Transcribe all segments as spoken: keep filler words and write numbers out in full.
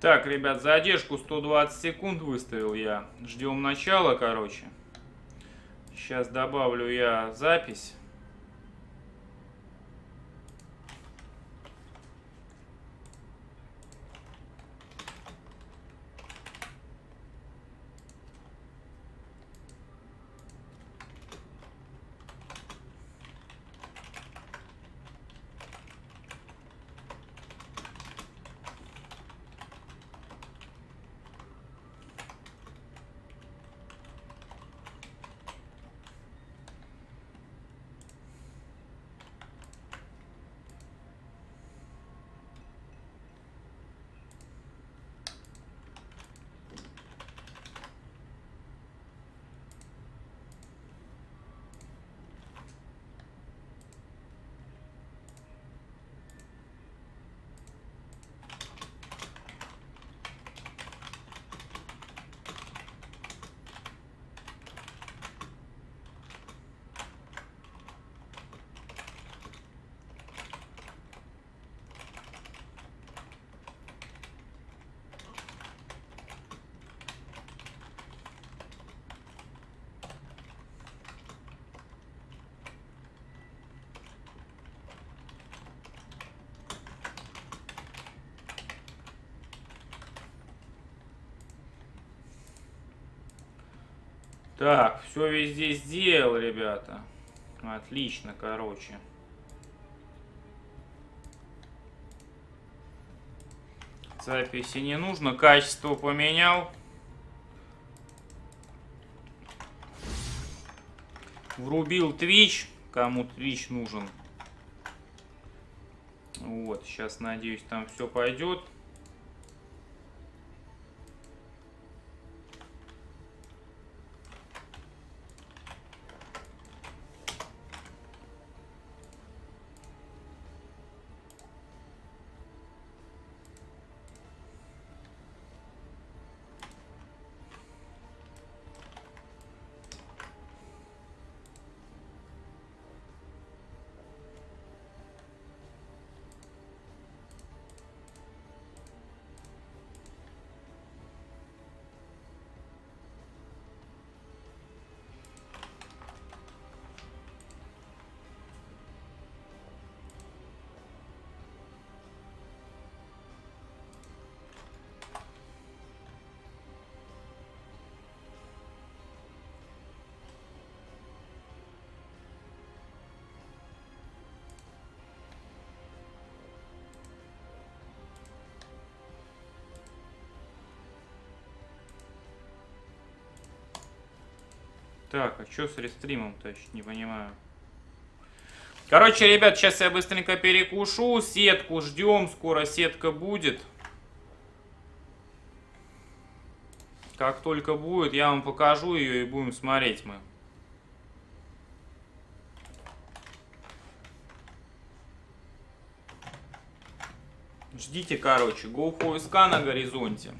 Так, ребят, задержку сто двадцать секунд выставил я. Ждем начала, короче. Сейчас добавлю я запись. Так, все везде сделал, ребята. Отлично, короче. Записи не нужно, качество поменял. Врубил Twitch, кому Twitch нужен. Вот, сейчас, надеюсь, там все пойдет. Так, а что с рестримом-то, не понимаю. Короче, ребят, сейчас я быстренько перекушу. Сетку ждем, скоро сетка будет. Как только будет, я вам покажу ее и будем смотреть мы. Ждите, короче, Go4sc на горизонте.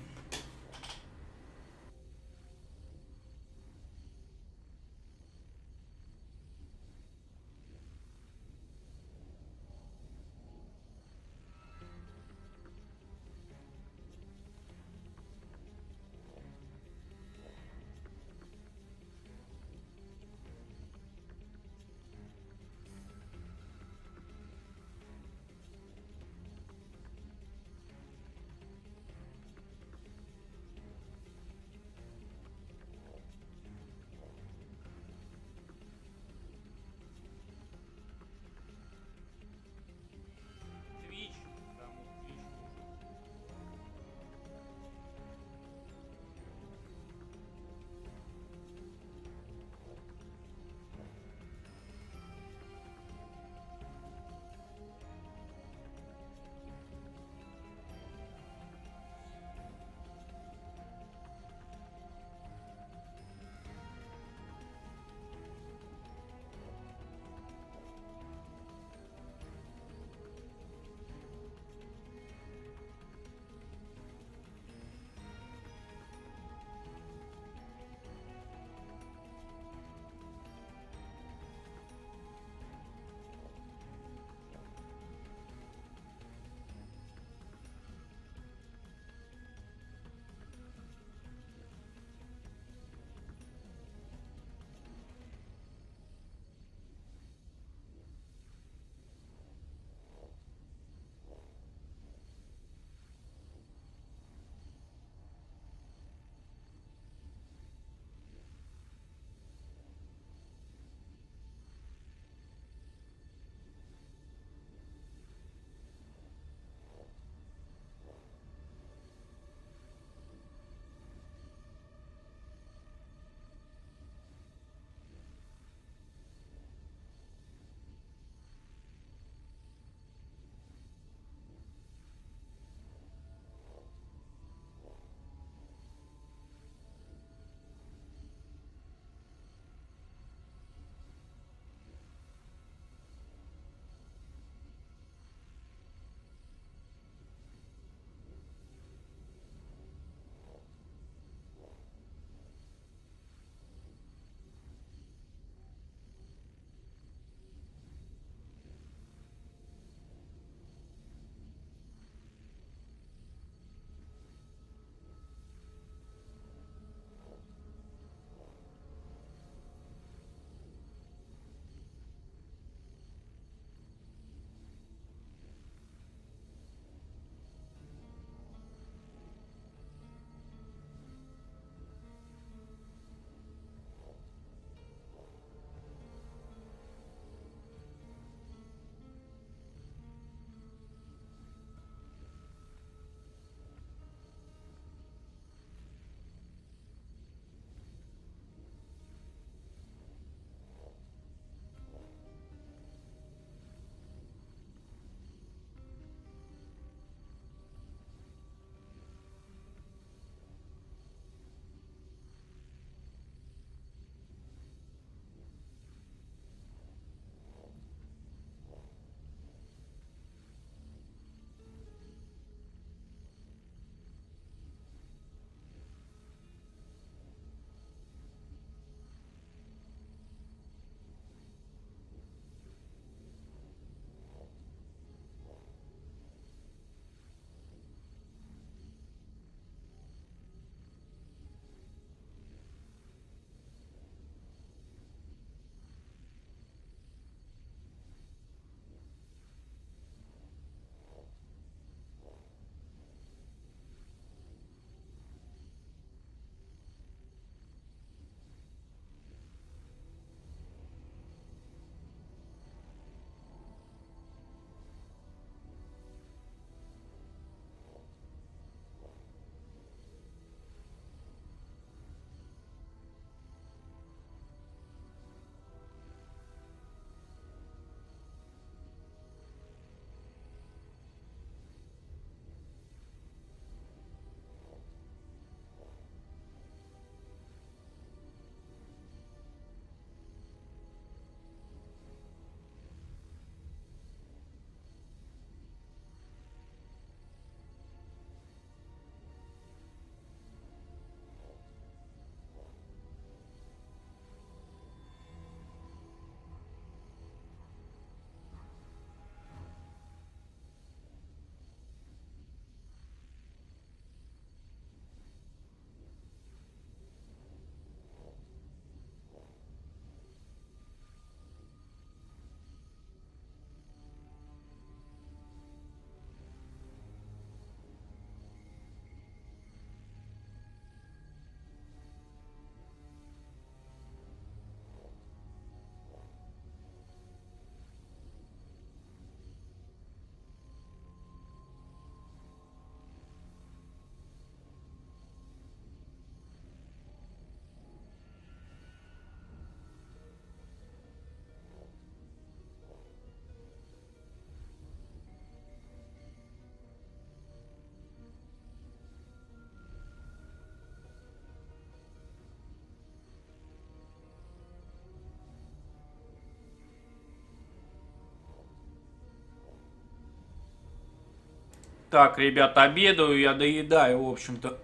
Так, ребят, обедаю, я доедаю, в общем-то.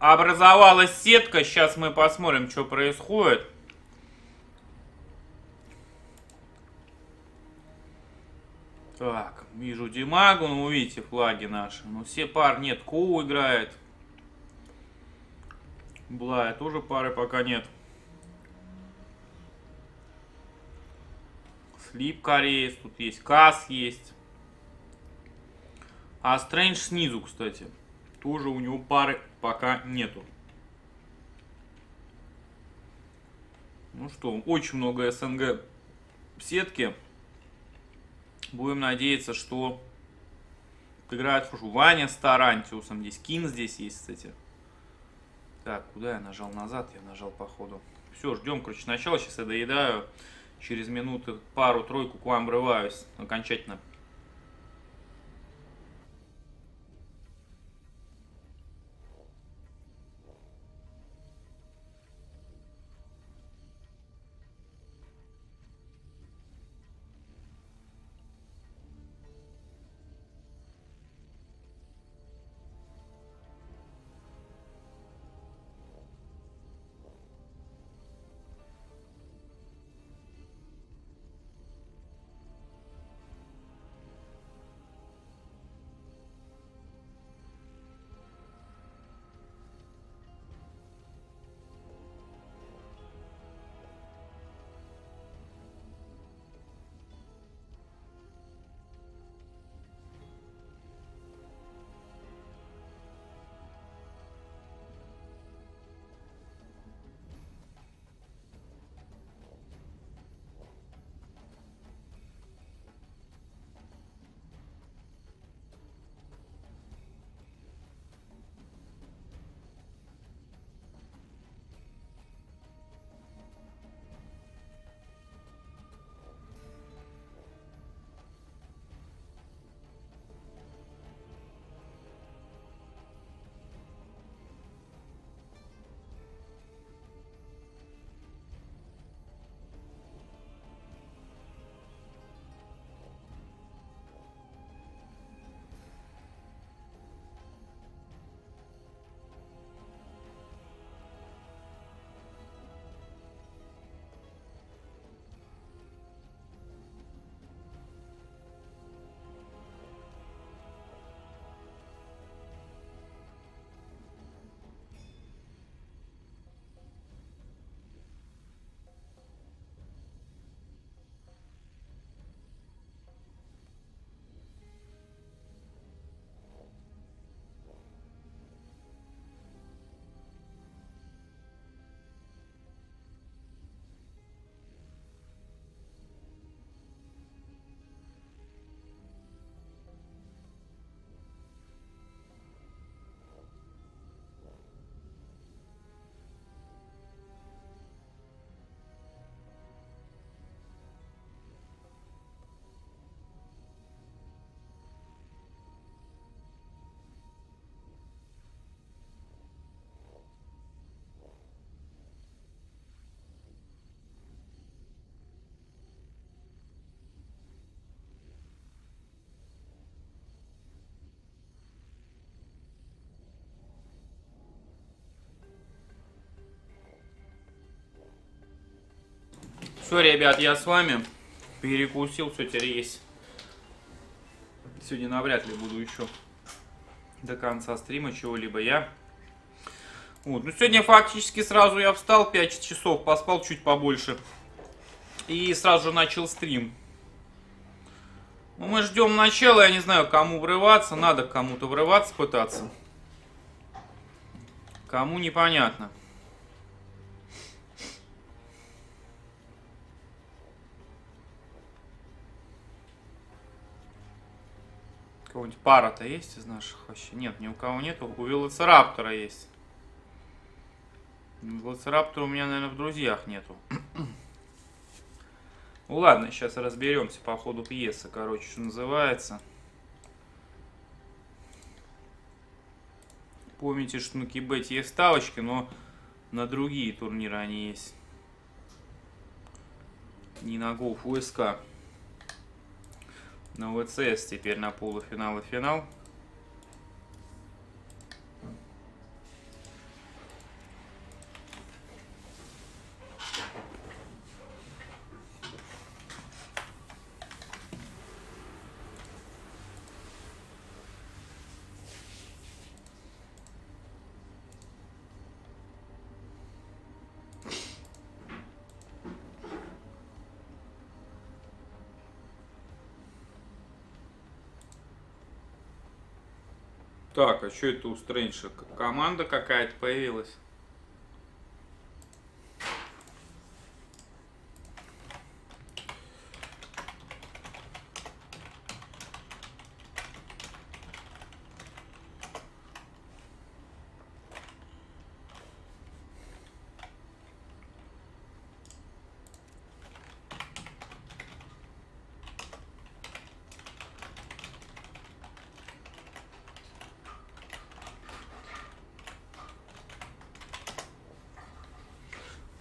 Образовалась сетка, сейчас мы посмотрим, что происходит. Так, вижу Димагу, ну увидите флаги наши. Ну все пар нет, Коу играет. Блая тоже пары пока нет. Слип кореец, тут есть Кас есть. А Стрэндж снизу, кстати. Тоже у него пары пока нету. Ну что, очень много СНГ в сетке. Будем надеяться, что играют хорошо. Ваня с Тарантиусом. Здесь Кин здесь есть, кстати. Так, куда я нажал? Назад я нажал, походу. Все, ждем, короче, начала. Сейчас я доедаю. Через минуты пару-тройку к вам врываюсь окончательно. Все, ребят, я с вами перекусил, все, теперь есть. Сегодня навряд ли буду еще до конца стрима чего-либо я. Вот. Ну, сегодня фактически сразу я встал, пять часов, поспал чуть побольше. И сразу же начал стрим. Ну, мы ждем начала, я не знаю, кому врываться, надо кому-то врываться пытаться. Кому непонятно. Кого-нибудь пара-то есть из наших вообще? Нет, ни у кого нету. У Велоцираптора есть. Велоцираптора у меня, наверное, в друзьях нету. Ну ладно, сейчас разберемся по ходу пьесы, короче, что называется. Помните, что на Keepbit есть ставочки, но на другие турниры они есть. Не на Go фор эс си. на вэ цэ эс теперь на полуфинал и финал. Так, а что это у Стрэнджа? Команда какая-то появилась.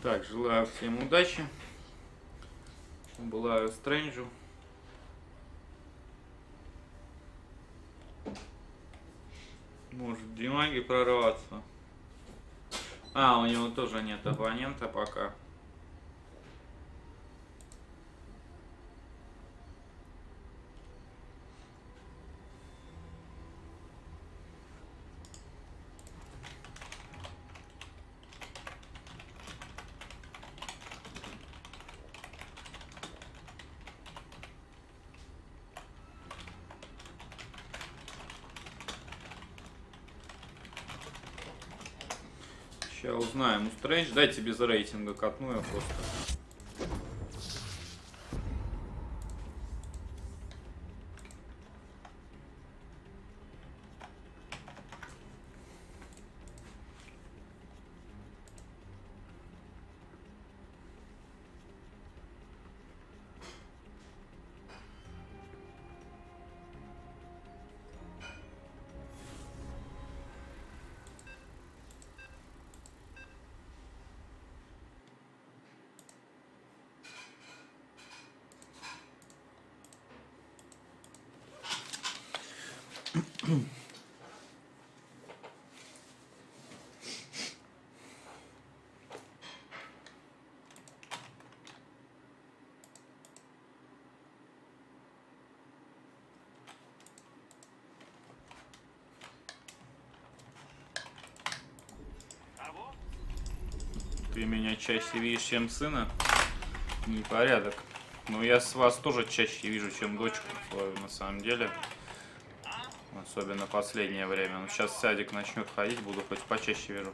Так, желаю всем удачи. Желаю Стрэнджу. Может, Димаги прорваться. А, у него тоже нет оппонента пока. Сейчас узнаем у Стрэндж. Дайте без рейтинга катну я просто. Ты меня чаще видишь, чем сына. Непорядок. Но я с вас тоже чаще вижу, чем дочку свою, на самом деле. Особенно последнее время. Ну, сейчас садик начнет ходить, буду хоть почаще вижу.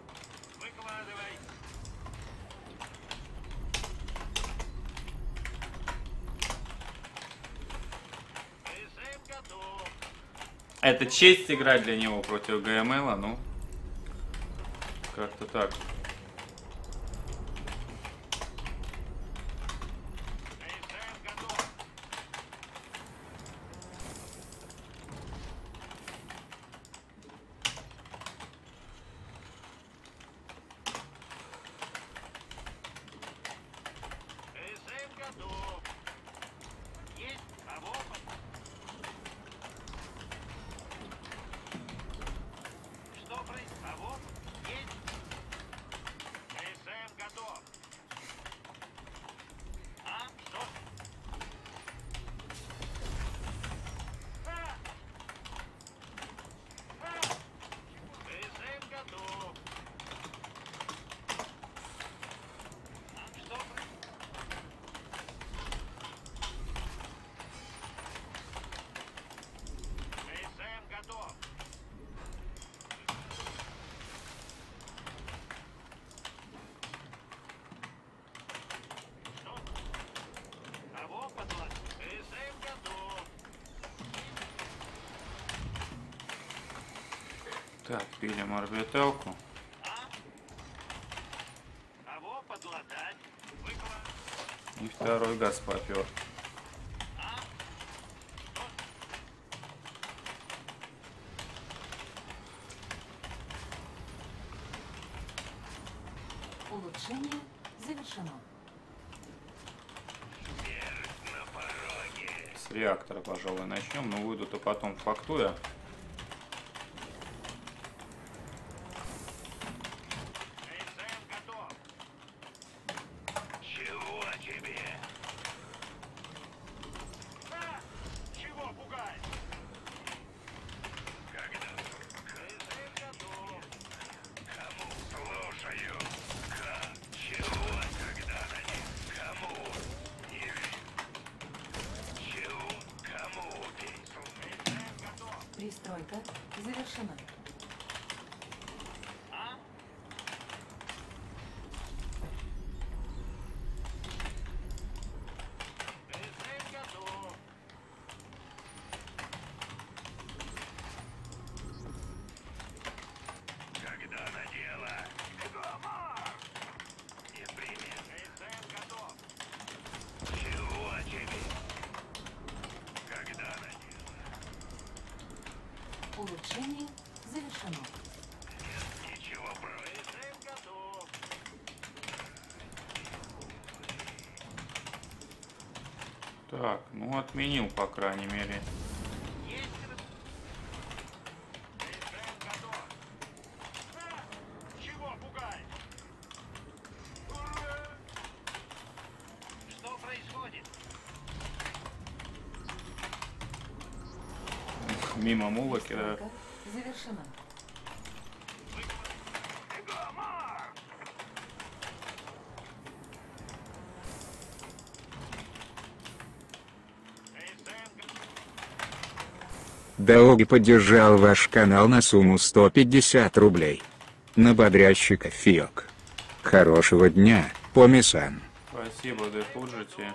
Это честь играть для него против ГМЛа, ну. Как-то так. Так, пилим орбиталку. И второй газ попер. Улучшение завершено. с реактора, пожалуй, начнем, но выйду-то потом в фактуре. Улучшение завершено. Нет, ничего готов. Так, ну отменил, по крайней мере. Мимо мулоки, да. Завершено. Дауги поддержал ваш канал на сумму сто пятьдесят рублей. На бодрящий кофеек. Хорошего дня, Помисан. Спасибо, да пуджите.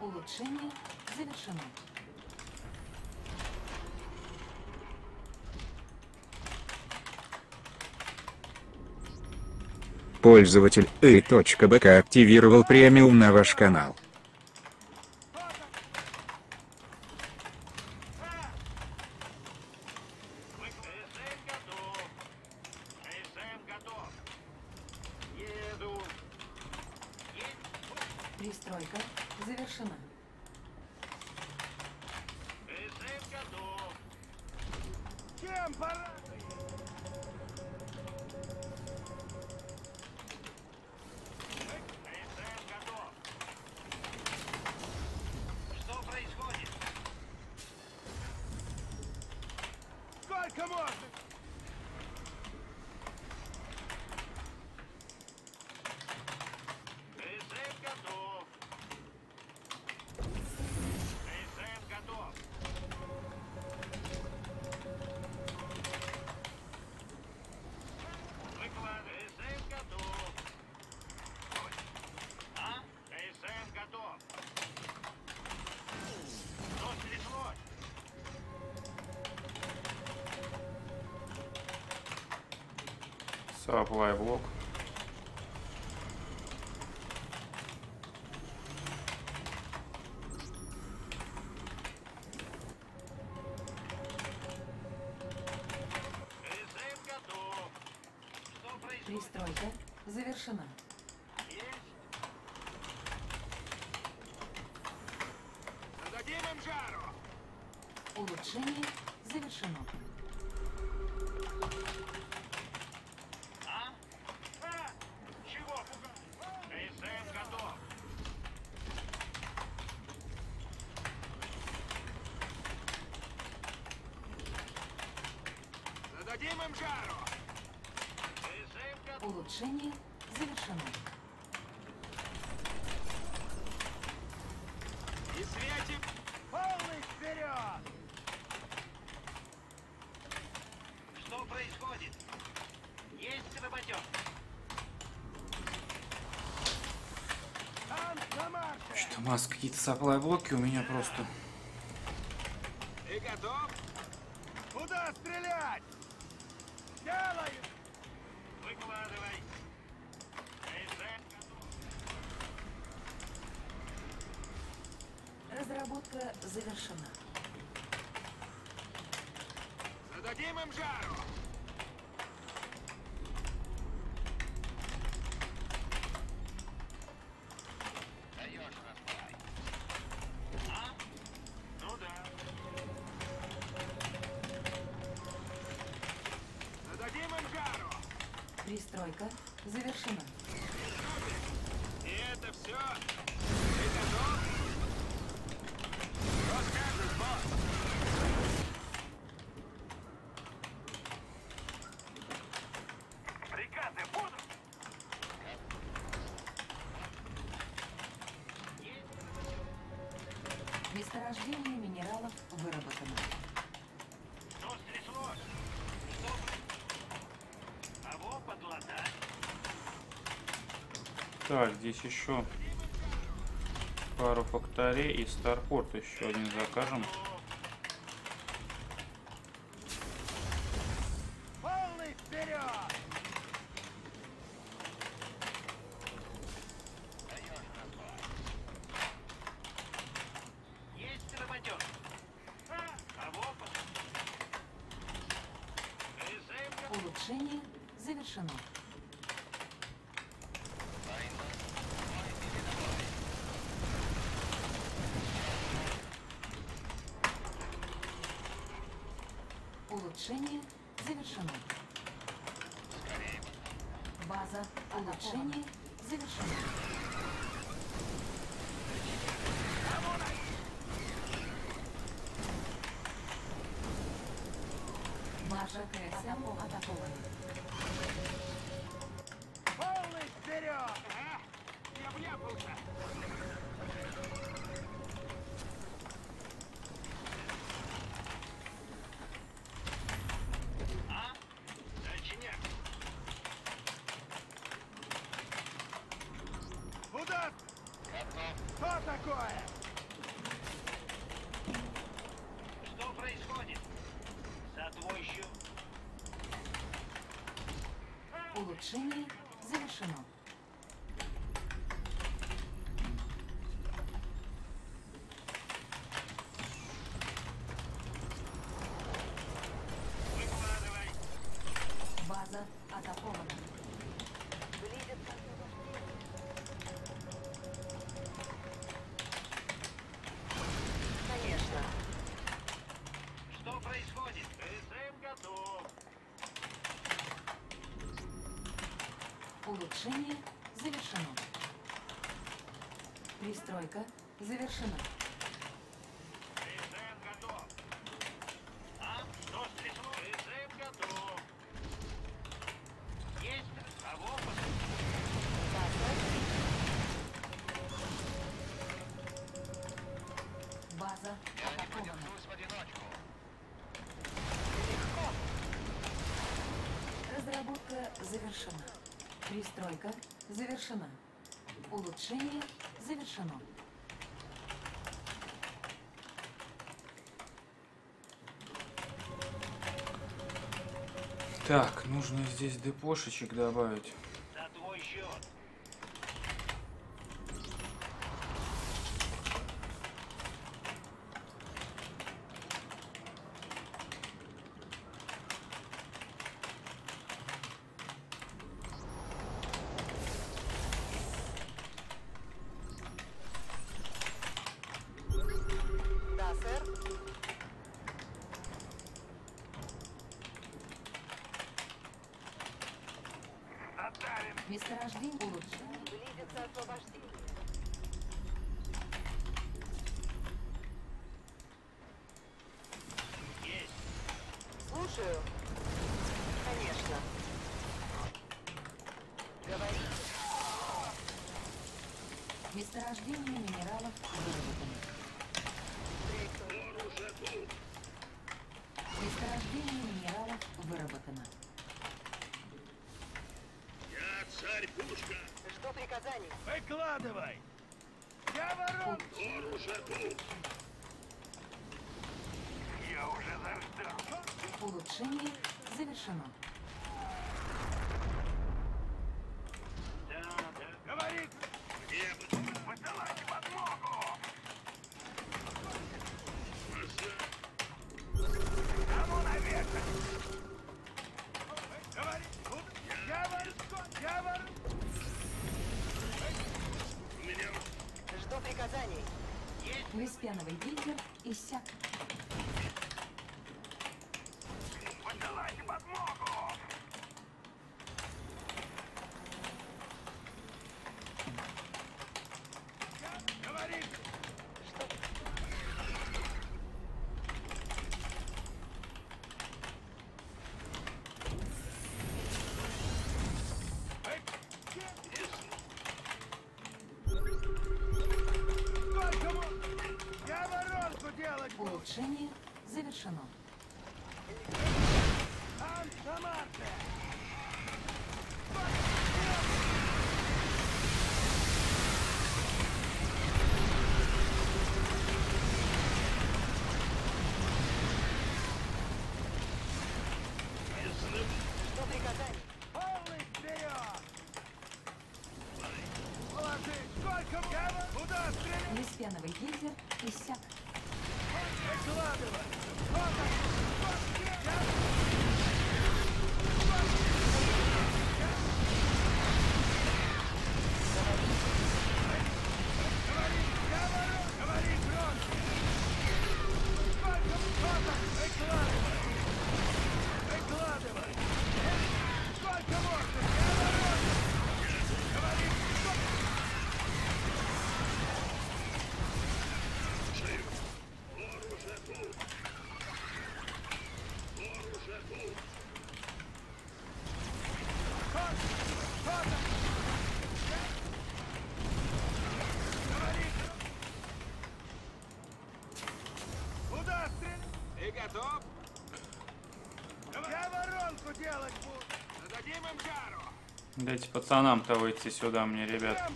Улучшение завершено. Пользователь и.бк активировал премиум на ваш канал. Apply блок. Пристройка завершена. Дадим им жару. Улучшение завершено. Дадим им жару. Улучшение завершено. И светим полный вперед! Что происходит? Есть выпадет. Что у нас какие-то саплай-блоки у меня просто. Ты готов? Куда стрелять? Делай! Выкладывай. Разработка завершена. Зададим им жару. Пристройка завершена. И это все. Ты готов? Что скажешь, босс? Приказы будут? Месторождение минералов выработано. Что стряслось? Так, здесь еще пару факторей и Старпорт еще один закажем. Полный вперед! Есть работёк. А вот улучшение завершено. Улучшение завершено. База. Улучшение завершено. База КСМ атакована. Полный вперед! А? Я вляпался! Улучшение завершено. Выкладывай. База атакована. Близится. Конечно. Что происходит? СМ готов. Улучшение завершено. Пристройка завершена. СМ готов. А? Что стрясло? СМ готов. Есть кого посмотреть? База атакована. Я не подержусь в одиночку. Легко. Разработка завершена. Пристройка завершена. Улучшение завершено. Так, нужно здесь депошечек добавить. За твой счет. Месторождение улучшено. Близится освобождение. Есть. Слушаю. Конечно. Говорите. Месторождение минералов выработано. Месторождение минералов выработано. Я царь-пушка. Жду приказаний. Выкладывай. Я ворон. Вор уже тут. Я уже заждал. Улучшение завершено. Да, да. Говорит. Где бы ты посылать подмогу? А ну наверх! Говорит. Я ворон. Я ворон. Жду приказаний. Веспяновый бильдер иссяк. Посылайте подмогу! Говори! Что? Сколько можно? Я воронку делать буду! Улучшение завершено. Веспяновый гильдер иссяк. Дайте пацанам-то выйти сюда мне, ребят.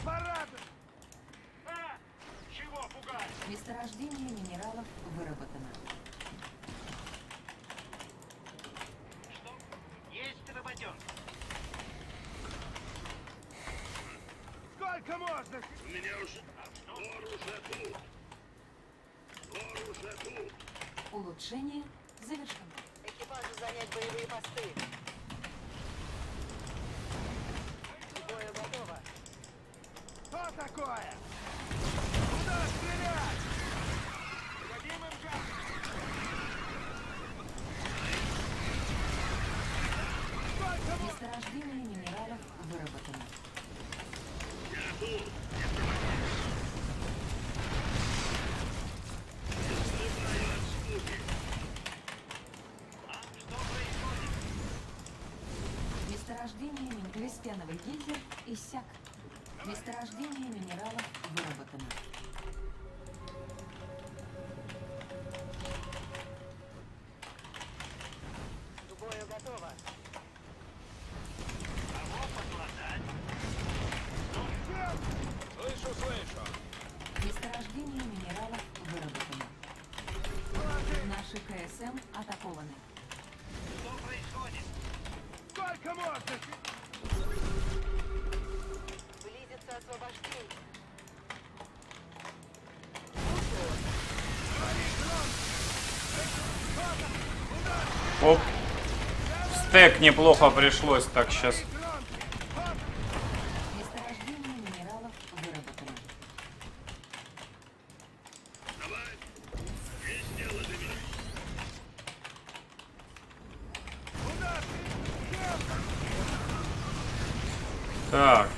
Месторождение минералов выработано. Что? Есть работёнка. Сколько можно? У меня уже... Вор уже тут. Вор уже тут. Улучшение завершено. Экипажу занять боевые посты. Что такое? Куда стрелять? Дадим им газ! Месторождение минералов выработано. Я тут! Не срываю от штуки! А что происходит? Месторождение минералов. Веспяновый гильдер иссяк. Месторождение минералов выработано. Бою готово. Кого подладать? Ну, слышу, слышу. Месторождение минералов выработано. Положи. Наши КСМ атакованы. Что происходит? Сколько можно? Освобождение. Оп. В стек неплохо пришлось так сейчас. Месторождение минералов выработано. Так.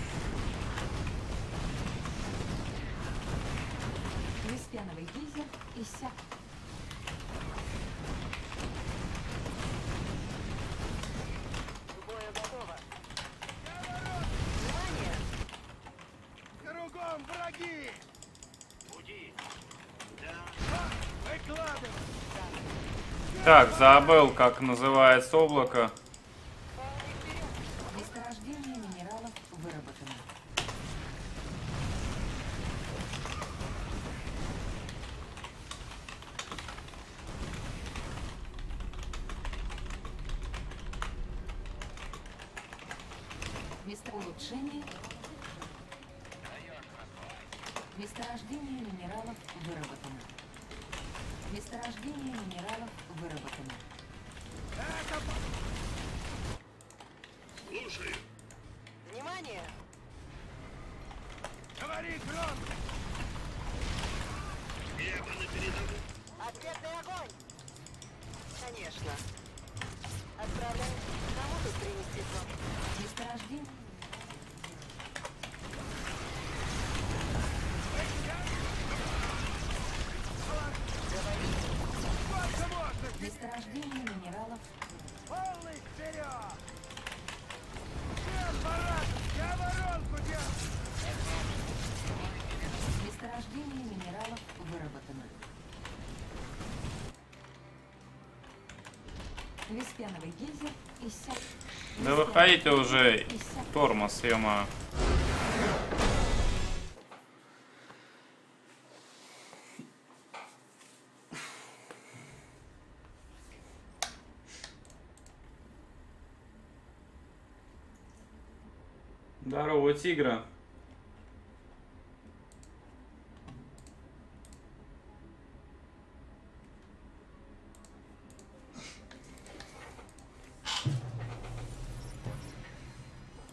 Так, забыл, как называется облако. Месторождение минералов выработано. Место улучшения. Месторождение минералов выработано. Месторождение минералов выработано. Слушай. Внимание. Говори громко. Небо на передовой. Ответный огонь. Конечно. Отправляем. Кому тут принести зло? Месторождение. Месторождение минералов. Полный вперед! Сейчас, баран! Я воронку держу! Месторождение минералов выработано. Веспяновый гейзер иссяк. Да выходите уже, тормоз, ё-моё. Здорово, тигра.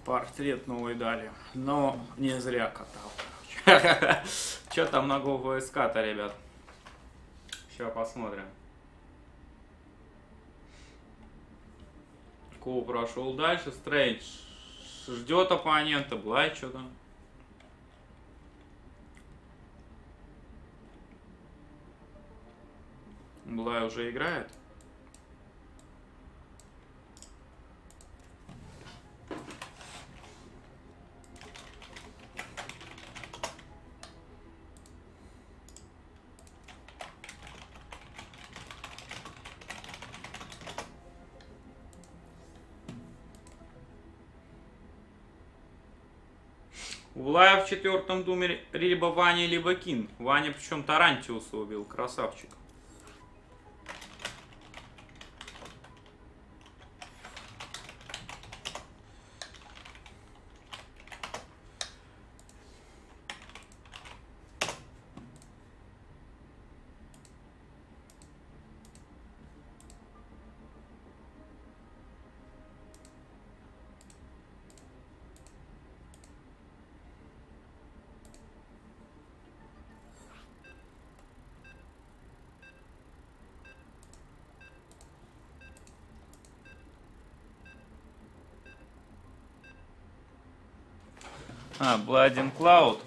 Портрет новый дали, но не зря катал. Что там на Go четыре эс си два-то, ребят? Сейчас посмотрим. Ку прошел дальше, Стрэндж ждет оппонента, Блай что-то. Блай уже играет. Влая в четвертом думе либо Ваня, либо Кин. Ваня причем Тарантиуса убил. Красавчик. А, Бладин Клауд.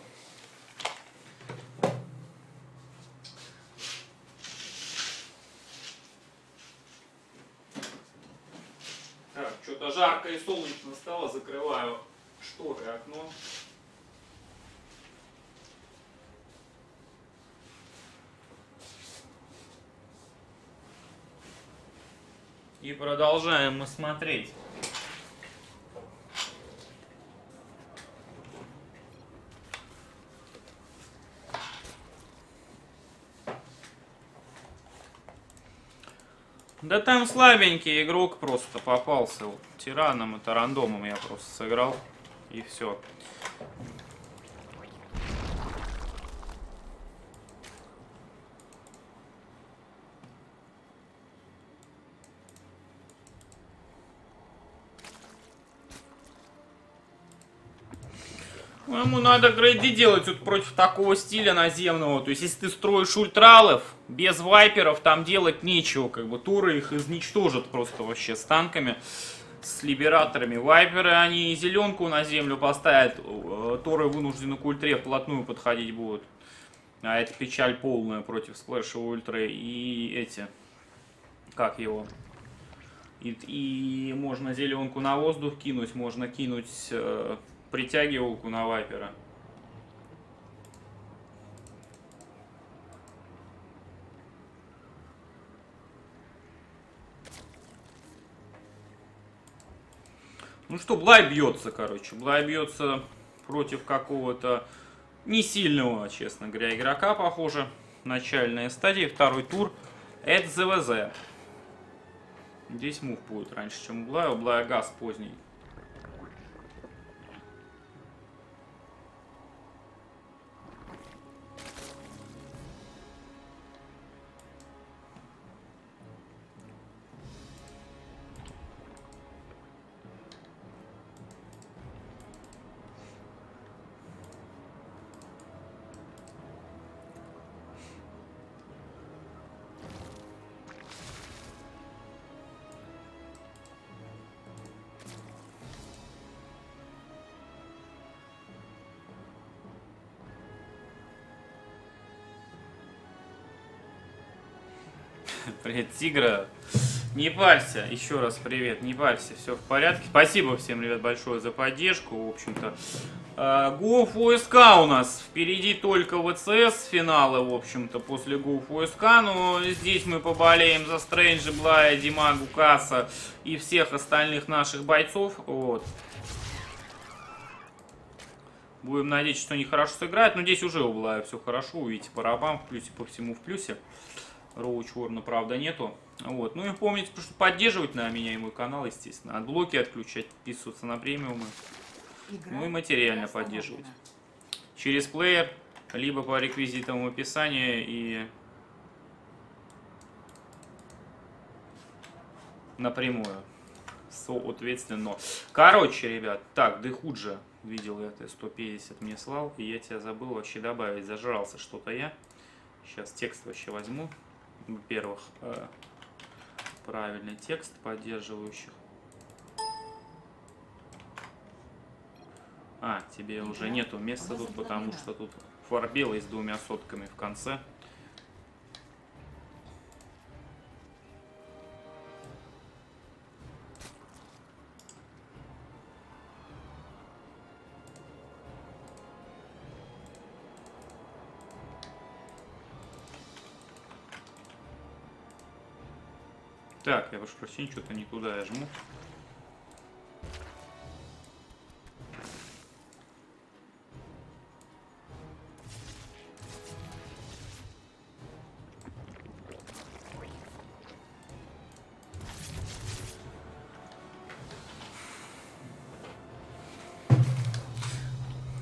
Так, что-то жарко и солнечно стало, закрываю шторы, окно. И продолжаем мы смотреть. Да там слабенький игрок просто попался. Тираном это рандомом я просто сыграл. И все. Ему надо грейди делать вот против такого стиля наземного. То есть, если ты строишь ультралов, без вайперов там делать нечего. Как бы туры их изничтожат просто вообще с танками, с либераторами. Вайперы, они зеленку на землю поставят, туры вынуждены к ультре вплотную подходить будут. А это печаль полная против сплэша ультры и эти... Как его... И, и можно зеленку на воздух кинуть, можно кинуть... притягивалку на вайпера. Ну что, Блай бьется, короче. Блай бьется против какого-то не сильного, честно говоря, игрока, похоже. Начальная стадия, второй тур. Это ЗВЗ. Здесь мув будет раньше, чем у Блая. У Блая газ поздний. Привет, Тигра. Не парься. Еще раз привет. Не парься. Все в порядке. Спасибо всем, ребят, большое за поддержку. В общем-то, Go4sc у нас. Впереди только вэ цэ эс финалы, в общем-то, после Go4sc. Но здесь мы поболеем за Стрэнджа, Блая, Дима, Гукаса и всех остальных наших бойцов. Вот. Будем надеяться, что они хорошо сыграют. Но здесь уже у Блая все хорошо. Увидите, по рабам в плюсе, по всему в плюсе. Роучворна, правда, нету. Вот. Ну и помните, что поддерживать на меня и мой канал, естественно. От блоки отключать, подписываться на премиумы. Игра. Ну и материально поддерживать. Через плеер, либо по реквизитам в описании и напрямую. Соответственно. Короче, ребят, так, дыхуджа. Видел я, ты сто пятьдесят мне слал. И я тебя забыл вообще добавить. Зажрался что-то я. Сейчас текст вообще возьму. Во-первых, э, правильный текст поддерживающих. А, тебе да. Уже нету места тут, потому что тут форбелый с двумя сотками в конце. Так, я прошу прощения, что-то не туда я жму.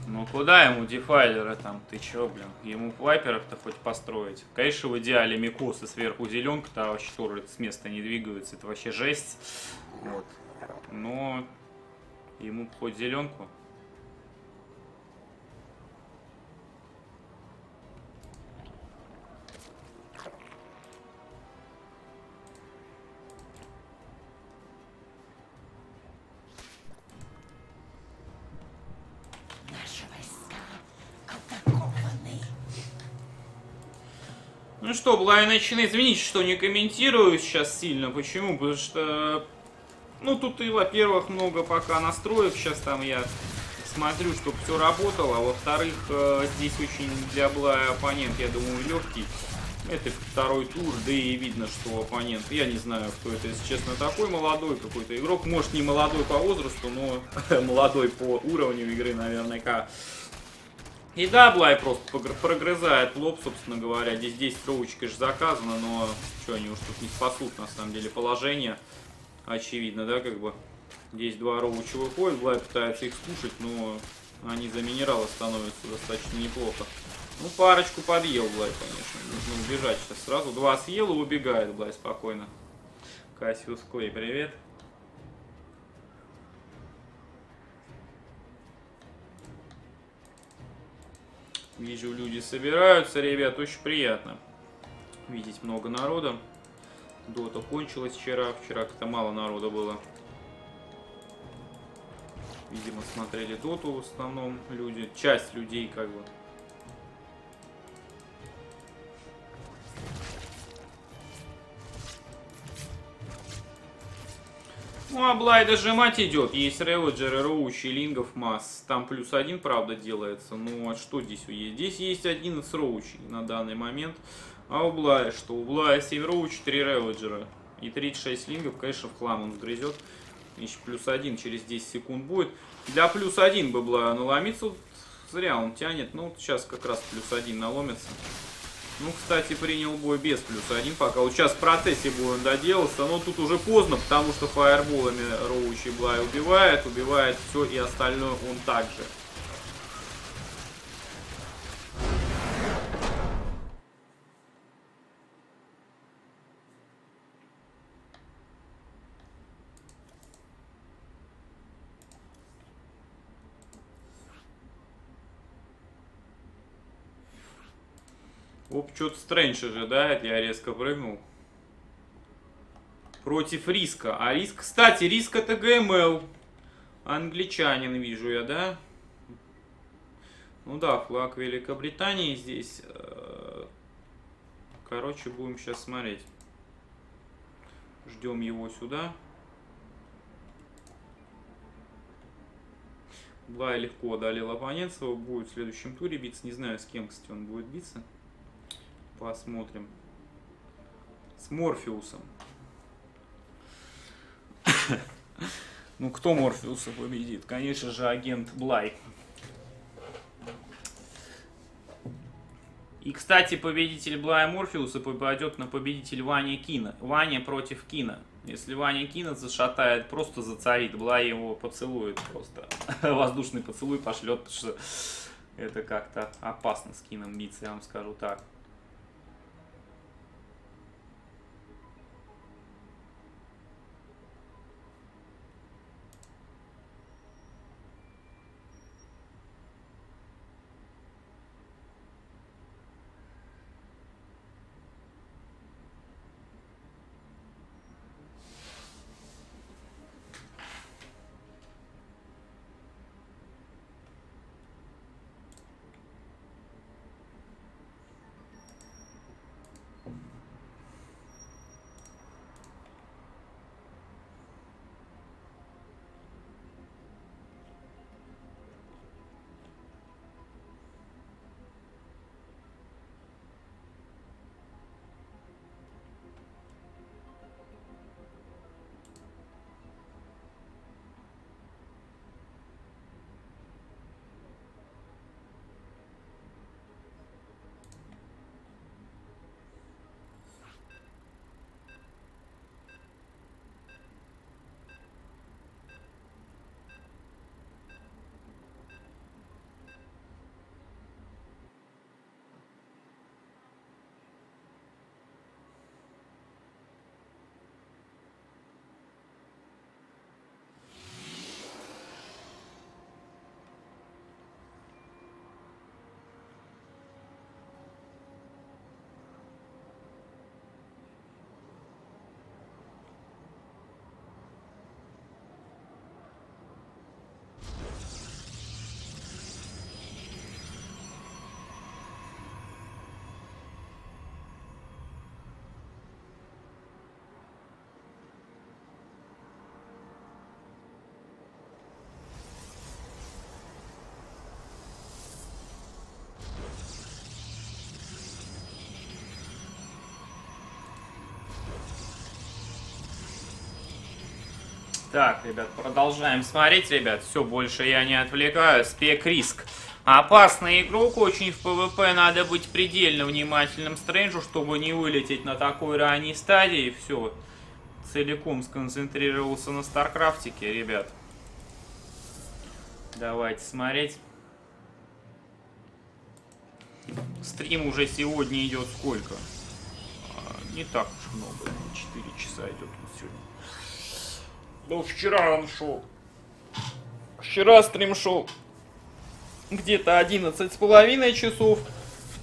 Ну куда ему дефайлера там? Ты чё, блин? Ему вайперов-то хоть построить. Конечно, в идеале Микоса сверху зеленка, там вообще тоже с места не двигается. Это вообще жесть. Вот. Но ему хоть зеленку. Ну что, Блай начинает. Извините, что не комментирую сейчас сильно. Почему? Потому что, ну, тут и, во-первых, много пока настроек. Сейчас там я смотрю, чтобы все работало. А во-вторых, здесь очень для Блая оппонент, я думаю, легкий. Это второй тур, да и видно, что оппонент. Я не знаю, кто это, если честно, такой молодой какой-то игрок. Может, не молодой по возрасту, но молодой по уровню игры, наверняка. И да, Блай просто прогрызает лоб, собственно говоря. Здесь десять роуч, конечно, заказано, но что, они уж тут не спасут, на самом деле, положение. Очевидно, да, как бы. Здесь два роуча выходит, Блай пытается их скушать, но они за минералы становятся достаточно неплохо. Ну, парочку подъел Блай, конечно. Нужно убежать сейчас сразу. Два съел и убегает Блай спокойно. Кассиус Клей, привет. Вижу, люди собираются, ребят, очень приятно видеть много народа. Дота кончилась вчера, вчера как-то мало народа было. Видимо, смотрели доту в основном люди, часть людей как бы. Ну, а Блай дожимать идет. Есть Реводжеры, Роучи, Лингов, масс. Там плюс один, правда, делается. Ну, а что здесь есть? Здесь есть одиннадцать Роучей на данный момент. А у Блая что? У Блая семь Роучей, три Реводжера. И тридцать шесть Лингов, конечно, в хлам он грызет. Еще плюс один через десять секунд будет. Для плюс один бы было наломиться. Вот зря он тянет. Ну, вот сейчас как раз плюс один наломится. Ну, кстати, принял бой без плюс один пока. Вот сейчас в процессе боя он доделался. Но тут уже поздно, потому что фаерболами Роуч и Блай убивает. Убивает все и остальное он также. Оп, что-то Стрэндж ожидает, я резко прыгнул. Против Риска. А Риск, кстати, Риск это ГМЛ. Англичанин, вижу я, да? Ну да, флаг Великобритании здесь. Короче, будем сейчас смотреть. Ждем его сюда. Блай легко одолел оппонента. Будет в следующем туре биться. Не знаю, с кем, кстати, он будет биться. Посмотрим. С Морфеусом. Ну, кто Морфеуса победит? Конечно же, агент Блай. И, кстати, победитель Блая Морфеуса попадет на победитель Вани Кина. Ваня против Кина. Если Ваня Кина зашатает, просто зацарит. Блай его поцелует просто. Воздушный поцелуй пошлет, потому что это как-то опасно с Кином биться, я вам скажу так. Так, ребят, продолжаем смотреть, ребят. Все, больше я не отвлекаю. Спек Риск. Опасный игрок. Очень в ПВП надо быть предельно внимательным Стрэнджу, чтобы не вылететь на такой ранней стадии. Все, целиком сконцентрировался на Старкрафтике, ребят. Давайте смотреть. Стрим уже сегодня идет сколько? Не так уж много. четыре часа идет сегодня. Ну, вчера он шел. Вчера стрим шел где-то одиннадцать с половиной часов,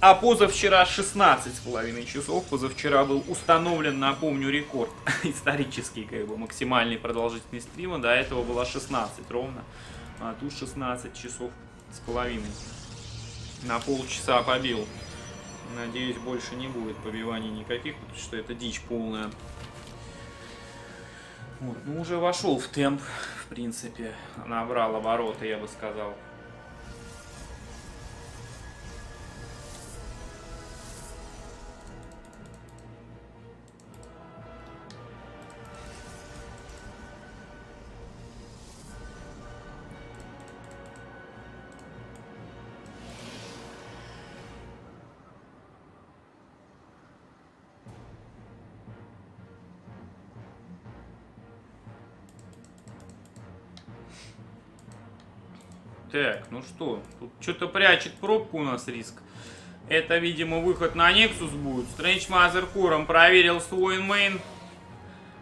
а позавчера шестнадцать с половиной часов. Позавчера был установлен, напомню, рекорд исторический, как бы, максимальной продолжительности стрима. До этого было шестнадцать ровно, а тут шестнадцать часов с половиной. На полчаса побил. Надеюсь, больше не будет побиваний никаких, потому что это дичь полная. Вот, ну, уже вошел в темп, в принципе, набрал обороты, я бы сказал. Так, ну что, тут что-то прячет пробку у нас риск. Это, видимо, выход на Nexus будет. Стрэндж Мазеркором проверил свой мейн.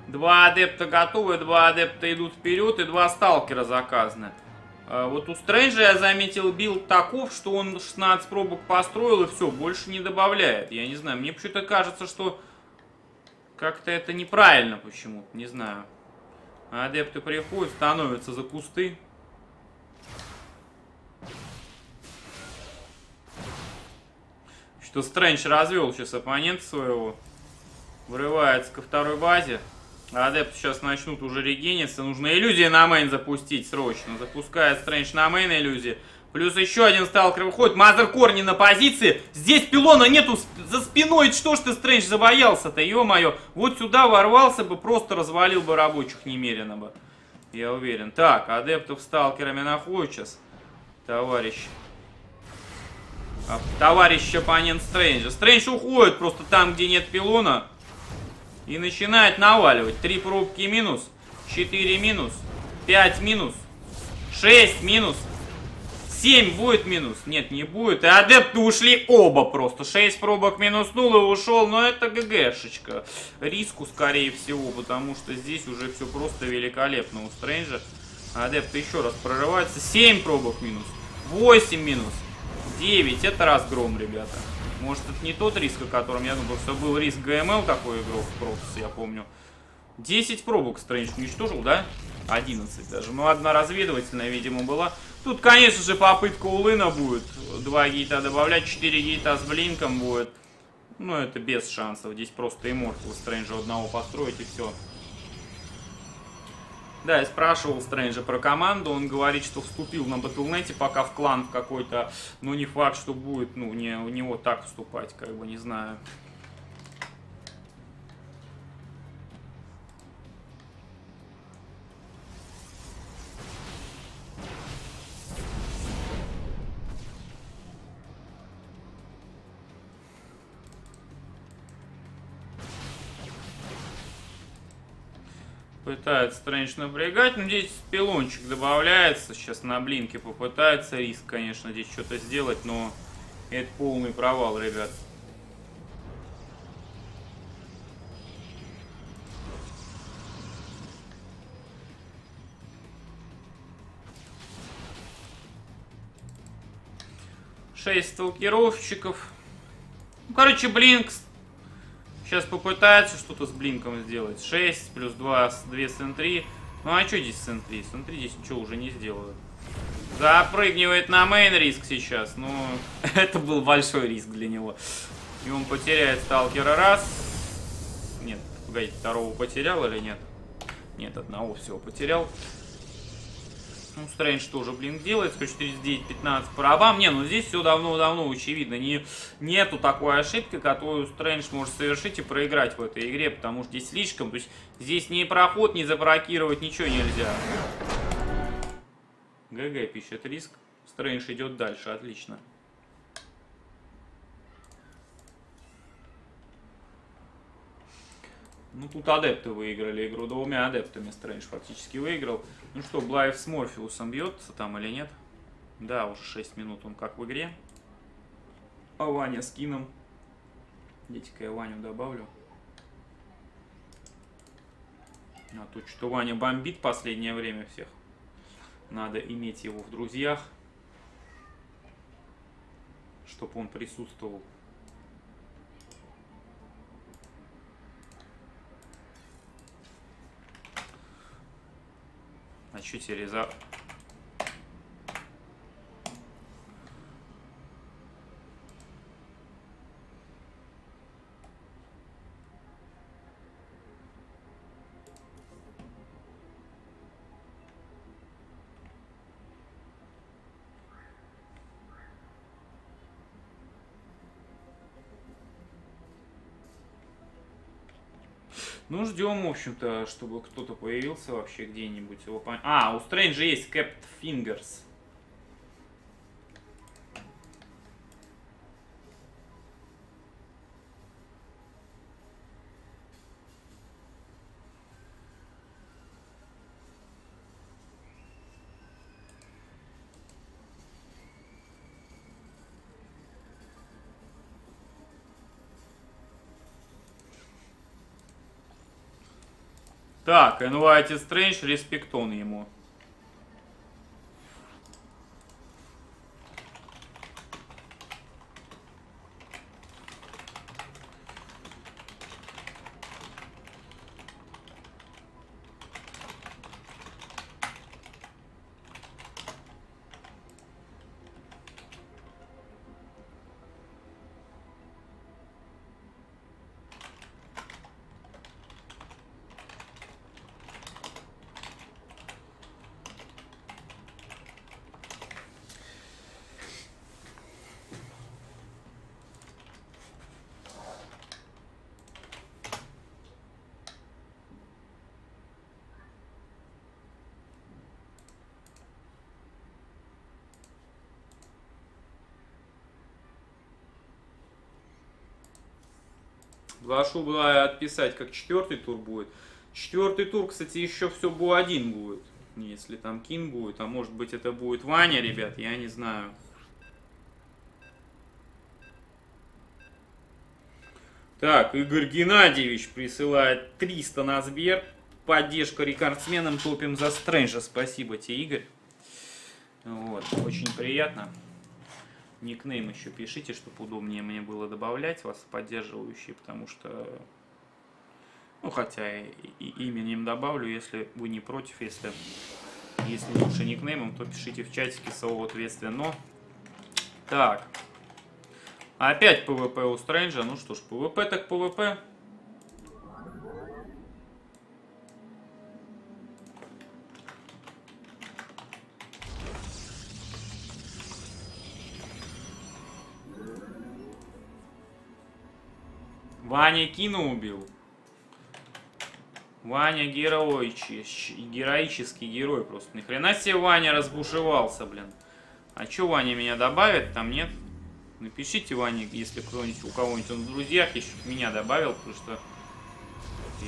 Два адепта готовы, два адепта идут вперед и два сталкера заказаны. Вот у Стрэнджа я заметил билд таков, что он шестнадцать пробок построил и все, больше не добавляет. Я не знаю, мне почему-то кажется, что как-то это неправильно почему-то, не знаю. Адепты приходят, становятся за кусты. Что Стрэндж развел сейчас оппонента своего. Врывается ко второй базе. Адепты сейчас начнут уже регениться. Нужно иллюзии на мейн запустить срочно. Запускает Стрэндж на мейн иллюзии. Плюс еще один сталкер выходит. Мазеркор не на позиции. Здесь пилона нету за спиной. Что ж ты, Стрэндж, забоялся-то, ё-моё. Вот сюда ворвался бы, просто развалил бы рабочих немерено бы. Я уверен. Так, адептов сталкерами находит сейчас. Товарищ. Товарищ оппонент Стрэнджа. Стрэндж уходит просто там, где нет пилона. И начинает наваливать. Три пробки минус, четыре минус, пять минус, шесть минус, семь будет минус. Нет, не будет. И адепты ушли оба просто. шесть пробок минуснул и ушел. Но это ГГшечка. Риску, скорее всего, потому что здесь уже все просто великолепно у Стрэнджа. Адепты еще раз прорываются. семь пробок минус, восемь минус, девять. Это разгром, ребята. Может, это не тот риск, о котором я думал, что был риск ГМЛ, такой игрок в профис, я помню. десять пробок Стрэндж уничтожил, да? одиннадцать даже. Ну, одна разведывательная, видимо, была. Тут, конечно же, попытка улына будет. два гейта добавлять, четыре гейта с блинком будет. Ну, это без шансов. Здесь просто иммортал Стрэнджа одного построить и все. Да, я спрашивал Стрэнджа про команду, он говорит, что вступил на батлнете пока в клан какой-то, но не факт, что будет, ну, не, у него так вступать, как бы, не знаю. Пытается Стрэндж напрягать, но здесь пилончик добавляется, сейчас на блинке попытается риск, конечно, здесь что-то сделать, но это полный провал, ребят. шесть сталкировщиков. Ну, короче, блинк... Сейчас попытается что-то с блинком сделать. шесть плюс два, два сен три. Ну а что здесь сен три? сен три здесь ничего уже не сделают. Запрыгивает на мейн риск сейчас. Ну, это был большой риск для него. И он потеряет сталкера раз. Нет, погодите, второго потерял или нет? Нет, одного всего потерял. Ну, Стрэндж тоже, блин, делает. сто четыре девять пятнадцать по рабам. Не, ну здесь все давно-давно очевидно. Не, нету такой ошибки, которую Стрэндж может совершить и проиграть в этой игре, потому что здесь слишком... То есть здесь ни проход, ни заблокировать ничего нельзя. ГГ пишет риск. Стрэндж идет дальше. Отлично. Ну, тут адепты выиграли игру. Двумя адептами Стрэндж фактически выиграл. Ну что, Блайв с Морфеусом бьется там или нет? Да, уже шесть минут он как в игре. А Ваня с кином. Дети-ка я Ваню добавлю. А тут что Ваня бомбит последнее время всех. Надо иметь его в друзьях, чтобы он присутствовал. А что тебе реза? Ну, ждем, в общем-то, чтобы кто-то появился вообще где-нибудь. Его... А, у Стрэнджа есть Capped Fingers. Так, Invited Strange, респектон ему. Глашу было отписать, как четвертый тур будет. Четвертый тур, кстати, еще все будет один будет. Если там Кин будет, а может быть это будет Ваня, ребят, я не знаю. Так, Игорь Геннадьевич присылает триста на Сбер. Поддержка рекордсменам, топим за Стрэнджа. Спасибо тебе, Игорь. Вот, очень приятно. Никнейм еще пишите, чтобы удобнее мне было добавлять вас, поддерживающие, потому что, ну, хотя и, и именем добавлю, если вы не против, если, если лучше никнеймом, то пишите в чатике соответственно. Так, опять ПВП у Стрэнджа, ну что ж, ПВП так ПВП. Ваня Кина убил. Ваня героич, героический герой просто. Ни хрена себе Ваня разбушевался, блин. А чё Ваня меня добавит? Там нет? Напишите, Ваня, если кто-нибудь, у кого-нибудь он в друзьях, еще меня добавил, потому что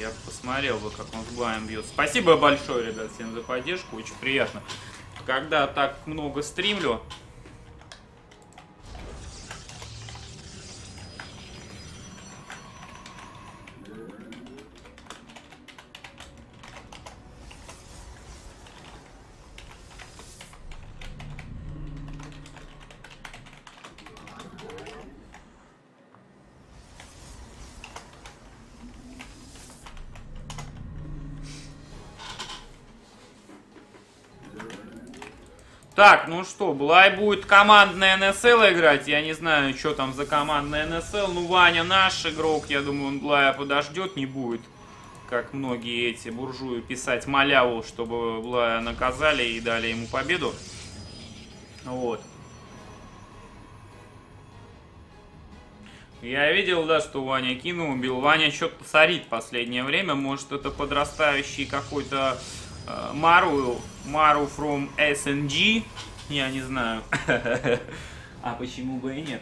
я посмотрел бы, как он с Блаем бьет. Спасибо большое, ребят, всем за поддержку. Очень приятно. Когда так много стримлю... Так, ну что, Блай будет командная эн эс эл играть. Я не знаю, что там за командная эн эс эл. Ну, Ваня наш игрок. Я думаю, он Блая подождет, не будет, как многие эти буржуи, писать маляву, чтобы Блая наказали и дали ему победу. Вот. Я видел, да, что Ваня Кину убил. Ваня что-то сорит в последнее время. Может, это подрастающий какой-то... Мару, Мару from эс эн джи, я не знаю, а почему бы и нет.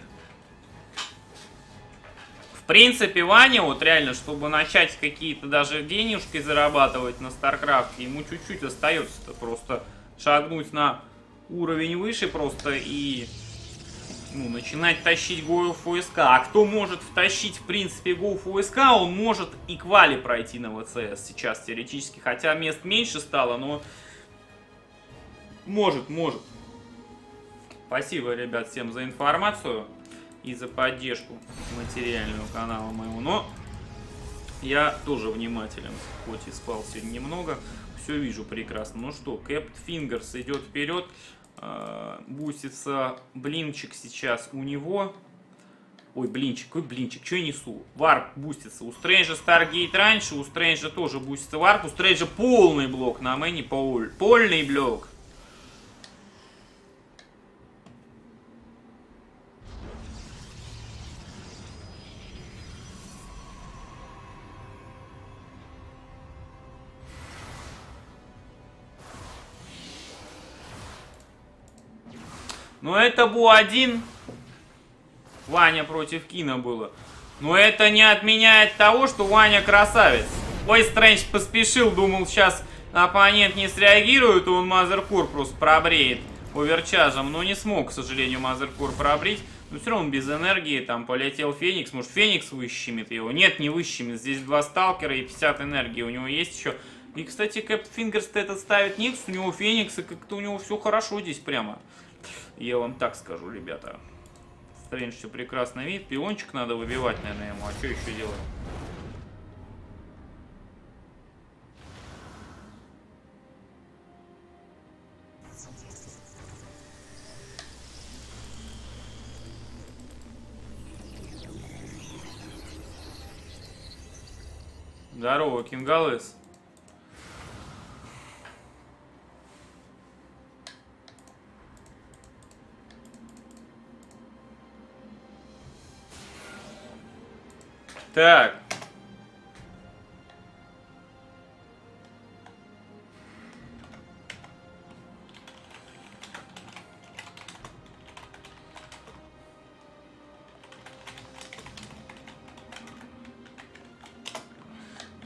В принципе, Ваня, вот реально, чтобы начать какие-то даже денежки зарабатывать на StarCraft, ему чуть-чуть остается-то просто шагнуть на уровень выше просто и, ну, начинать тащить Go четыре эс си. А кто может втащить, в принципе, Go четыре эс си, он может и квали пройти на вэ цэ эс сейчас теоретически. Хотя мест меньше стало, но может, может. Спасибо, ребят, всем за информацию и за поддержку материального канала моего. Но я тоже внимателен, хоть и спал сегодня немного, все вижу прекрасно. Ну что, Кэпт Фингерс идет вперед. Бустится блинчик сейчас у него. Ой, блинчик, ой, блинчик, что я несу? Варп бустится. У Стрэнджа Старгейт раньше, у Стрэнджа тоже бустится варп. У Стрэнджа полный блок на мэне, пол, польный блок. Но это был один Ваня против Кина было. Но это не отменяет того, что Ваня красавец. Ой, Стрэндж поспешил, думал, сейчас оппонент не среагирует, и он Мазеркор просто пробреет оверчажем. Но не смог, к сожалению, Мазеркор пробрить. Но все равно без энергии там полетел Феникс. Может, Феникс выщемит его? Нет, не выщемит. Здесь два сталкера и пятьдесят энергии у него есть еще. И, кстати, Кэпт Фингерс-то этот ставит Никс, у него Феникс, и как-то у него все хорошо здесь прямо. Я вам так скажу, ребята. Стрэндж все прекрасно видит. Пиончик надо выбивать, наверное, ему. А что еще делать? Здорово, Кингалес. Так.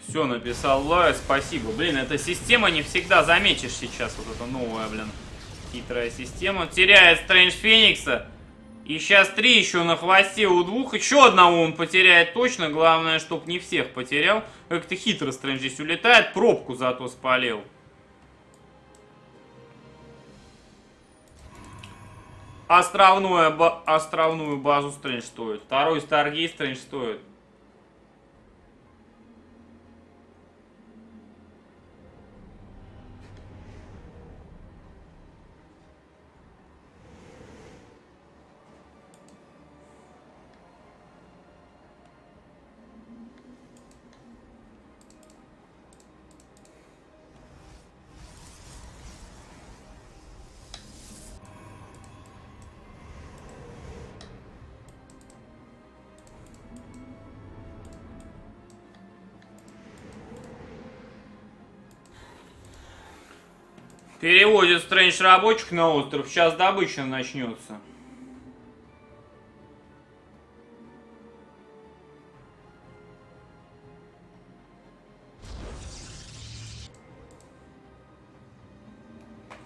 Все, написал Лай, спасибо. Блин, эта система не всегда заметишь сейчас. Вот эта новая, блин, хитрая система. Теряет Стрэндж Феникса. И сейчас три еще на хвосте у двух. Еще одного он потеряет точно. Главное, чтоб не всех потерял. Как-то хитро Стрэндж здесь улетает. Пробку зато спалил. Островную, ба островную базу Стрэндж стоит. Второй Старгейт Стрэндж стоит. Переводит Стрэндж рабочих на остров. Сейчас добыча начнется.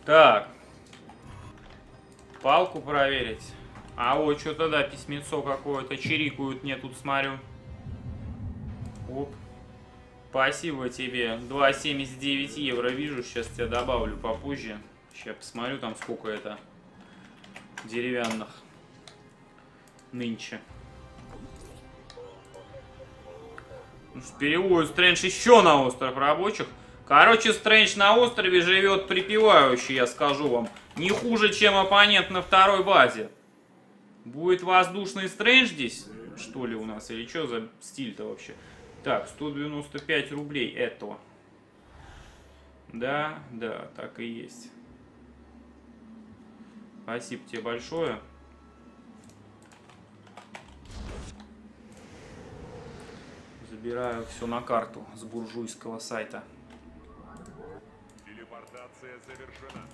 Так. Палку проверить. А вот что-то, да, письмецо какое-то. Чирикают мне тут, смотрю. Оп. Спасибо тебе. два семьдесят девять евро вижу. Сейчас тебя добавлю попозже. Сейчас посмотрю там сколько это деревянных нынче. Переводит Стрэндж еще на остров рабочих. Короче, Стрэндж на острове живет припевающий, я скажу вам. Не хуже, чем оппонент на второй базе. Будет воздушный Стрэндж здесь, что ли, у нас? Или что за стиль-то вообще? Так, сто девяносто пять рублей этого. Да, да, так и есть. Спасибо тебе большое. Забираю все на карту с буржуйского сайта. Телепортация завершена.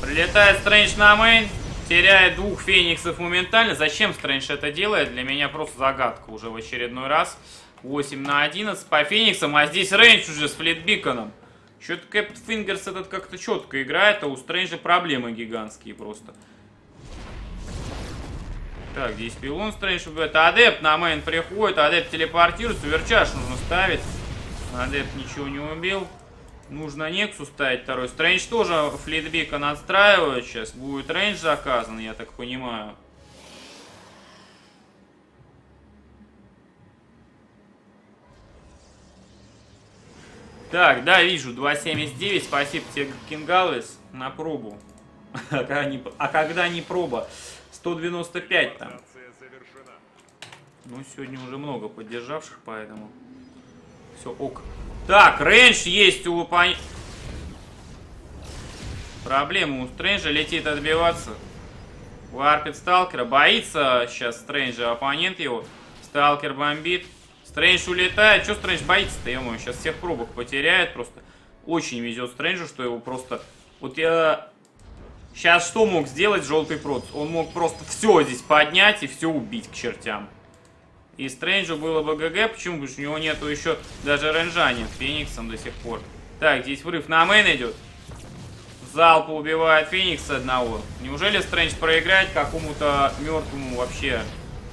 Прилетает Стрэндж на мейн. Теряет двух фениксов моментально. Зачем Стрэндж это делает? Для меня просто загадка уже в очередной раз. восемь на одиннадцать по фениксам. А здесь рейндж уже с флитбиконом. Что-то Кэпт Фингерс этот как-то четко играет. А у Стрэнджа проблемы гигантские просто. Так, здесь пилон Стрэндж убивает. Адепт на мейн приходит. Адепт телепортируется. Верчаш нужно ставить. Адепт ничего не убил. Нужно Нексу ставить второй. Стрэндж тоже флитбика настраивает сейчас. Будет рейндж заказан, я так понимаю. Так, да, вижу. два семьдесят девять. Спасибо тебе, Кингалвис. На пробу. А когда не, а когда не проба? сто девяносто пять там. Ну, сегодня уже много поддержавших, поэтому... Все, ок. Так, рейндж есть у оппонента. Проблема у Стрэнджа, летит отбиваться. Варпит Сталкера, боится сейчас Стрэнджа, оппонент его. Сталкер бомбит. Стрэндж улетает. Че Стрэндж боится-то, ё-моё, сейчас всех пробок потеряет просто. Очень везет Стрэнджу, что его просто... Вот я... Сейчас что мог сделать желтый проц? Он мог просто все здесь поднять и все убить к чертям. И Стрэнджу было бы ГГ, почему? Потому что у него нету еще даже рейнджа нет Фениксом до сих пор. Так, здесь врыв на мейн идет. Залп убивает Феникса одного. Неужели Стрэндж проиграет какому-то мертвому вообще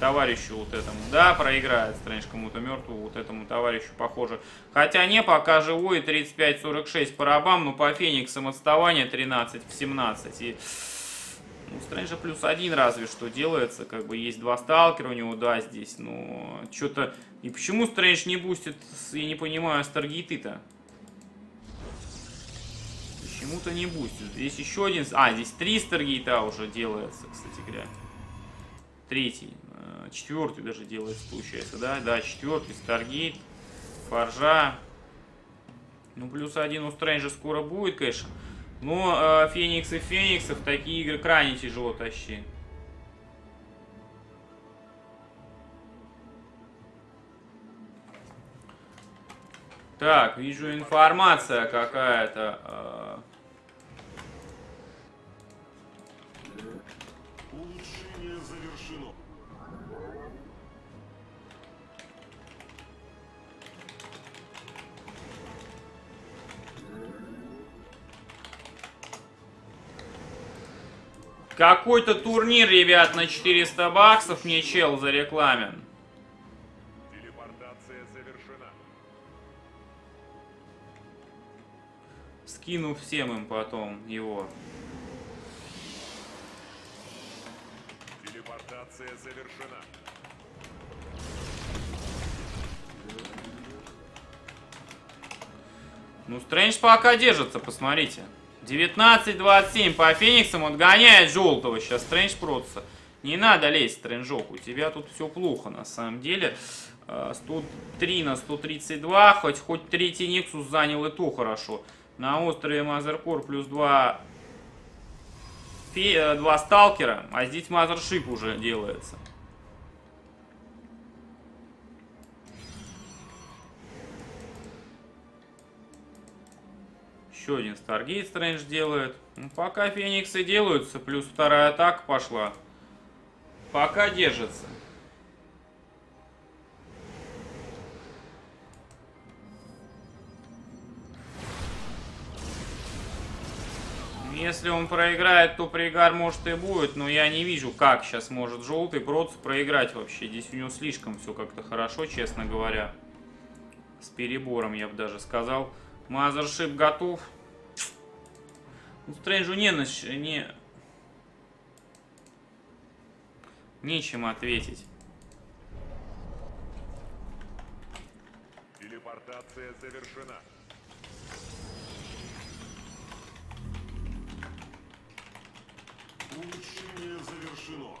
товарищу вот этому. Да, проиграет Стрэндж кому-то мертвому, вот этому товарищу, похоже. Хотя не, пока живой, тридцать пять сорок шесть по рабам, но по Фениксам отставание тринадцать в семнадцать. И... ну, Стрэнджа плюс один разве что делается, как бы есть два сталкера у него, да, здесь, но что-то... И почему Стрэндж не бустит, я не понимаю, старгейты-то? Почему-то не бустит. Здесь еще один... А, здесь три старгейта уже делается, кстати говоря. Третий. Четвертый даже делается, получается, да? Да, четвертый старгейт. Форжа. Ну, плюс один у Стрэнджа скоро будет, конечно. Но э, Фениксы Фениксов такие игры крайне тяжело тащи. Так, вижу, информация какая-то. Улучшение завершено. Какой-то турнир, ребят, на четыреста баксов мне чел зарекламен. Телепортация завершена. Скину всем им потом его. Телепортация завершена. Ну, Стрэндж пока держится, посмотрите. девятнадцать двадцать семь по Фениксам, он гоняет желтого. Сейчас Стрэндж протса. Не надо лезть, Стрэнджок, у тебя тут все плохо на самом деле. сто три на сто тридцать два, хоть, хоть третий Нексус занял, и то хорошо. На острове Мазеркор плюс два, Фе... два сталкера, а здесь Мазершип уже делается. Еще один старгейт Стрэндж делает. Ну, пока Фениксы делаются, плюс вторая атака пошла. Пока держится. Если он проиграет, то пригар может и будет, но я не вижу, как сейчас может желтый проц проиграть вообще. Здесь у него слишком все как-то хорошо, честно говоря. С перебором, я бы даже сказал. Мазершип готов. Ну, Стрэнджу не, не... нечем ответить. Телепортация завершена. Улучшение завершено.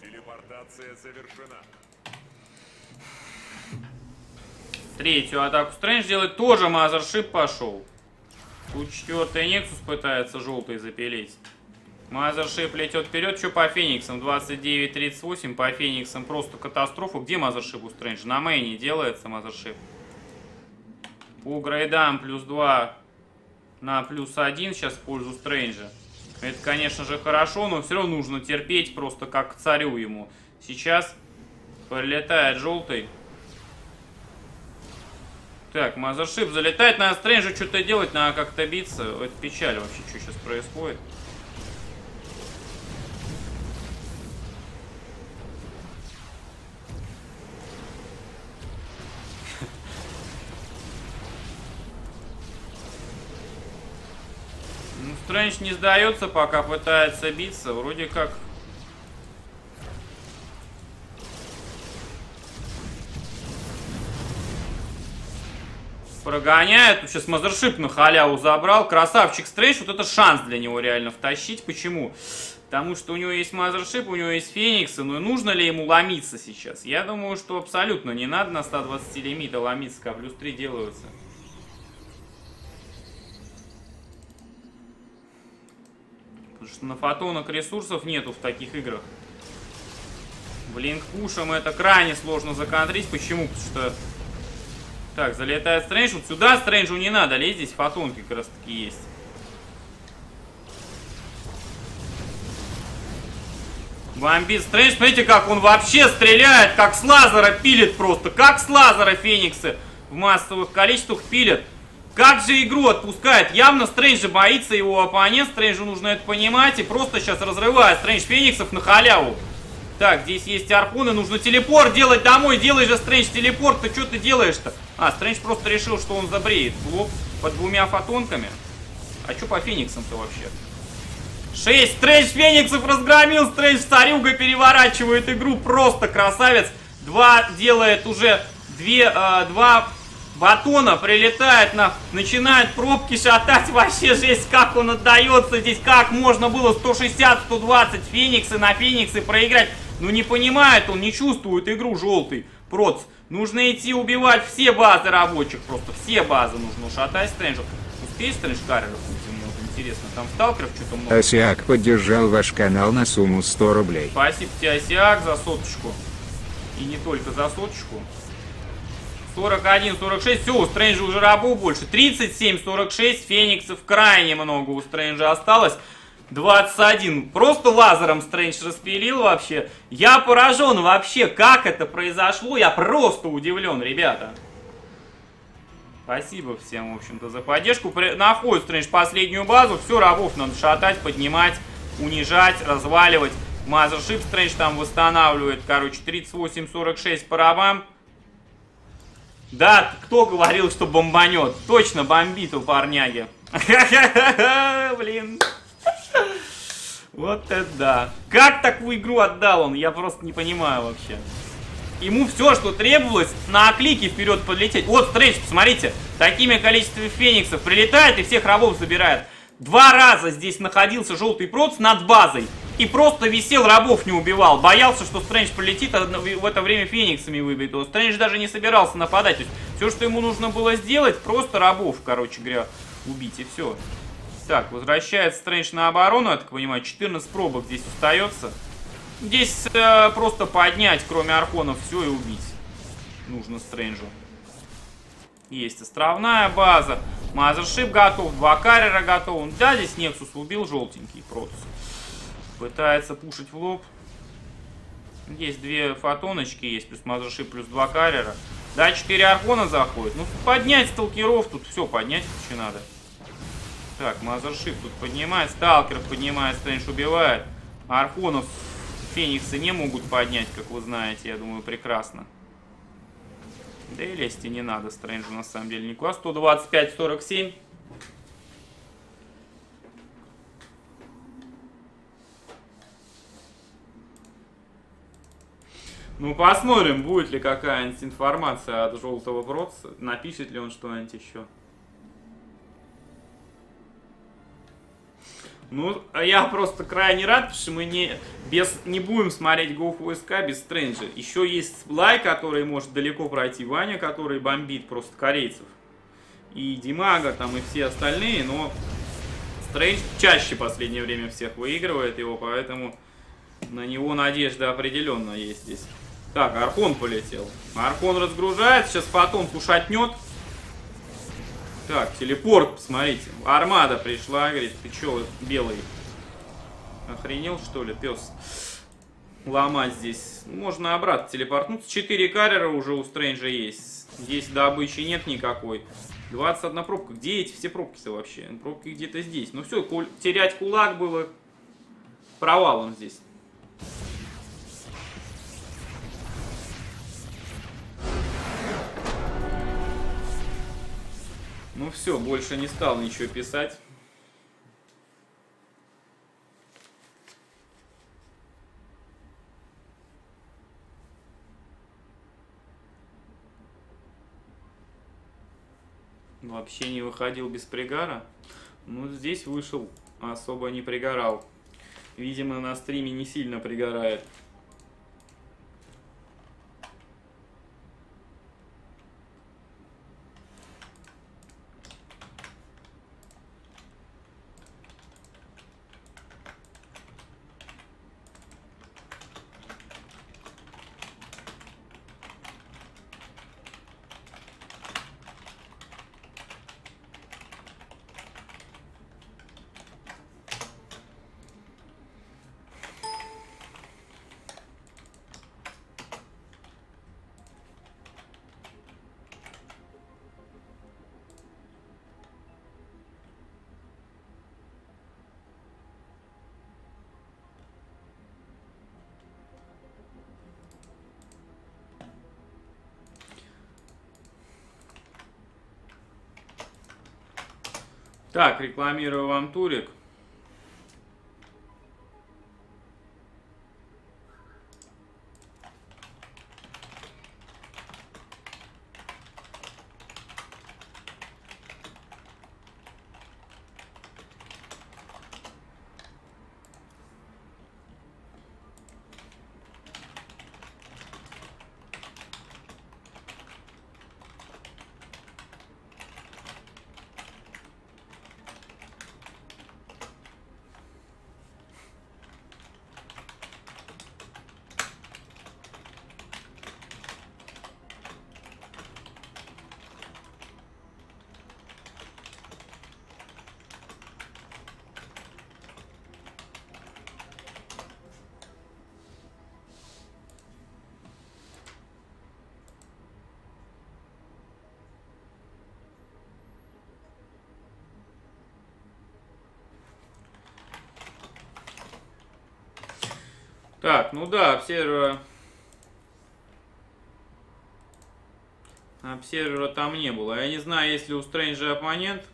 Телепортация завершена. Третью атаку Стрэндж делает, тоже Мазершип пошел. Тут четвертый Нексус пытается желтый запилить. Мазершип летет вперед. Что по Фениксам? двадцать девять тридцать восемь по Фениксам просто катастрофа. Где Мазершип у Стрэнджа? На мейне делается Мазершип. По грейдам плюс два на плюс один сейчас в пользу Стрэнджа. Это, конечно же, хорошо, но все равно нужно терпеть просто как царю ему. Сейчас прилетает желтый. Так, Мазершип залетает, надо Стрэнджу что-то делать, надо как-то биться. Это печаль вообще, что сейчас происходит. Ну, Стрэндж не сдается, пока пытается биться, вроде как... Прогоняет. Тут сейчас Мазершип на халяву забрал. Красавчик Стрэндж. Вот это шанс для него реально втащить. Почему? Потому что у него есть Мазершип, у него есть Фениксы. Но нужно ли ему ломиться сейчас? Я думаю, что абсолютно не надо на ста двадцати лимита ломиться, как плюс три делаются. Потому что на фотонок ресурсов нету в таких играх. Блин, пушем это крайне сложно законтрить. Почему? Потому что... Так, залетает Стрэндж. Вот сюда Стрэнджу не надо лезть. Здесь фотонки как раз таки есть. Бомбит Стрэндж. Смотрите, как он вообще стреляет. Как с лазера пилит просто. Как с лазера Фениксы в массовых количествах пилит. Как же игру отпускает? Явно Стрэнджа боится его оппонент. Стрэнджу нужно это понимать. И просто сейчас разрывает Стрэндж Фениксов на халяву. Так, здесь есть арпуны. Нужно телепорт делать домой. Делай же, Стрэндж, телепорт. Ты что ты делаешь-то? А, Стрэндж просто решил, что он забреет. Блок под двумя фотонками. А что по Фениксам-то вообще? шесть. Стрэндж Фениксов разгромил. Стрэндж Царюга переворачивает игру. Просто красавец. Два делает уже... Две... Э, два... Батона прилетает, на, начинает пробки шатать, вообще жесть, как он отдается здесь, как можно было сто шестьдесят сто двадцать Фениксы на Фениксы проиграть. Ну не понимает он, не чувствует игру желтый проц. Нужно идти убивать все базы рабочих, просто все базы нужно шатать Стрэнджу. Успеешь Стрэндж карреров? Интересно, там сталкеров что-то много. Асиак поддержал ваш канал на сумму сто рублей. Спасибо тебе, Асиак, за соточку. И не только за соточку. сорок один сорок шесть, все, у Стрэнджа уже рабов больше. тридцать семь сорок шесть, фениксов крайне много у Стрэнджа осталось. двадцать один, просто лазером Стрэндж распилил вообще. Я поражен вообще, как это произошло, я просто удивлен, ребята. Спасибо всем, в общем-то, за поддержку. Находит Стрэндж последнюю базу, все, рабов надо шатать, поднимать, унижать, разваливать. Мазершип Стрэндж там восстанавливает, короче, тридцать восемь сорок шесть по рабам. Да, кто говорил, что бомбанет? Точно бомбит у парняги. Блин. Вот это да. Как такую игру отдал он? Я просто не понимаю вообще. Ему все, что требовалось, на клике вперед подлететь. Вот Стрэндж, посмотрите. Такими количествами фениксов прилетает и всех рабов забирает. Два раза здесь находился желтый проц над базой. И просто висел, рабов не убивал. Боялся, что Стрэндж полетит, а в это время фениксами выбьет. Стрэндж даже не собирался нападать. То есть все, что ему нужно было сделать, просто рабов, короче говоря, убить и все. Так, возвращается Стрэндж на оборону, я так понимаю. четырнадцать пробок здесь остается. Здесь э, просто поднять, кроме архонов, все и убить. Нужно Стрэнджу. Есть островная база. Мазершип готов, два каррера готов. Да, здесь Нексус убил желтенький проц. Пытается пушить в лоб. Здесь две фотоночки есть, плюс мазершип, плюс два каррера. Да, четыре архона заходит. Ну, поднять сталкеров тут, все, поднять еще надо. Так, мазершип тут поднимает, сталкеров поднимает, Стрэндж убивает. Архонов фениксы не могут поднять, как вы знаете, я думаю, прекрасно. Да и лезть и не надо, Стрэнджу на самом деле не класс. сто двадцать пять сорок семь. Ну, посмотрим, будет ли какая-нибудь информация от желтого проца. Напишет ли он что-нибудь еще. Ну, я просто крайне рад, потому что мы не, без, не будем смотреть Go четыре эс си два без Стрэнджа. Еще есть Лай, который может далеко пройти, Ваня, который бомбит просто корейцев. И Димага там, и все остальные, но Стрэндж чаще в последнее время всех выигрывает его, поэтому на него надежда определенно есть здесь. Так, Архон полетел. Архон разгружает, сейчас потом пушатнет. Так, телепорт, посмотрите. Армада пришла, говорит, ты че, белый? Охренел, что ли, пес? Ломать здесь. Можно обратно телепортнуться. четыре каррера уже у Стрэнджа есть. Здесь добычи нет никакой. двадцать одна пробка. Где эти все пробки-то вообще? Пробки где-то здесь. Ну все, терять кулак было провалом здесь. Ну все, больше не стал ничего писать. Вообще не выходил без пригара. Ну, здесь вышел, особо не пригорал. Видимо, на стриме не сильно пригорает. Так, рекламирую вам турик. Так, ну да, обсервера... обсервера там не было. Я не знаю, есть ли у Стрэнджа оппонент.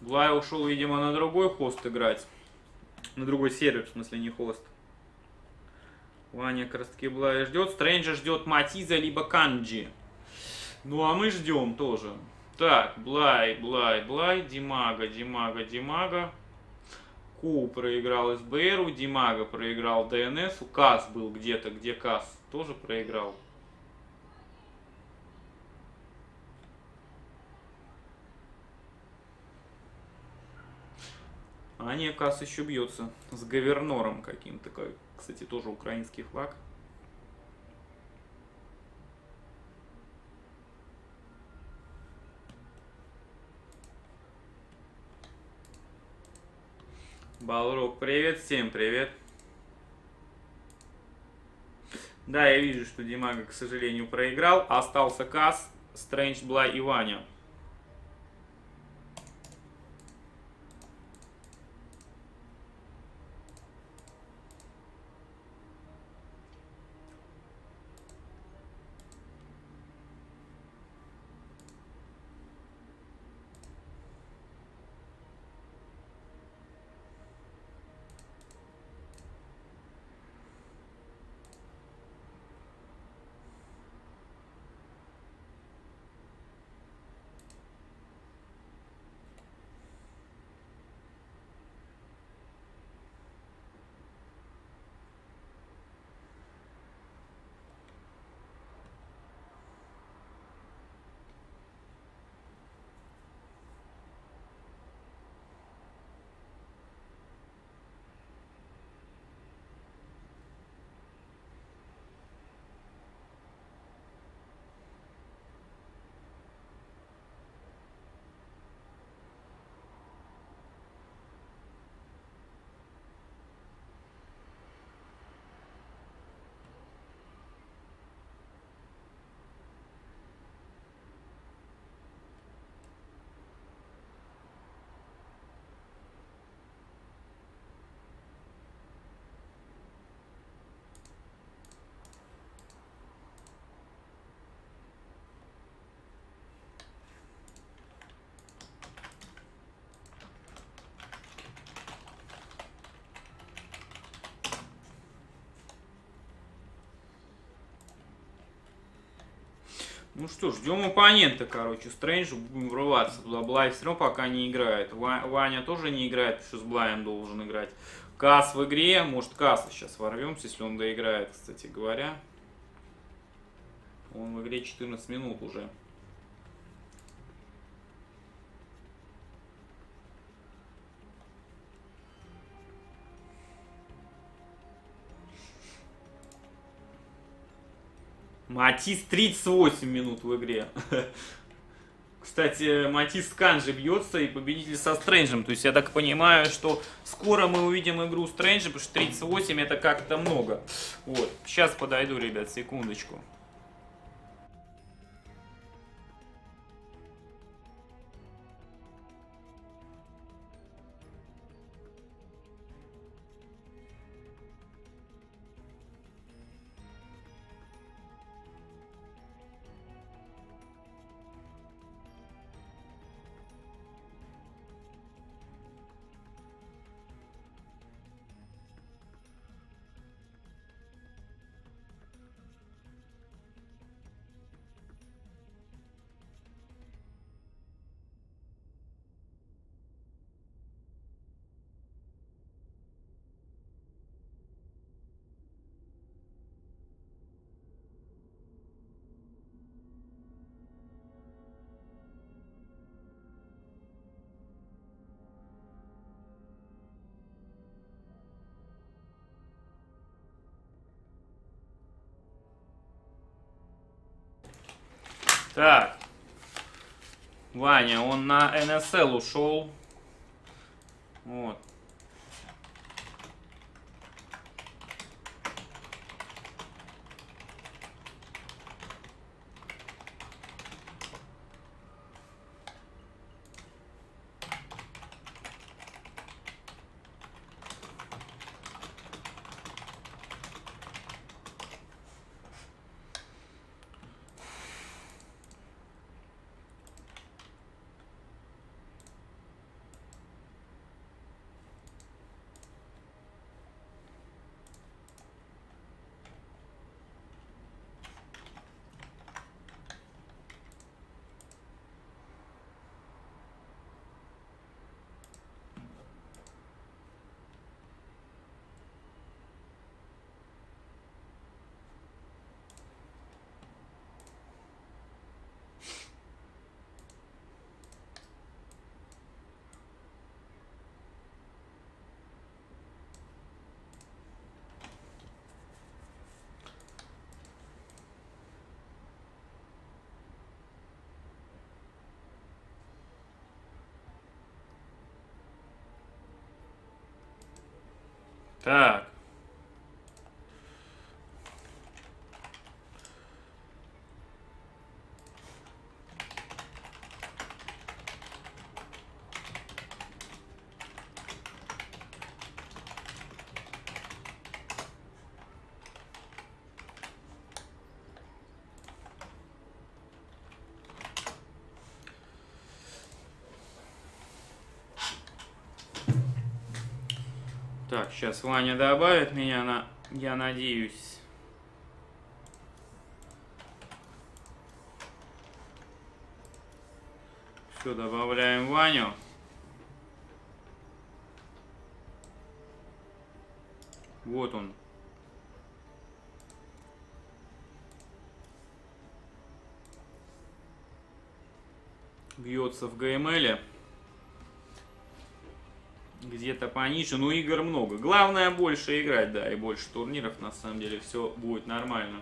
Блай ушел, видимо, на другой хост играть. На другой сервер, в смысле, не хост. Ваня как раз таки Блай ждет. Стрэнджа ждет Матиза либо Канджи. Ну, а мы ждем тоже. Так, Блай, Блай, Блай, Димага, Димага, Димага. Ку проиграл СБРу, Димага проиграл ДНСу. Кас был где-то, где Кас тоже проиграл. А не, Кас еще бьется с Говернором каким-то. Кстати, тоже украинский флаг. Балрук, привет, всем привет. Да, я вижу, что Димага, к сожалению, проиграл. Остался Кас, Стрэндж, Блай и Ваня. Ну что, ждем оппонента, короче, Стрэнджу, будем врываться туда. Блай все равно пока не играет. Ваня тоже не играет, потому что с Блаем должен играть. Кас в игре, может, Каса сейчас ворвемся, если он доиграет, кстати говоря. Он в игре четырнадцать минут уже. Матис тридцать восемь минут в игре. Кстати, Матис с Канджи бьется и победитель со Стрэнджем. То есть я так понимаю, что скоро мы увидим игру Стрэнджа, потому что тридцать восемь это как-то много. Вот, сейчас подойду, ребят, секундочку. Так. Ваня, он на эн эс эл ушел. Вот. Так. Так, сейчас Ваня добавит меня, на, я надеюсь. Все, добавляем Ваню. Вот он. Бьется в ГМЛе. Где-то пониже, но игр много. Главное больше играть, да, и больше турниров, на самом деле, все будет нормально.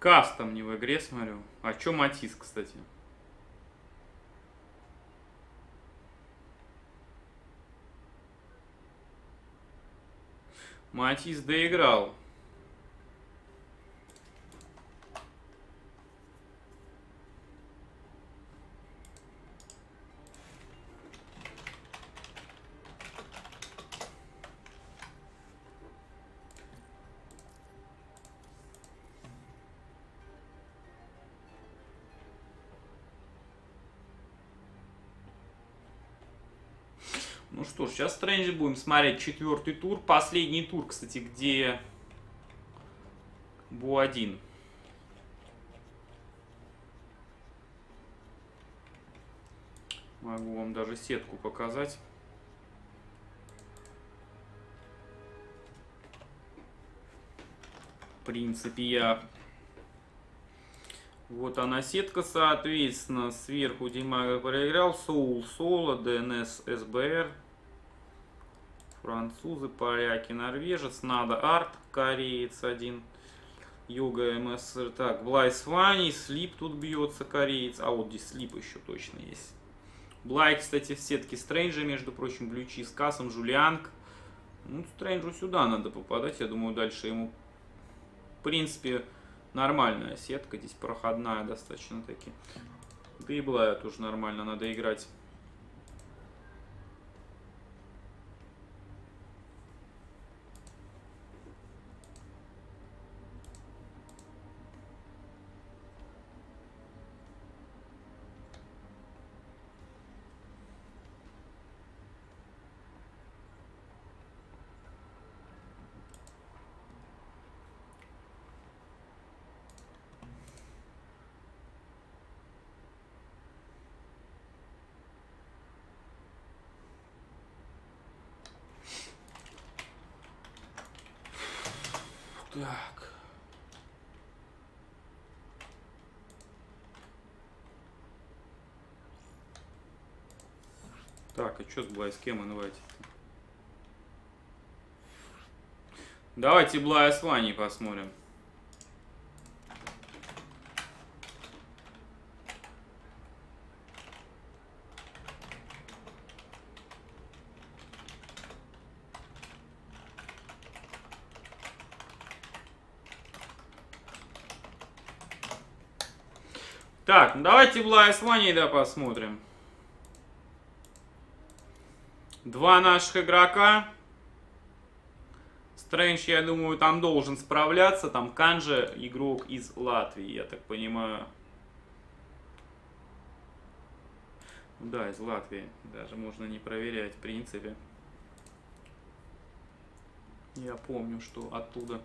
Кастом не в игре, смотрю. А чё Матис, кстати? Матис доиграл. Ну что ж, сейчас Стрэндж будем смотреть четвертый тур. Последний тур, кстати, где Бу один. Могу вам даже сетку показать. В принципе, я... Вот она сетка, соответственно, сверху Димага проиграл. Соул, Соло, ДНС, СБР. Французы, поляки, норвежец, надо арт, кореец один, Йога, МСР, так, Блайс, Вани, Слип тут бьется, кореец, а вот здесь Слип еще точно есть. Блай, кстати, в сетке Стрэнджа, между прочим, Блючи с Кассом, Жулианг. Ну, Стрэнджу сюда надо попадать, я думаю, дальше ему, в принципе, нормальная сетка, здесь проходная достаточно-таки. Да и Блая тоже нормально надо играть. Так. Так, а что с Блай, с кем инвайтить? Давайте Блая с Ваней посмотрим. Так, ну давайте Блая с Ваней, да, посмотрим. Два наших игрока. Стрэндж, я думаю, там должен справляться. Там Канже, игрок из Латвии, я так понимаю. Да, из Латвии. Даже можно не проверять, в принципе. Я помню, что оттуда...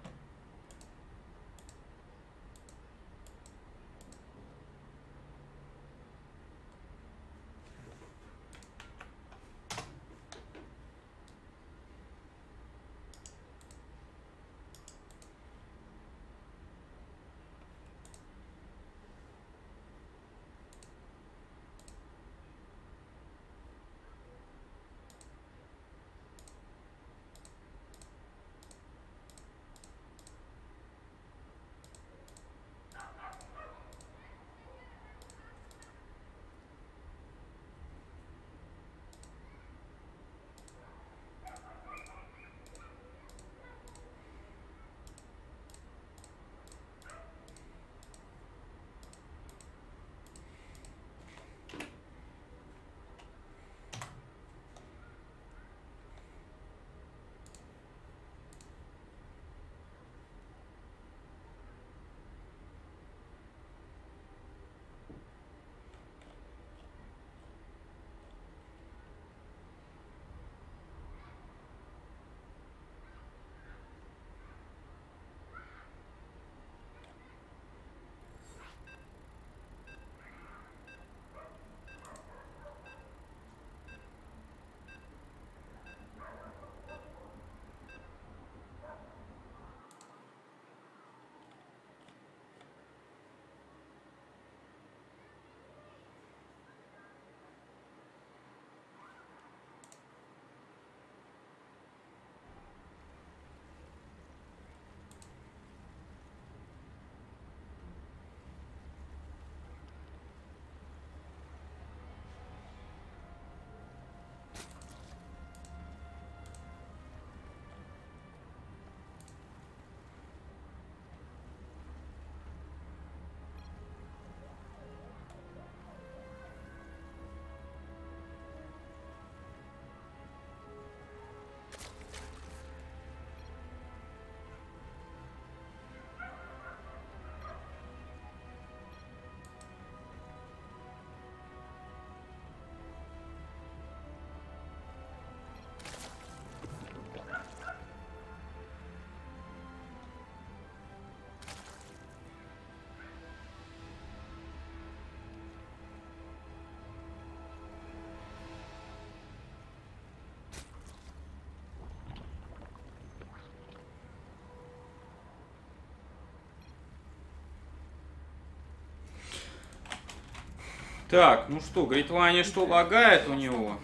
Так, ну что, говорит Ваня, что лагает у него?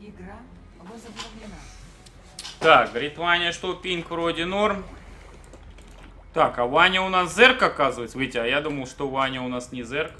Игра возобновлена. Так, говорит Ваня, что пинг вроде норм. Так, а Ваня у нас зерк, оказывается. Витя, а я думал, что Ваня у нас не зерк.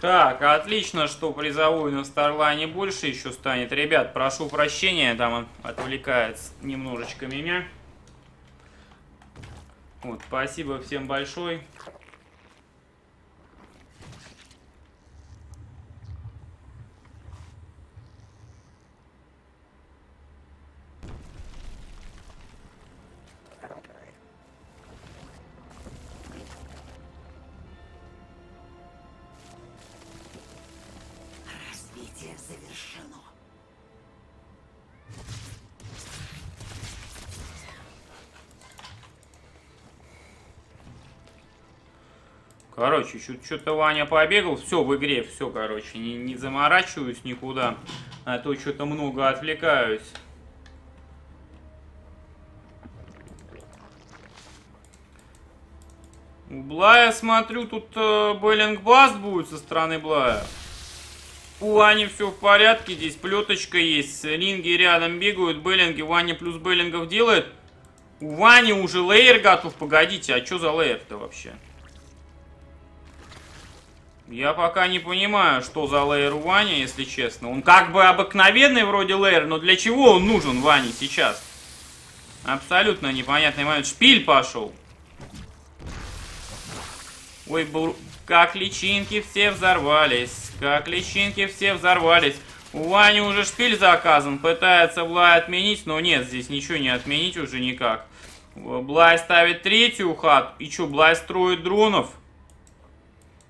Так, отлично, что призовую на Starline больше еще станет. Ребят, прошу прощения, там он отвлекает немножечко меня. Вот, спасибо всем большое. Короче, что-то Ваня побегал. Все в игре, все, короче. Не, не заморачиваюсь никуда. А то что-то много отвлекаюсь. У Блая, смотрю, тут э, Беллинг-Бласт будет со стороны Блая. У Вани все в порядке. Здесь плеточка есть. Линги рядом бегают. Беллинги. Ваня плюс Беллингов делает. У Вани уже лейер готов. Погодите, а что за лейер-то вообще? Я пока не понимаю, что за лейер у Вани, если честно. Он как бы обыкновенный вроде лейер, но для чего он нужен Ване сейчас? Абсолютно непонятный момент. Шпиль пошел. Ой, был... как личинки все взорвались. Как личинки все взорвались. У Вани уже шпиль заказан. Пытается Блай отменить, но нет, здесь ничего не отменить уже никак. Блай ставит третью хату. И что, Блай строит дронов?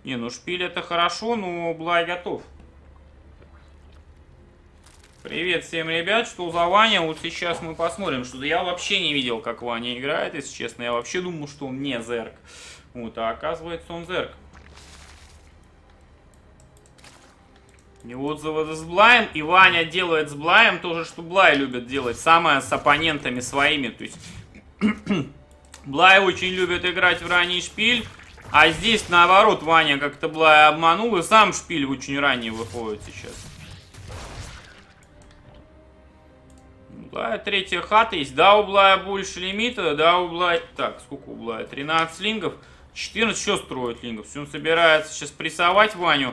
Не, ну шпиль это хорошо, но Блай готов. Привет всем, ребят. Что за Ваня? Вот сейчас мы посмотрим. Что я вообще не видел, как Ваня играет, если честно. Я вообще думал, что он не зерк. Вот, а оказывается, он зерк. И отзывы с Блаем. И Ваня делает с Блаем то же, что Блай любит делать. Самое с оппонентами своими. То есть Блай очень любит играть в ранний шпиль. А здесь, наоборот, Ваня как-то Блая обманул, и сам шпиль очень ранний выходит сейчас. Блая третья хата есть. Да, у Блая больше лимита, да, у Блая... Так, сколько у Блая? тринадцать лингов. четырнадцать еще строит лингов. Он собирается сейчас прессовать Ваню.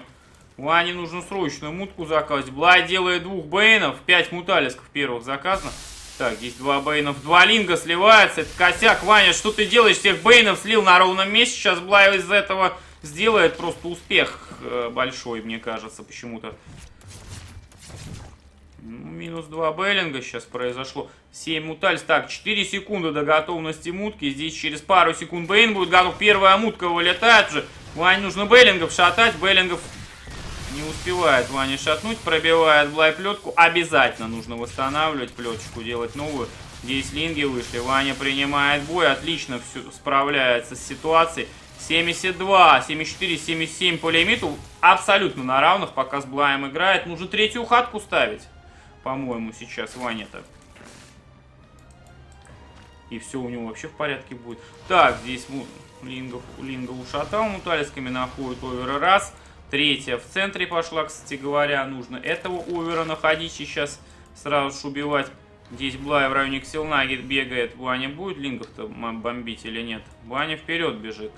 Ване нужно срочно мутку заказать. Блай делает двух бейнов, пять муталисков первых заказано. Так, здесь два бейнов, два линга сливается, это косяк. Ваня, что ты делаешь? Всех бейнов слил на ровном месте, сейчас Блай из этого сделает просто успех большой, мне кажется, почему-то. Ну, минус два бейлинга сейчас произошло, семь мутальс. Так, четыре секунды до готовности мутки, здесь через пару секунд бейн будет готов, первая мутка вылетает же. Ване нужно бейлингов шатать, бейлингов... Не успевает Ваня шатнуть, пробивает Блай плетку. Обязательно нужно восстанавливать плеточку, делать новую. Здесь линги вышли, Ваня принимает бой, отлично все справляется с ситуацией. семьдесят два, семьдесят четыре, семьдесят семь по лимиту. Абсолютно на равных, пока с Блаем играет. Нужно третью хатку ставить, по-моему, сейчас Ваня-то. И все у него вообще в порядке будет. Так, здесь линга, линга ушатал, муталисками находит овера раз. Третья в центре пошла, кстати говоря. Нужно этого овера находить и сейчас сразу же убивать. Здесь Блай в районе Ксилнаги бегает. Ваня будет лингов-то бомбить или нет? Ваня вперед бежит.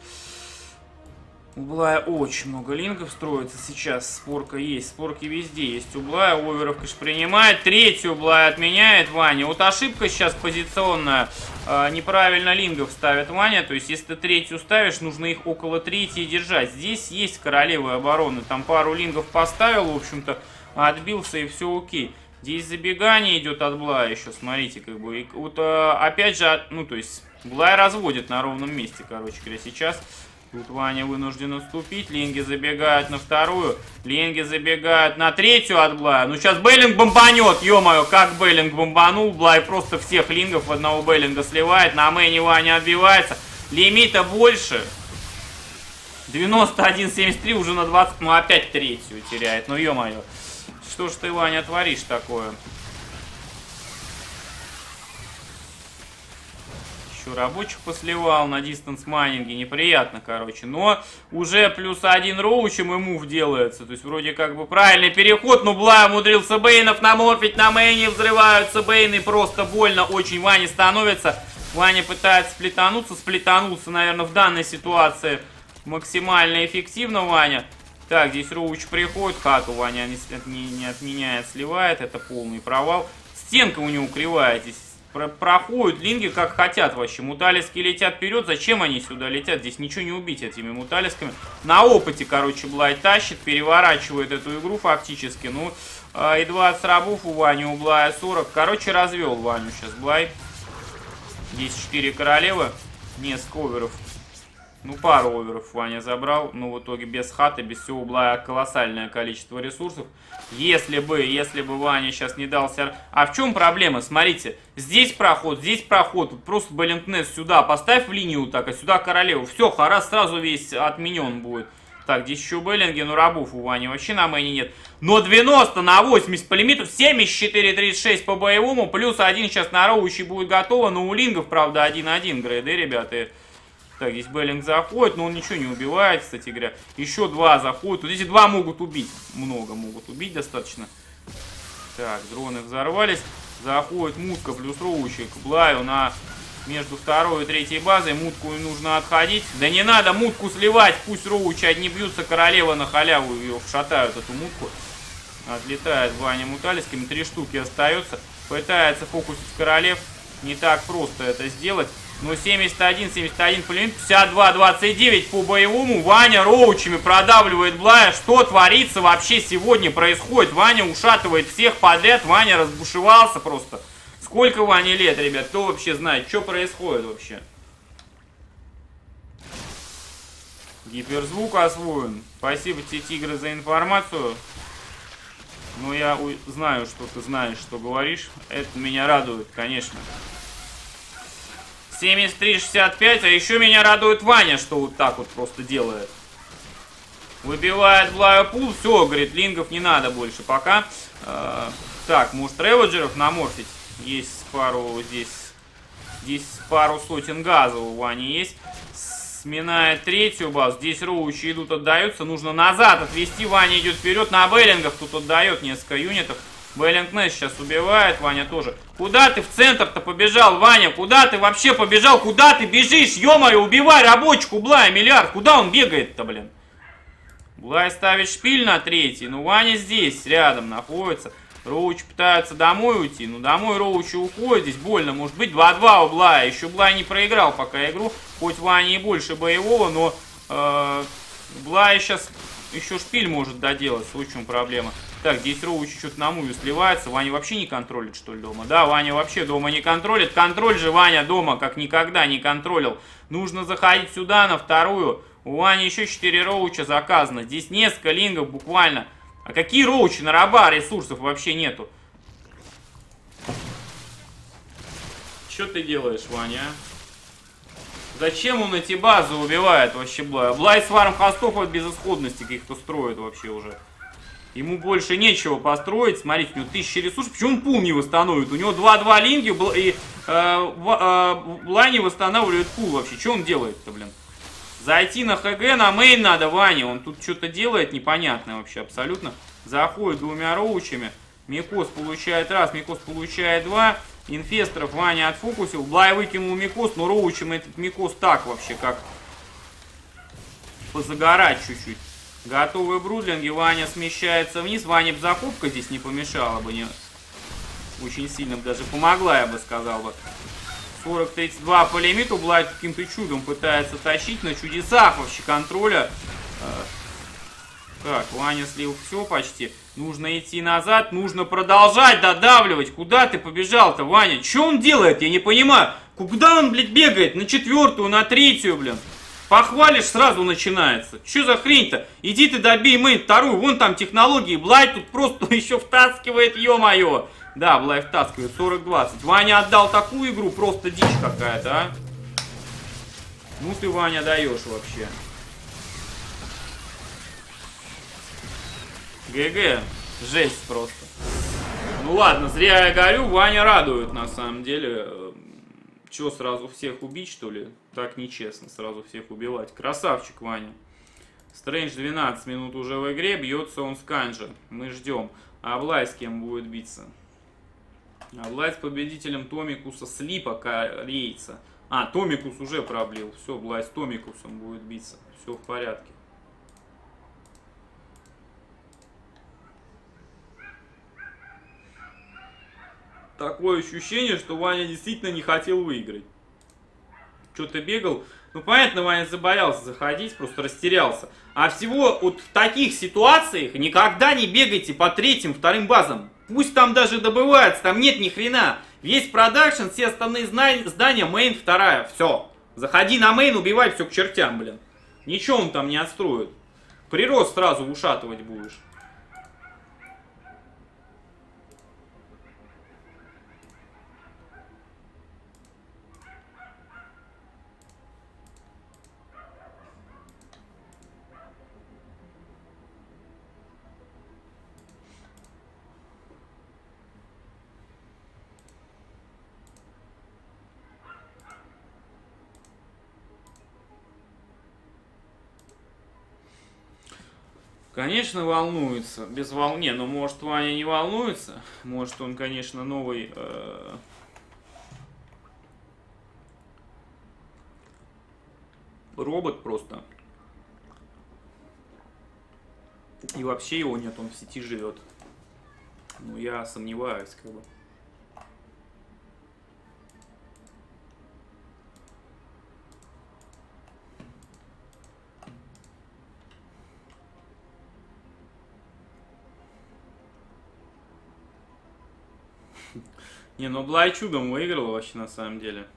У Блая очень много лингов строится сейчас. Спорка есть. Спорки везде есть. У Блая оверов, конечно, принимает. Третью Блай отменяет Ваня. Вот ошибка сейчас позиционная. Неправильно лингов ставит Ваня. То есть, если ты третью ставишь, нужно их около третьей держать. Здесь есть королевы обороны. Там пару лингов поставил, в общем-то, отбился и все окей. Здесь забегание идет от Блая еще. Смотрите, как бы. И вот опять же, ну то есть, Блай разводит на ровном месте, короче говоря, сейчас. Тут Ваня вынужден уступить. Линги забегают на вторую. Линги забегают на третью от Блая. Ну сейчас Беллинг бомбанет. Ё-моё, как Беллинг бомбанул. Блай просто всех лингов в одного Беллинга сливает. На мэне Ваня отбивается. Лимита больше. девяносто один семьдесят три уже на двадцать. Ну опять третью теряет. Ну ё-моё. Что ж ты, Ваня, творишь такое? Рабочих посливал на дистанс майнинге, неприятно, короче, но уже плюс один роучем и мув делается, то есть вроде как бы правильный переход, но Блай умудрился бейнов наморфить, на мэйне взрываются бейны, просто больно очень Ване становится, Ваня пытается сплетануться, сплетанулся, наверное, в данной ситуации максимально эффективно Ваня, Так, здесь Роуч приходит, хату Ваня не, не отменяет, сливает, это полный провал. Стенка у него кривая, здесь про проходят линги как хотят вообще. Муталиски летят вперед, зачем они сюда летят? Здесь ничего не убить этими муталисками. На опыте, короче, Блай тащит, переворачивает эту игру фактически. Ну, э, и двадцать рабов у Вани, у Блая сорок. Короче, развел Ваню сейчас Блай. Здесь четыре королевы, несколько оверов. Ну, пару оверов Ваня забрал, но в итоге без хата, без всего Блая колоссальное количество ресурсов. Если бы, если бы Ваня сейчас не дался... А в чем проблема? Смотрите, здесь проход, здесь проход, просто Беллингнес сюда поставь в линию так, а сюда королеву. Все, Харас сразу весь отменен будет. Так, здесь еще Беллинги, но рабов у Вани вообще на мэне нет. Но девяносто на восемьдесят по лимиту, семьдесят четыре тридцать шесть по боевому, плюс один сейчас на роучий будет готово, но у лингов, правда, один-один грейды, ребята. Так, здесь Беллинг заходит, но он ничего не убивает, кстати говоря. Еще два заходят. Вот эти два могут убить. Много могут убить достаточно. Так, дроны взорвались. Заходит мутка плюс роучик к Блаю на... между второй и третьей базой. Мутку нужно отходить. Да не надо мутку сливать. Пусть роучи одни бьются. Королева на халяву ее шатают, эту мутку. Отлетает Ваня муталисками. Три штуки остается. Пытается фокусить королев. Не так просто это сделать. Но семьдесят один семьдесят один пулемет, пятьдесят два двадцать девять по боевому. Ваня роучами продавливает Блая. Что творится вообще сегодня происходит? Ваня ушатывает всех подряд. Ваня разбушевался просто. Сколько Ване лет, ребят? Кто вообще знает, что происходит вообще? Гиперзвук освоен. Спасибо тебе, Тигры, за информацию. Но я знаю, что ты знаешь, что говоришь. Это меня радует, конечно. семьдесят три шестьдесят пять, а еще меня радует Ваня, что вот так вот просто делает. Выбивает Блаю пул, все, говорит, лингов не надо больше пока. Э-э так, может, реводжеров наморфить? Есть пару здесь, здесь пару сотен газа у Вани есть. Сминает третью базу, здесь роучи идут, отдаются, нужно назад отвести, Ваня идет вперед, на Беллингов тут отдает несколько юнитов. Беллингнес сейчас убивает, Ваня тоже. Куда ты в центр-то побежал, Ваня? Куда ты вообще побежал? Куда ты бежишь? Ё-моё, убивай рабочку, Блай, миллиард. Куда он бегает-то, блин? Блай ставит шпиль на третий. Ну, Ваня здесь, рядом находится. Роуч пытается домой уйти. Ну, домой Роучи уходит. Здесь больно, может быть, два-два у Блая. Еще Блай не проиграл пока игру. Хоть Ваня и больше боевого, но... Э, Блай сейчас... Еще шпиль может доделать, в общем проблема. Так, здесь Роуч чуть-чуть на муве сливается. Ваня вообще не контролит, что ли, дома? Да, Ваня вообще дома не контролит. Контроль же Ваня дома как никогда не контролил. Нужно заходить сюда, на вторую. У Вани еще четыре роуча заказано. Здесь несколько лингов буквально. А какие роучи на раба? Ресурсов вообще нету. Что ты делаешь, Ваня? Зачем он эти базы убивает вообще Блай? Блай с варом хостов от безысходности каких-то строит вообще уже. Ему больше нечего построить. Смотрите, у него тысяча ресурсов. Почему он пул не восстановит? У него два-два линги, и э, э, Блай не восстанавливает пул вообще. Что он делает-то, блин? Зайти на ХГ, на мейн надо, Ване. Он тут что-то делает непонятное вообще абсолютно. Заходит двумя роучами. Микос получает раз, Микос получает два. Инфесторов Ваня отфокусил. Блай выкинул Микос, но роучим этот Микос так вообще, как позагорать чуть-чуть. Готовые брудлинги. Ваня смещается вниз. Ване бы закупка здесь не помешала бы. Не... Очень сильно даже помогла, я бы сказал бы. сорок тридцать два по лимиту. Блай каким-то чудом пытается тащить на чудесах вообще контроля. Так, Ваня слил все почти. Нужно идти назад, нужно продолжать додавливать. Куда ты побежал-то, Ваня? Что он делает? Я не понимаю. Куда он, блядь, бегает? На четвертую, на третью, блин. Похвалишь, сразу начинается. Что за хрень-то? Иди ты добей мейн вторую. Вон там технологии. Блай тут просто еще втаскивает, ё-моё. Да, Блай втаскивает. сорок двадцать. Ваня отдал такую игру, просто дичь какая-то, а. Ну ты, Ваня, даешь вообще. ГГ. Жесть просто. Ну ладно, зря я горю. Ваня радует на самом деле. Че, сразу всех убить, что ли? Так нечестно, сразу всех убивать. Красавчик, Ваня. Стрэндж двенадцать минут уже в игре. Бьется он с Канджи. Мы ждем. А Блай с кем будет биться? А Блай с победителем Томикуса Слипа, корейца. А, Томикус уже проблил. Все, Блай с Томикусом будет биться. Все в порядке. такое ощущение, что Ваня действительно не хотел выиграть. Что-то бегал. Ну, понятно, Ваня забоялся заходить, просто растерялся. А всего вот в таких ситуациях никогда не бегайте по третьим, вторым базам. Пусть там даже добывается, там нет ни хрена. Весь продакшн, все основные здания, мейн, вторая, все. Заходи на мейн, убивай все к чертям, блин. Ничего он там не отстроит. Прирост сразу ушатывать будешь. Конечно, волнуется. Без волне. Но может, Ваня не волнуется. Может, он, конечно, новый... Э... робот просто. И вообще его нет, он в сети живет. Ну, я сомневаюсь, как бы. Не, ну Блай чудом выиграл вообще на самом деле.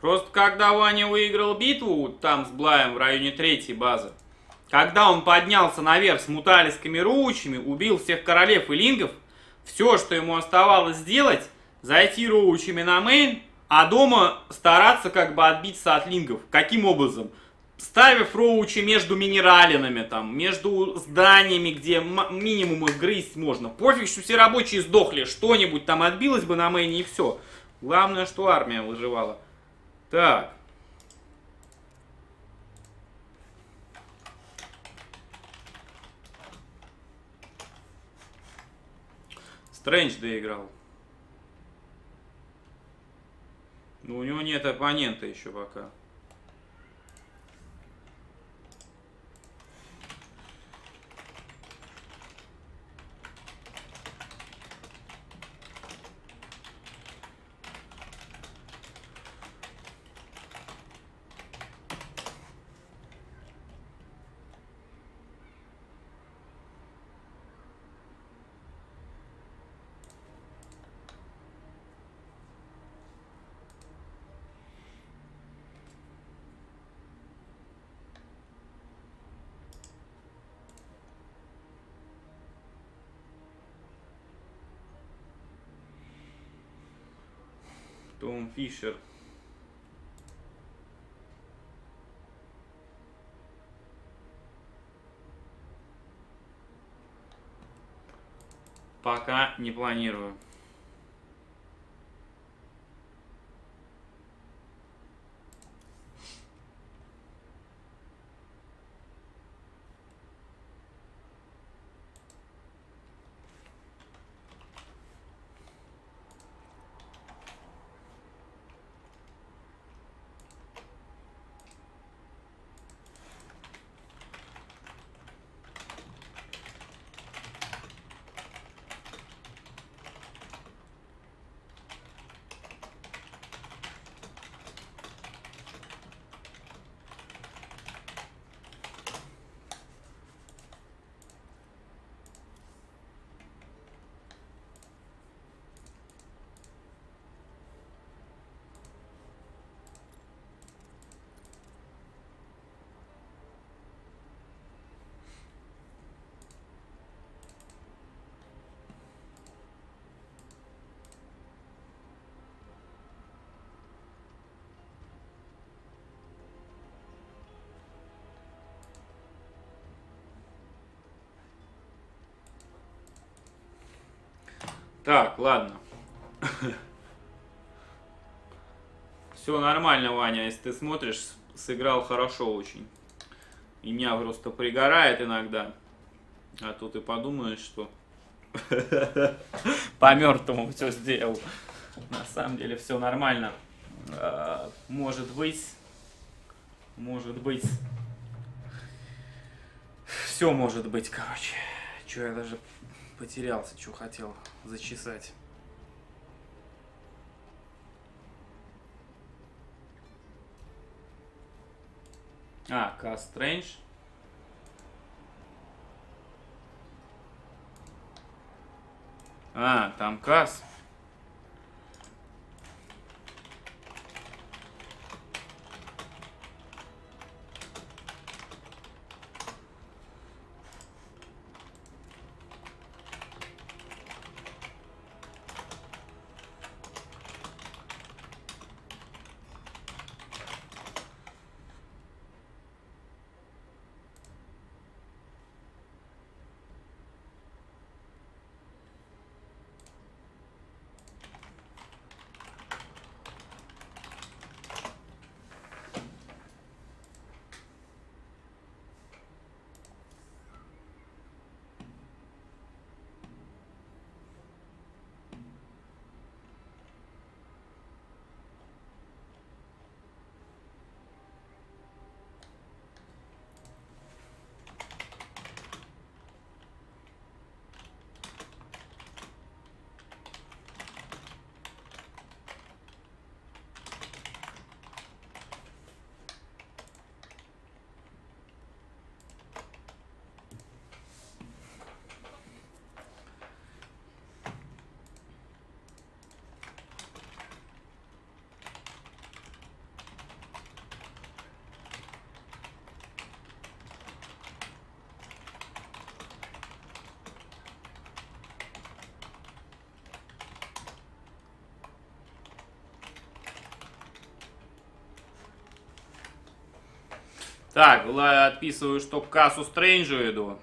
Просто когда Ваня выиграл битву там с Блаем в районе третьей базы, когда он поднялся наверх с муталискими роучами, убил всех королев и лингов, все, что ему оставалось сделать, зайти роучами на мейн, а дома стараться как бы отбиться от лингов. Каким образом? Ставив роучи между минералинами, там, между зданиями, где минимум грызть можно. Пофиг, что все рабочие сдохли, что-нибудь там отбилось бы на мейне и все. Главное, что армия выживала. Так. Стрэндж доиграл. Но у него нет оппонента еще пока. Том Фишер. Пока не планирую. Так, ладно. Все нормально, Ваня, если ты смотришь, сыграл хорошо очень. И меня просто пригорает иногда. А тут и подумаешь, что по мертвому все сделал. На самом деле все нормально. Может быть. Может быть. Все может быть, короче. Че, я даже потерялся, что хотел зачесать. А, Cast Range. А, там Cast. Так, отписываю, что к Кассу Стрэнджу иду.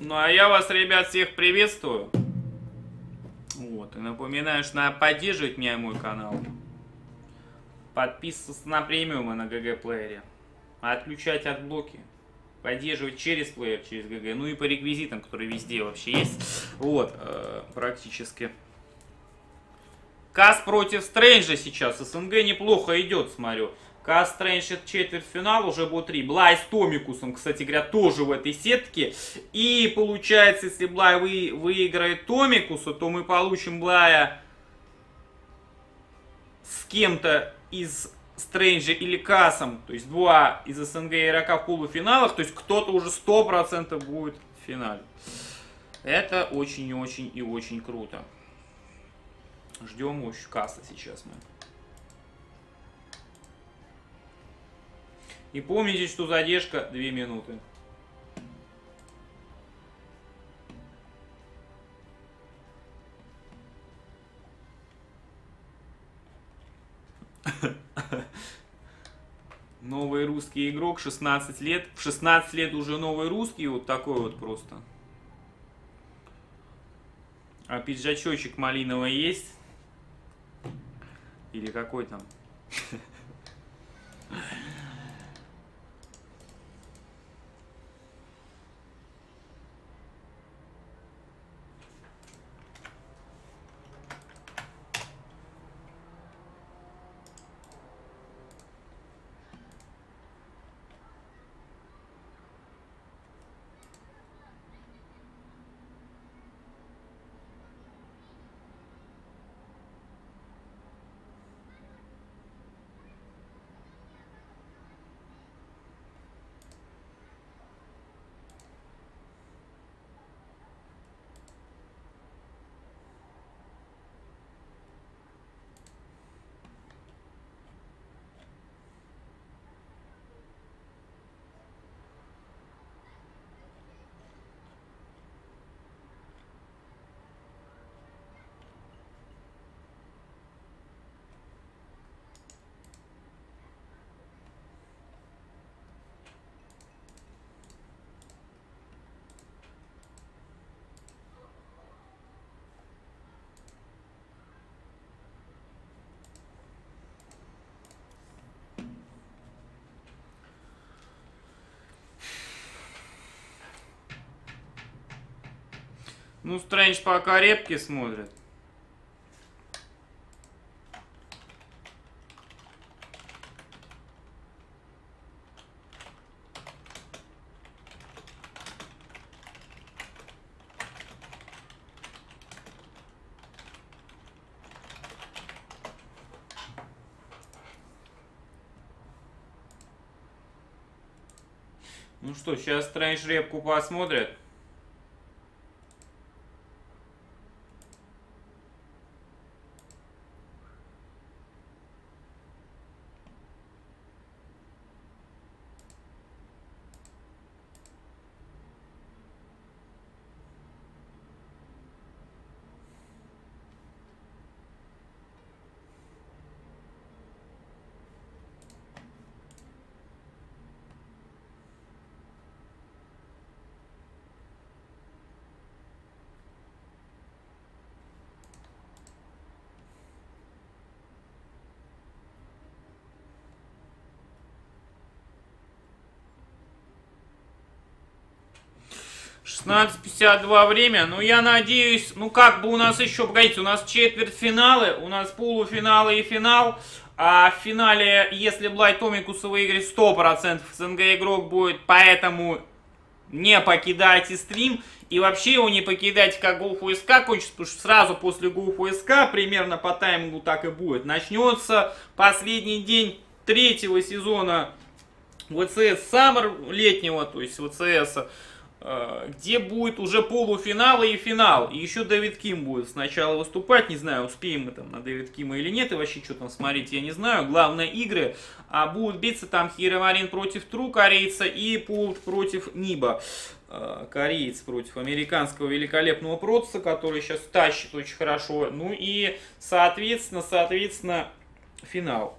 Ну, а я вас, ребят, всех приветствую. Вот, и напоминаю, что надо поддерживать меня и мой канал. Подписываться на премиумы на ГГ-плеере. Отключать от блоки, поддерживать через плеер, через ГГ, ну и по реквизитам, которые везде вообще есть. Вот, э, практически. Кас против Стрэнджа сейчас. СНГ неплохо идет, смотрю. Кас Стрэндж — это четвертьфинал, уже Бо три. Блай с Томикусом, кстати говоря, тоже в этой сетке. И получается, если Блай вы, выиграет Томикуса, то мы получим Блая с кем-то из Стрэнджа или Кассом, то есть два из СНГ игрока в полуфиналах, то есть кто-то уже сто процентов будет в финале. Это очень и очень и очень круто. Ждем мощь Касса сейчас мы. И помните, что задержка две минуты. Новый русский игрок, шестнадцать лет. В шестнадцать лет уже новый русский, вот такой вот просто. А пиджачочек малиновый есть? Или какой там? Ну, Стрэндж пока репки смотрит. Ну что, сейчас Стрэндж репку посмотрит. шестнадцать пятьдесят два время. Ну, я надеюсь, ну, как бы у нас еще, погодите, у нас четвертьфиналы, у нас полуфиналы и финал. А в финале, если Блайт Томикуса выиграет, сто процентов СНГ игрок будет, поэтому не покидайте стрим. И вообще его не покидайте, как GoFSK кончится, потому что сразу после GoFSK, примерно по таймингу так и будет, начнется последний день третьего сезона ви си эс Summer летнего, то есть ви си эс, где будет уже полуфинал и финал. И еще Дэвид Ким будет сначала выступать. Не знаю, успеем мы там на Дэвид Кима или нет. И вообще, что там смотреть, я не знаю. Главное, игры. А будут биться там Хиромарин против Тру, корейца, и Пулт против Ниба. Кореец против американского великолепного Протоса, который сейчас тащит очень хорошо. Ну и, соответственно, соответственно, финал.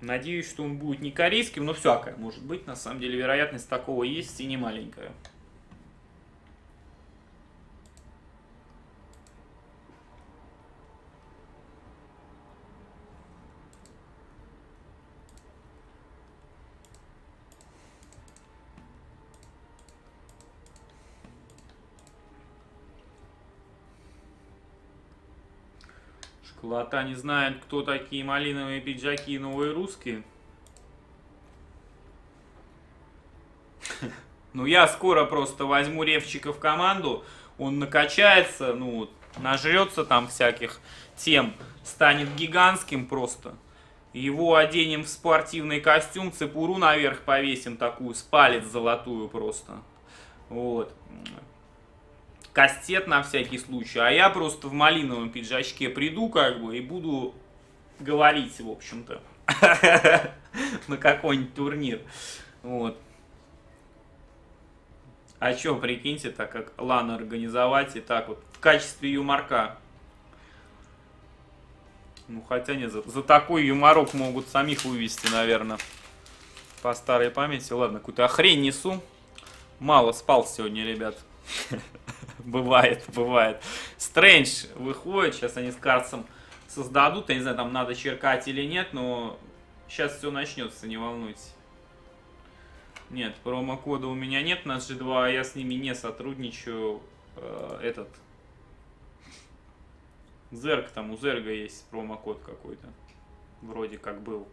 Надеюсь, что он будет не корейским, но всякое может быть. На самом деле, вероятность такого есть и не маленькая. Лота не знает, кто такие малиновые пиджаки и новые русские. Ну, я скоро просто возьму Ревчика в команду. Он накачается, ну, нажрется там всяких тем. Станет гигантским просто. Его оденем в спортивный костюм, цепуру наверх повесим такую, спалец золотую просто. Вот. Кастет на всякий случай, а я просто в малиновом пиджачке приду, как бы, и буду говорить, в общем-то, на какой-нибудь турнир. Вот. А чё, прикиньте, так как лан организовать и так вот, в качестве юморка. Ну, хотя нет, за, за такой юморок могут самих вывести, наверное, по старой памяти. Ладно, какую-то хрень несу. Мало спал сегодня, ребят. Бывает, бывает. Стрэндж выходит, сейчас они с Карцем создадут, я не знаю, там надо черкать или нет, но сейчас все начнется, не волнуйтесь. Нет, промокода у меня нет, на джи два, я с ними не сотрудничаю. Этот Зерг, там у Зерга есть промокод какой-то, вроде как был.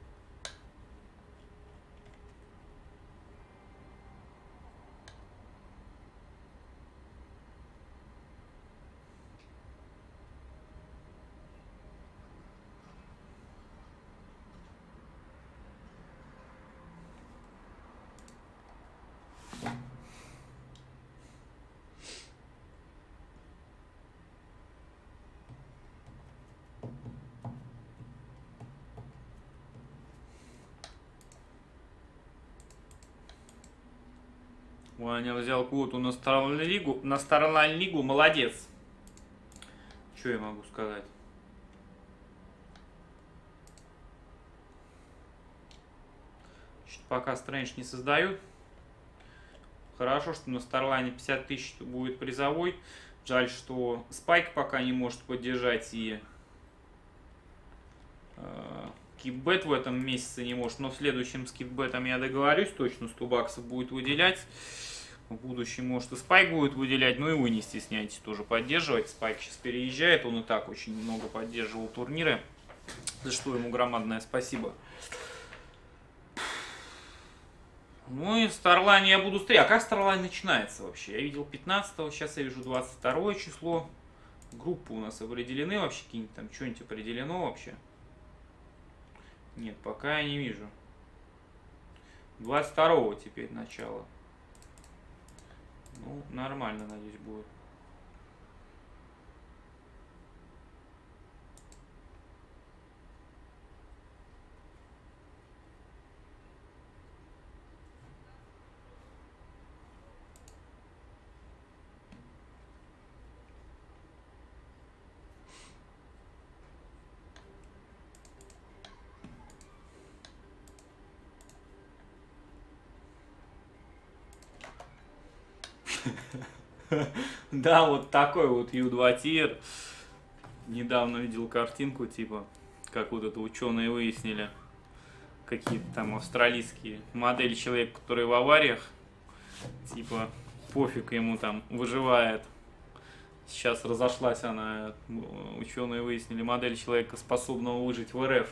Ваня взял квоту на Starline лигу, на Starline лигу, молодец. Что я могу сказать? Значит, пока Стрэндж не создают. Хорошо, что на Starline пятьдесят тысяч будет призовой. Жаль, что Спайк пока не может поддержать и э, Keepbit в этом месяце не может. Но в следующем с Keepbit я договорюсь, точно сто баксов будет выделять. в будущем, может, и спайк будет выделять, но и вы не стесняйтесь тоже поддерживать. Спайк сейчас переезжает, он и так очень много поддерживал турниры, за что ему громадное спасибо. Ну и в Starline я буду стрелять. А как Starline начинается вообще? Я видел пятнадцатого, сейчас я вижу двадцать второе число. Группы у нас определены вообще какие-нибудь там? Что-нибудь определено вообще? Нет, пока я не вижу. двадцать второго теперь начало. Ну, нормально, надеюсь, будет. Да, вот такой вот ю два тир. Недавно видел картинку, типа, как вот это ученые выяснили, какие-то там австралийские модели человека, который в авариях, типа, пофиг ему там, выживает. Сейчас разошлась она, ученые выяснили, модель человека, способного выжить в РФ.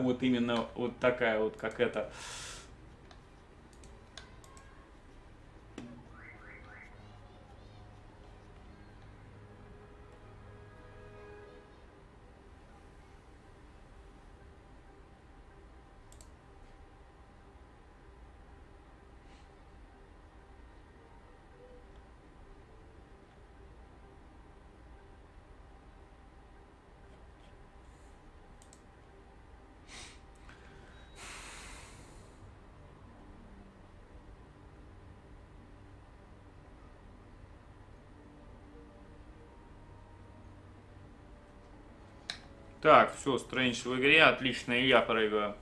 Вот именно вот такая вот, как это. Так, все, Стрэндж в игре, отлично, и я прыгаю.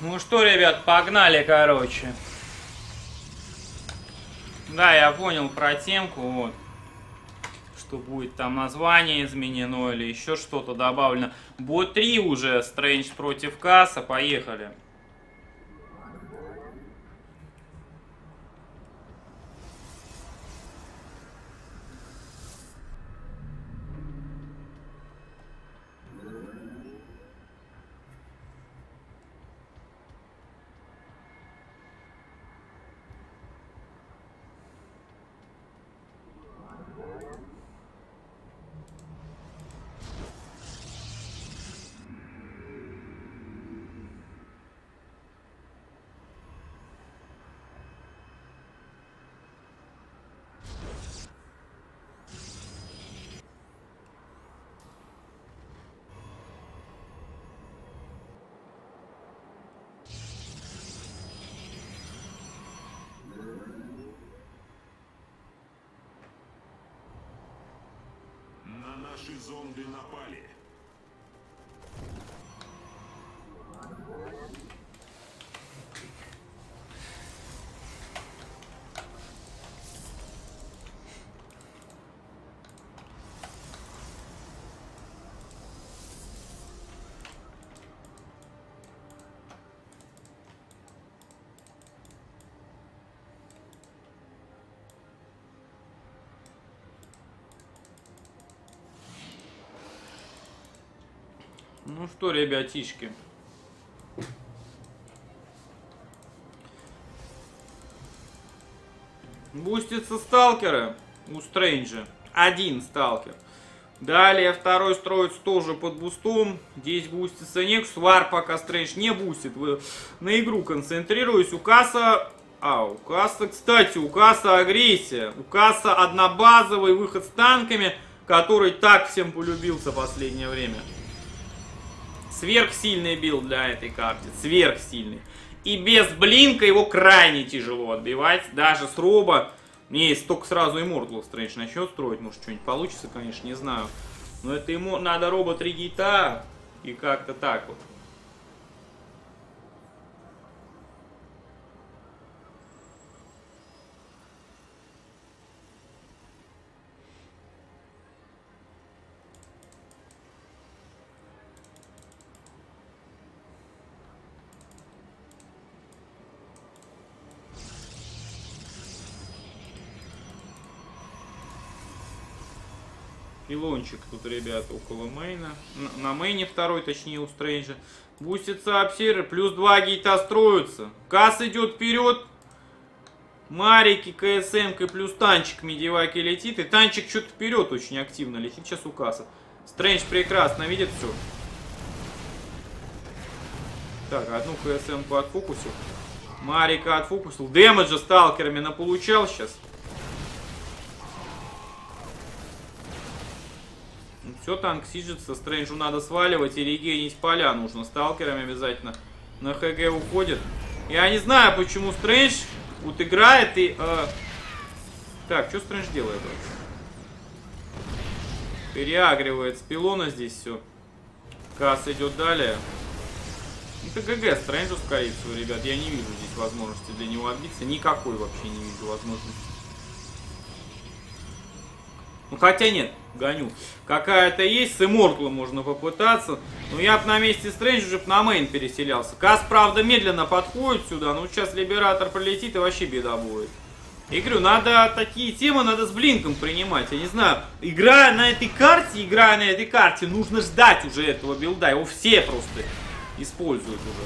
Ну что, ребят, погнали, короче. Да, я понял про темку, вот. что будет там название изменено или еще что-то добавлено. Бо три уже, Стрэндж против Касса, поехали. Наши зомби напали. Ну что, ребятишки. Бустятся сталкеры у Стрэнджа. Один сталкер. Далее второй строится тоже под бустом. Здесь бустится Некс. Вар пока Стрэндж не бустит. Вы на игру концентрируюсь. У Касса... А, у Касса, кстати, у Касса агрессия. У Касса однобазовый выход с танками, который так всем полюбился в последнее время. Сверхсильный билд для этой карты. Сверхсильный. И без блинка его крайне тяжело отбивать. Даже с роба. Мне есть только сразу Immortal Strange начнет строить. Может, что-нибудь получится, конечно, не знаю. Но это ему надо роба три гейта. И как-то так вот. Пилончик тут, ребята, около мейна. На, на мейне второй, точнее, у Стрэнджа. Бустится обсервер. Плюс два гейта строятся. Касс идет вперед. Марики, КСМ-ка, плюс танчик медиваки летит. И танчик что-то вперед очень активно летит сейчас у Касса. Стрэндж прекрасно видит все. Так, одну КСМ-ку отфокусил. Марика отфокусил. Дэмэджа сталкерами наполучал сейчас. Все, танк сижется, Стрэнджу надо сваливать и регенить поля нужно. Сталкерами обязательно на ХГ уходит. Я не знаю, почему Стрэндж вот играет и... Э... Так, что Стрэндж делает? Переагривает с пилона здесь все. Касс идет далее. Это ГГ Стрэнджу, скорее всего, ребят. Я не вижу здесь возможности для него отбиться. Никакой вообще не вижу возможности. Ну, хотя нет. Гоню. Какая-то есть. С Immortal можно попытаться. Но я бы на месте Стрэнджа уже на мейн переселялся. Касс, правда, медленно подходит сюда. Но сейчас Либератор прилетит и вообще беда будет. Я говорю, надо такие темы, надо с блинком принимать. Я не знаю. Играя на этой карте, играя на этой карте, нужно ждать уже этого билда. Его все просто используют уже.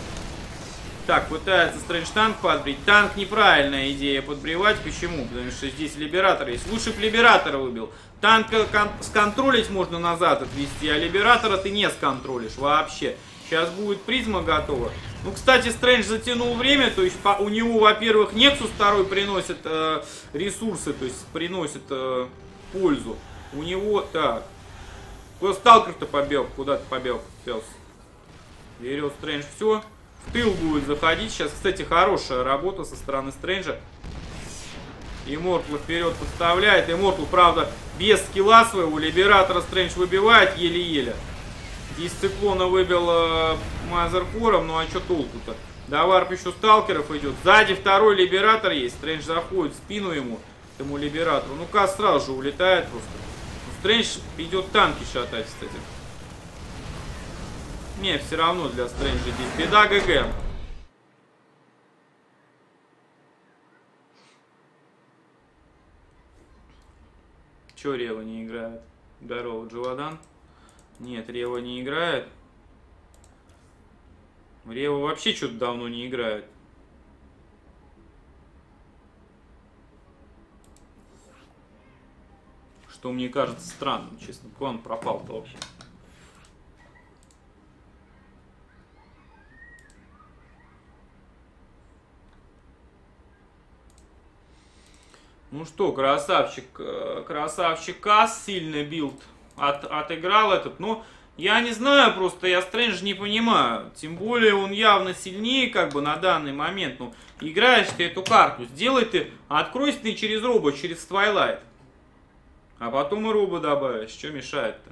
Так, пытается Стрэндж танк подбрить. Танк неправильная идея подбривать. Почему? Потому что здесь Либератор есть. Лучше б Либератора выбил. Танка кон сконтролить можно назад отвести, а Либератора ты не сконтролишь вообще. Сейчас будет призма готова. Ну, кстати, Стрэндж затянул время. То есть у него, во-первых, Nexus второй приносит э, ресурсы, то есть приносит э, пользу. У него... Так. Сталкер-то побег. Куда-то побег. Пёс. Берет Стрэндж все. В тыл будет заходить сейчас. Кстати, хорошая работа со стороны Стрэнджа. Immortal вперед подставляет. Immortal, правда, без скилла своего. Либератора Стрэндж выбивает еле-еле. Из циклона выбил э, Мазеркором. Ну а что толку-то? До варп еще сталкеров идет. Сзади второй Либератор есть. Стрэндж заходит в спину ему, этому Либератору. Ну, Касс сразу же улетает просто. Стрэндж идет танки шатать, кстати. Не, все равно для Стрэнджа здесь беда, ГГ. Че Рева не играет? Здорово, Джавадан. Нет, Рева не играет. Рева вообще что-то давно не играет. Что мне кажется странным, честно. Куда он пропал-то вообще? Ну что, красавчик, красавчик Ас, сильный билд от, отыграл этот. Но я не знаю, просто я Стрэндж не понимаю. Тем более он явно сильнее как бы на данный момент. Ну, играешь ты эту карту, сделай ты, откройся ты через робо, через твайлайт. А потом и робо добавишь, что мешает-то?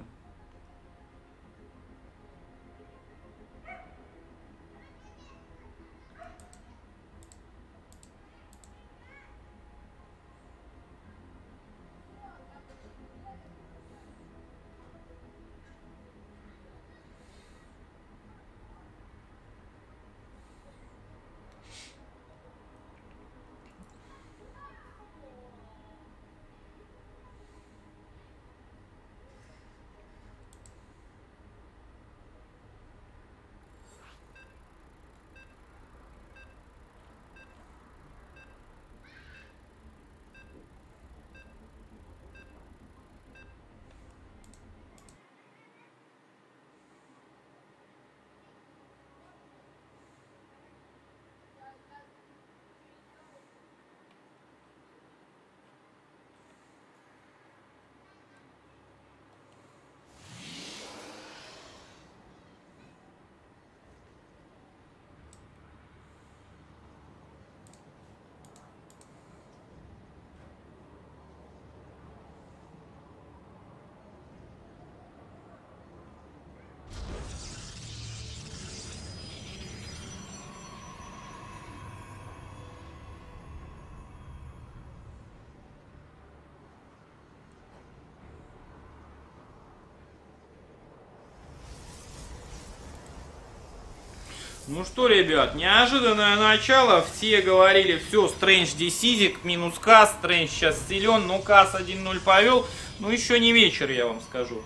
Ну что, ребят, неожиданное начало. Все говорили, все, Стрэндж десизик, минус Кас, Стрэндж сейчас силен, но Кас один ноль повел. Ну еще не вечер, я вам скажу.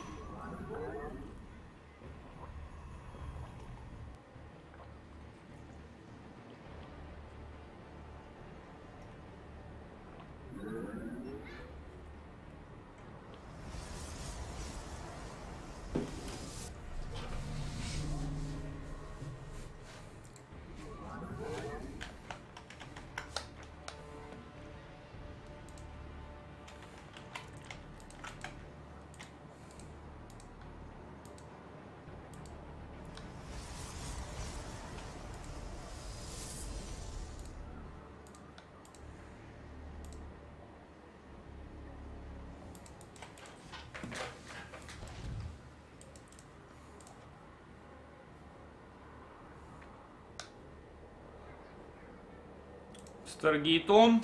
Старгейтом.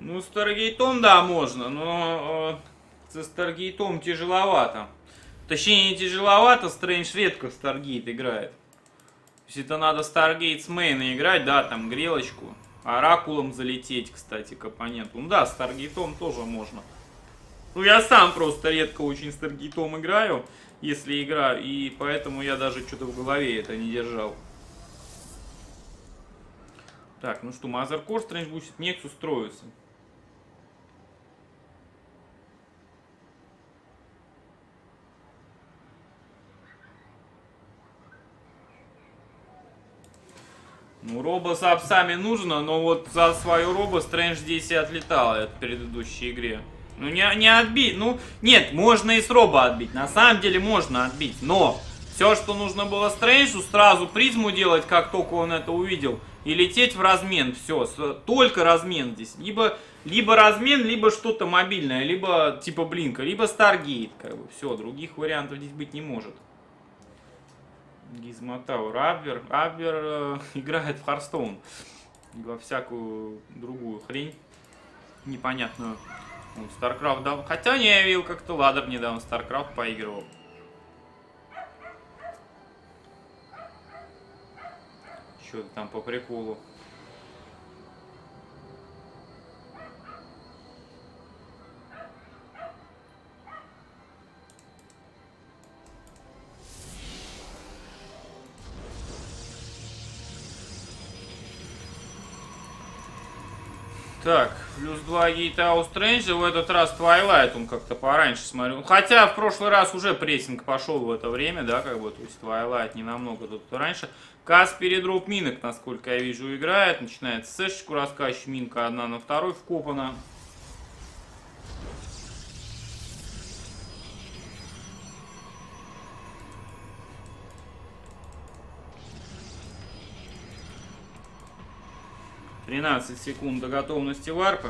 Ну, Старгейтом, да, можно, но э, со Старгейтом тяжеловато. Точнее, не тяжеловато, Стрэндж редко в Старгейт играет. Если это надо Старгейт с мейна играть, да, там грелочку. Оракулом залететь, кстати, к оппоненту. Ну да, Старгейтом тоже можно. Ну, я сам просто редко очень Старгейтом играю, если играю, и поэтому я даже что-то в голове это не держал. Так, ну что, Мазеркор, Стрэндж будет Нексус строится. Ну, робо с апсами нужно, но вот за свою робо Стрэндж здесь и отлетал в предыдущей игре. Ну, не, не отбить, ну, нет, можно и с робо отбить, на самом деле можно отбить, но... Все, что нужно было Стрэнджу, сразу призму делать, как только он это увидел, и лететь в размен. Все, только размен здесь. Либо, либо размен, либо что-то мобильное, либо типа блинка, либо Старгейт. Как бы. Все, других вариантов здесь быть не может. Гизмотаур. Абвер, Абвер э, играет в Hearthstone. Во всякую другую хрень непонятную. Ну, StarCraft дав... Хотя не, я видел, как-то ладер недавно StarCraft поигрывал. Что-то там по приколу. Так, плюс два гейта Аустрэнджа, в этот раз Твайлайт, он как-то пораньше смотрю. Хотя в прошлый раз уже прессинг пошел в это время, да, как бы, то есть Твайлайт не намного тут раньше. Кас передроп минок, насколько я вижу, играет, начинает сэшечку раскачивать, минка одна на второй вкопана. тринадцать секунд до готовности варпа.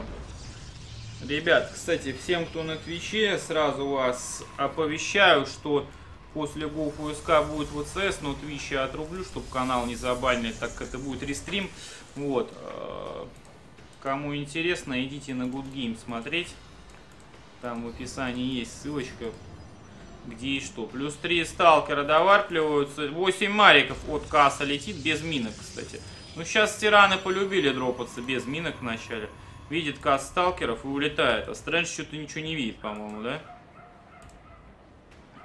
Ребят, кстати, всем, кто на Твиче, сразу вас оповещаю, что после Go четыре эс си два будет вэ цэ эс, но Twitch я отрублю, чтобы канал не забанили, так как это будет рестрим. Вот. Кому интересно, идите на GoodGame смотреть. Там в описании есть ссылочка, где и что. Плюс три сталкера доварпливаются. восемь мариков от касса летит, без минок, кстати. Ну, сейчас тираны полюбили дропаться без минок в начале. Видит каст сталкеров и улетает. А Стрэндж что-то ничего не видит, по-моему, да?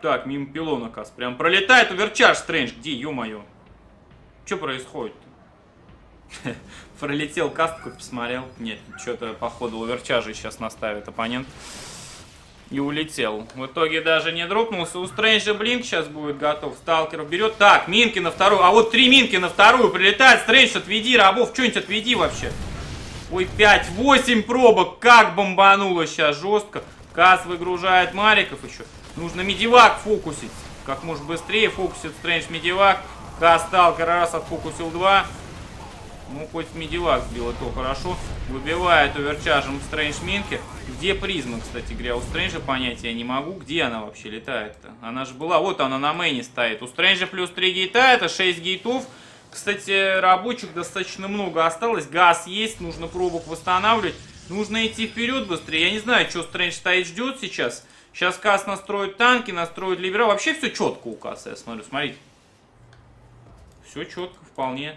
Так, мимо пилона каст. Прям пролетает уверчаж Стрэндж. Где, ё-моё? Что происходит-то? Пролетел кастку, посмотрел. Нет, что-то, походу, уверчажа сейчас наставит оппонент. И улетел. В итоге даже не дропнулся. У Стрэнджа блинк сейчас будет готов. Сталкеров берет. Так, минки на вторую. А вот три минки на вторую. Прилетает Стрэндж. Отведи рабов. Что-нибудь отведи вообще. Ой, пять восемь пробок. Как бомбануло сейчас жестко. Кас выгружает мариков еще. Нужно медивак фокусить. Как можно быстрее фокусит Стрэндж медивак. Кас сталкера раз отфокусил два. Ну, хоть медивак сбил, то хорошо. Выбивает оверчажем Стрэндж минки. Где призма, кстати говоря, у Стрэнджа понятия не могу. Где она вообще летает-то? Она же была... Вот она на мейне стоит. У Стрэнджа плюс три гейта, это шесть гейтов. Кстати, рабочих достаточно много осталось. Газ есть, нужно пробок восстанавливать. Нужно идти вперед быстрее. Я не знаю, что Стрэндж стоит, ждет сейчас. Сейчас Кас настроит танки, настроит ливера. Вообще все четко у Каса, я смотрю. Смотрите. Все четко, вполне.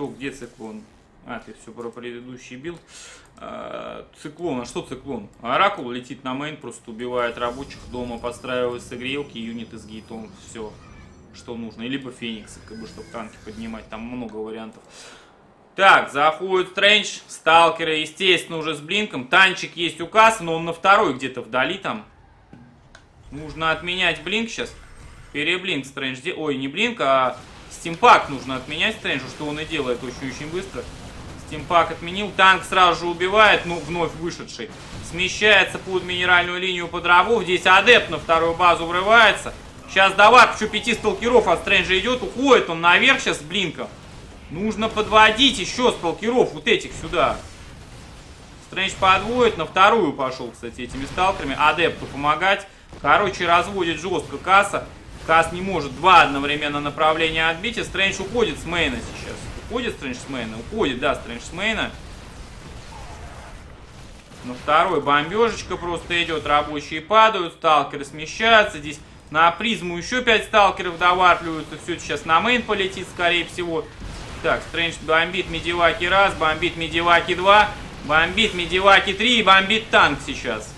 Где циклон? А, ты все про предыдущий билд. А, циклон. А что циклон? Оракул летит на мейн, просто убивает рабочих дома, подстраиваются грелки, юниты с гейтом. Все, что нужно. И либо фениксы, как бы, чтобы танки поднимать. Там много вариантов. Так, заходит Стрэндж. Сталкеры, естественно, уже с блинком. Танчик есть у Касса, но он на второй где-то вдали там. Нужно отменять блинк сейчас. Переблинк Стрэндж. Ой, не блинк, а... Стимпак нужно отменять Стрэнджу, что он и делает очень-очень быстро. Стимпак отменил. Танк сразу же убивает, ну, вновь вышедший. Смещается под минеральную линию под рабов. Здесь адепт на вторую базу врывается. Сейчас давай, еще пяти сталкеров от Стрэнджа идет. Уходит он наверх сейчас с блинком. Нужно подводить еще сталкеров вот этих сюда. Стрэндж подводит. На вторую пошел, кстати, этими сталкерами. Адепту помогать. Короче, разводит жестко Касса. Кас не может два одновременно направления отбить, и Стрэндж уходит с мейна сейчас. Уходит Стрэндж с мейна? Уходит, да, Стрэндж с мейна. На второй бомбежечка просто идет, рабочие падают, сталкеры смещаются. Здесь на призму еще пять сталкеров доварпливаются, все это сейчас на мейн полетит, скорее всего. Так, Стрэндж бомбит медиваки раз, бомбит медиваки два, бомбит медиваки три и бомбит танк сейчас.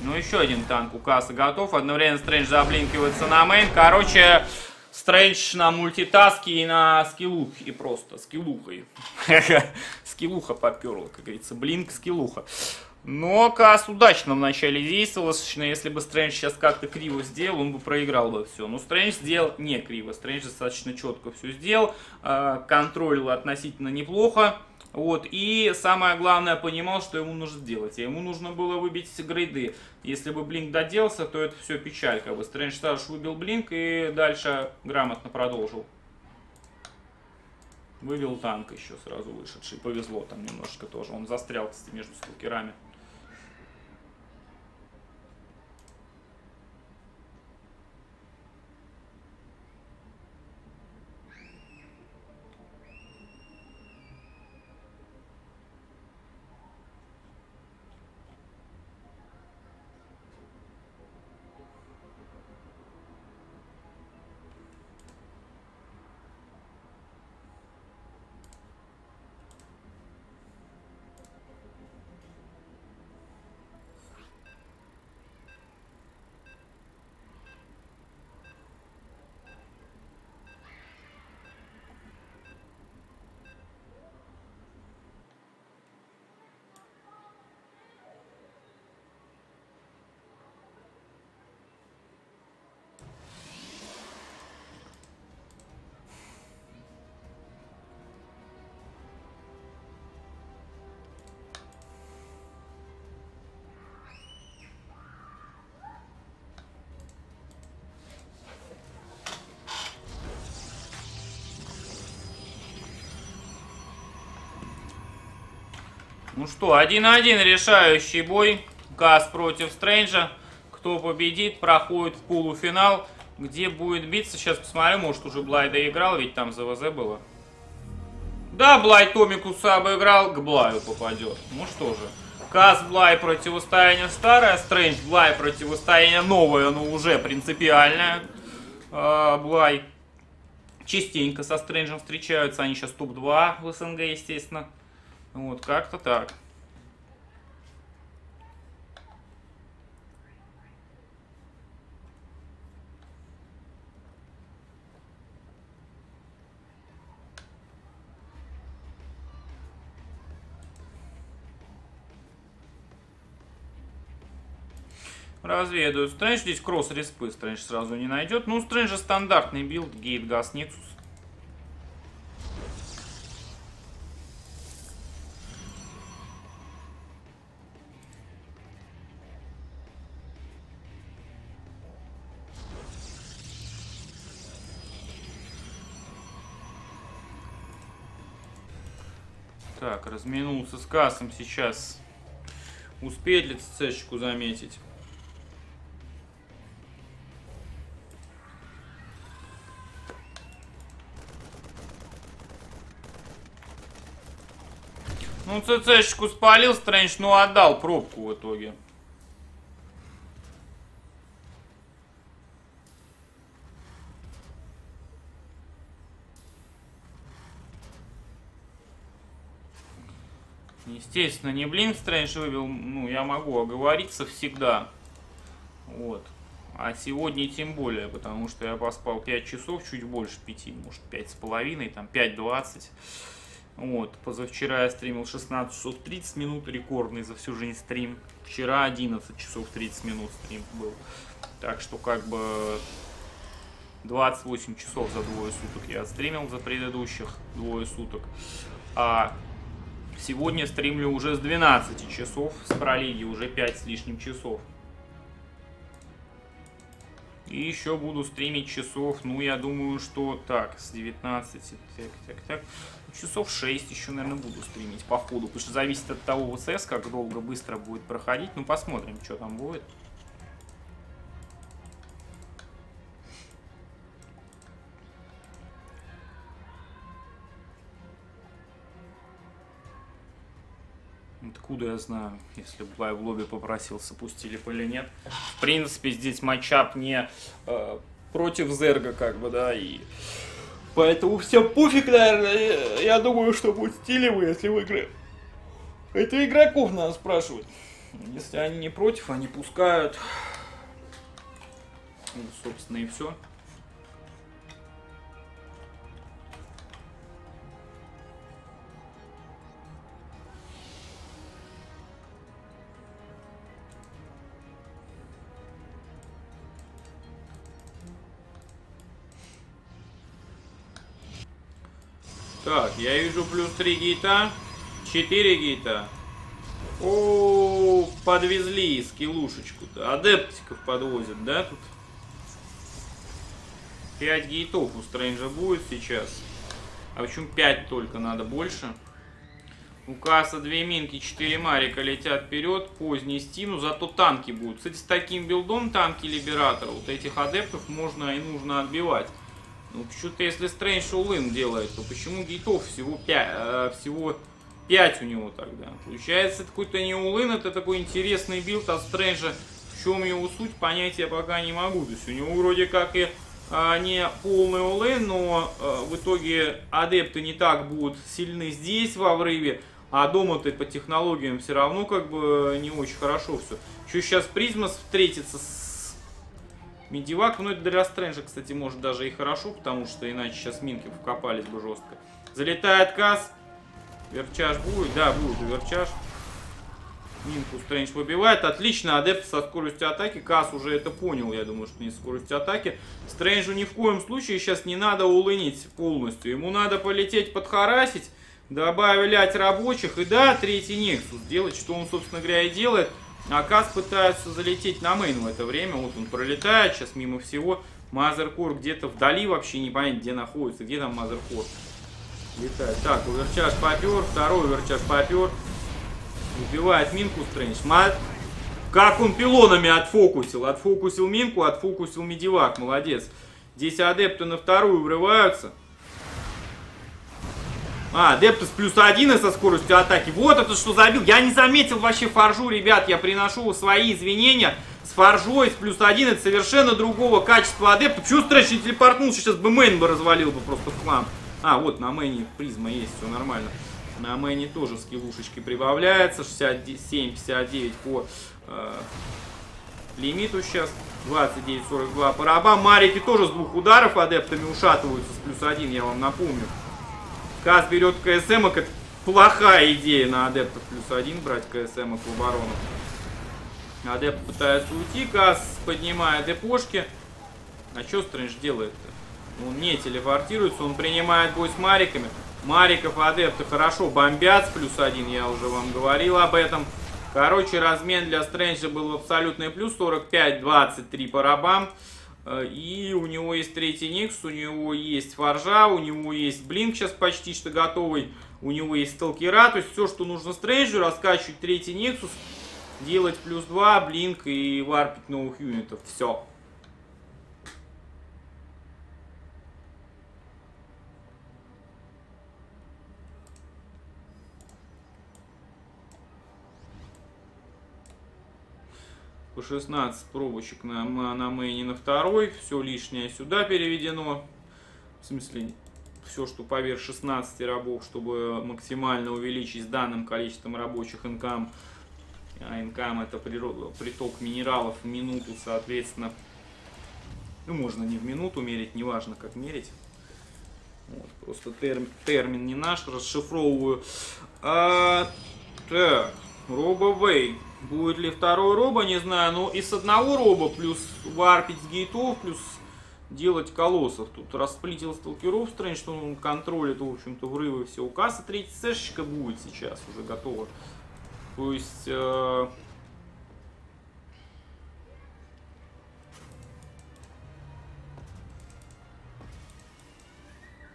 Ну, еще один танк у Касса готов. Одновременно Стрэндж заблинкивается на мейн. Короче, Стрэндж на мультитаске и на скиллухе. И просто скиллухой. Скиллуха поперла, как говорится. Блинк, скиллуха. Но Касс удачно вначале действовал. Если бы Стрэндж сейчас как-то криво сделал, он бы проиграл бы все. Но Стрэндж сделал не криво. Стрэндж достаточно четко все сделал. Контролил относительно неплохо. Вот, и самое главное, понимал, что ему нужно делать. А ему нужно было выбить грейды. Если бы блинк доделся, то это все печаль. Как бы Стрэндж старший выбил блинк и дальше грамотно продолжил. Вывел танк еще сразу вышедший. Повезло там немножечко тоже. Он застрял, кстати, между сталкерами. Ну что, один на один решающий бой. Кас против Стрэнджа. Кто победит, проходит в полуфинал. Где будет биться? Сейчас посмотрю, может уже Блай доиграл, ведь там ЗВЗ было. Да, Блай Томикуса обыграл, к Блаю попадет. Ну что же. Кас Блай противостояние старое, Стрэндж Блай противостояние новое, но уже принципиальное. Блай частенько со Стрэнджем встречаются, они сейчас топ два в СНГ, естественно. Вот, как-то так. Разведаю. Стрэндж здесь кросс-респы. Стрэндж сразу не найдет. Ну, у Стрэнджа стандартный билд. Гейт, Газ, Нексус. Так, разминулся с Касом сейчас. Успеет ли ЦЦшечку заметить? Ну, ЦЦ-шечку спалил Стрэндж, но отдал пробку в итоге. Естественно, не блин Стрэндж выбил, ну, я могу оговориться всегда. Вот. А сегодня тем более, потому что я поспал пять часов, чуть больше пяти, может, пять с половиной, там, пять двадцать. Вот, позавчера я стримил шестнадцать часов тридцать минут, рекордный за всю жизнь стрим. Вчера одиннадцать часов тридцать минут стрим был. Так что как бы двадцать восемь часов за двое суток я стримил, за предыдущих двое суток. А сегодня стримлю уже с двенадцати часов, с пролиги уже пять с лишним часов. И еще буду стримить часов, ну, я думаю, что так, с девятнадцати, так, так, так, часов шесть еще, наверное, буду стримить по ходу, потому что зависит от того, ВЦС, как долго, быстро будет проходить, ну, посмотрим, что там будет. Откуда я знаю, если Блай в лобби попросился, пустили бы или нет. В принципе, здесь матчап не э, против Зерга, как бы, да, и поэтому всем пофиг, наверное, я думаю, что пустили бы, если выиграют. Это игроков надо спрашивать. Если они не против, они пускают. Ну, собственно, и все. Так, я вижу плюс три гейта, четыре гейта. О, подвезли скиллушечку-то. Адептиков подвозят, да, тут? пять гейтов у Стрэнджа будет сейчас. А почему пять только, надо больше? У Каса две минки, четыре марика летят вперед. Поздний стину, зато танки будут. Кстати, с таким билдом танки Либератора, вот этих адептов можно и нужно отбивать. Ну, почему-то, если Стрэндж улын делает, то почему гейтов всего пять, э, всего пять у него тогда? Получается, это какой-то не улын, это такой интересный билд от Стрэнджа. В чем его суть, понять я пока не могу. То есть у него вроде как и э, не полный улын, но э, в итоге адепты не так будут сильны здесь, во врыве. А дома-то по технологиям все равно как бы не очень хорошо все. Еще сейчас Призма встретится с Медивак, ну это для Стрэнджа, кстати, может даже и хорошо, потому что иначе сейчас минки вкопались бы жестко. Залетает Кас. Верчаж будет, да, будет верчаж. Минку Стрэндж выбивает. Отлично, адепт со скоростью атаки. Кас уже это понял, я думаю, что не скоростью атаки. Стрэнджу ни в коем случае сейчас не надо улынить полностью. Ему надо полететь подхарасить, добавлять рабочих и, да, третий Нексус делать, что он, собственно говоря, и делает. А Кас пытаются залететь на мейн в это время. Вот он пролетает сейчас мимо всего. Мазеркор где-то вдали вообще, не понятно, где находится. Где там Мазеркор? Летает. Так, уверчаж попер. Второй уверчаж попер. Убивает минку Стрэндж. Как он пилонами отфокусил. Отфокусил минку, отфокусил медивак. Молодец. Здесь адепты на вторую врываются. А, Адептус плюс один со скоростью атаки. Вот это что забил. Я не заметил вообще фаржу, ребят. Я приношу свои извинения. С фаржой, с плюс один это совершенно другого качества адепта. Почему Стрэндж не телепортнулся? Сейчас бы мейн бы развалил бы просто в хлам. А, вот на мейне призма есть, все нормально. На мейне тоже скиллушечки прибавляется. шестьдесят семь пятьдесят девять по э, лимиту сейчас. двадцать девять сорок два по рабам. Марики тоже с двух ударов адептами ушатываются с плюс один, я вам напомню. Каз берет КСМ, как плохая идея на адептов плюс один брать КСМ в оборону. Адепт пытается уйти, Каз поднимает депошки. А что Стрэндж делает-то? Он не телепортируется, он принимает бой с мариками. Мариков адепты хорошо бомбят с плюс один, я уже вам говорил об этом. Короче, размен для Стрэнджа был в абсолютный плюс, сорок пять двадцать три по рабам. И у него есть третий Никс, у него есть фаржа, у него есть блинк сейчас почти что готовый, у него есть сталкера, то есть все, что нужно Стрэнджу, раскачивать третий Никсус, делать плюс два, блинк и варпить новых юнитов, все. шестнадцать пробочек на, на мейне на второй. Все лишнее сюда переведено. В смысле, все, что поверх шестнадцати рабов, чтобы максимально увеличить с данным количеством рабочих инкам. А инкам это природ, приток минералов в минуту, соответственно. Ну, можно не в минуту мерить, неважно как мерить. Вот, просто терм, термин не наш, расшифровываю. А, так, робовей. Будет ли второй роба, не знаю, но и с одного роба плюс варпить с гейтов, плюс делать колоссов. Тут расплетил сталкеров Стрэндж, что он контролит, в общем-то, врывы все. У Касса третья сэшечка будет сейчас уже готова. То есть... Э...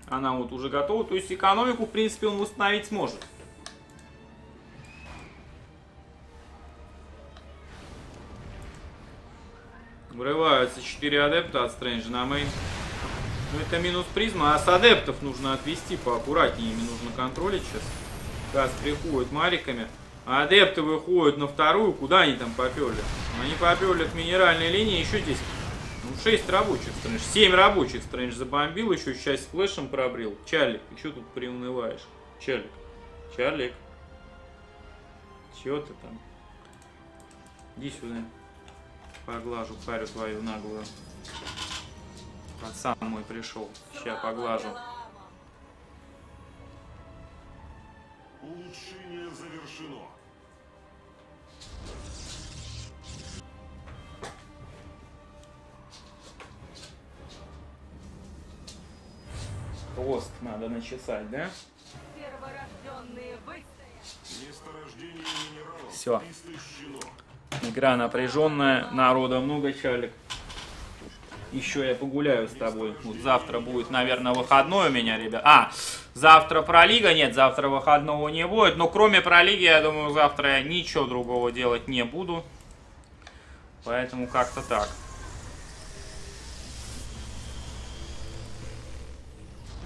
Она вот уже готова, то есть экономику, в принципе, он восстановить сможет. Врываются четыре адепта от Стрэнджа на мейн. Ну это минус призма, а с адептов нужно отвести поаккуратнее, ими нужно контролить сейчас. Каз приходит мариками, а адепты выходят на вторую, куда они там поперли? Они поперли к минеральной линии, еще здесь ну, шесть рабочих Стрэндж, семь рабочих Стрэндж забомбил, еще часть с флешем пробрил. Чарлик, ты что тут приунываешь? Чарлик, Чарлик, чё ты там? Иди сюда. Поглажу харю твою наглую. Пацан мой пришел. Сейчас поглажу. Улучшение завершено. Хвост надо начесать, да? Все. Игра напряженная, народа много, Чалик. Еще я погуляю с тобой. Вот завтра будет, наверное, выходной у меня, ребят. А, завтра пролига. Нет, завтра выходного не будет. Но кроме пролиги, я думаю, завтра я ничего другого делать не буду. Поэтому как-то так.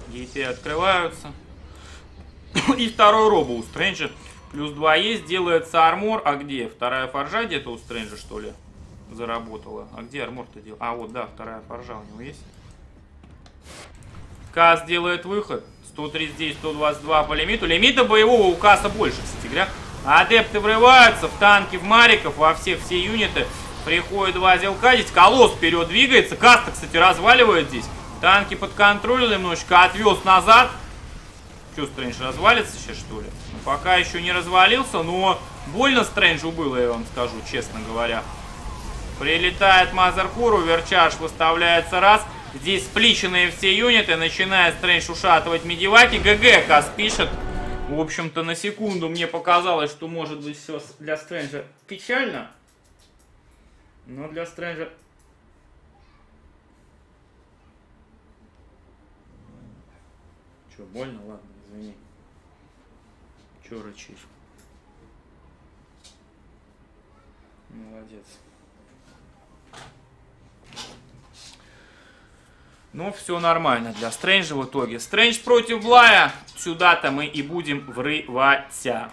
Дети открываются. И второй робо у Стрэнджа. Плюс два есть, делается армор. А где? Вторая фаржа где-то у Стрэнджа, что ли, заработала? А где армор-то делал? А, вот, да, вторая фаржа у него есть. Каз делает выход. сто тридцать девять сто двадцать два по лимиту. Лимита боевого у Каса больше, кстати говоря. Адепты врываются в танки, в мариков, во все, все юниты. Приходит два зелка. Здесь колосс вперед двигается. Кас-то, кстати, разваливает здесь. Танки под контролем немножечко отвез назад. Что, Стрэндж развалится сейчас, что ли? Ну, пока еще не развалился, но больно Стрэнджу было, я вам скажу, честно говоря. Прилетает Мазеркуру, Верчаш выставляется раз. Здесь спличенные все юниты, начинает Стрэндж ушатывать медиваки. ГГ, Кас пишет. В общем-то, на секунду мне показалось, что может быть все для Стрэнджа печально. Но для Стрэнджа... Че, больно? Ладно. Че рычишь? Молодец. Ну, все нормально для Стрэнджа в итоге. Стрэндж против Блая. Сюда-то мы и будем врываться.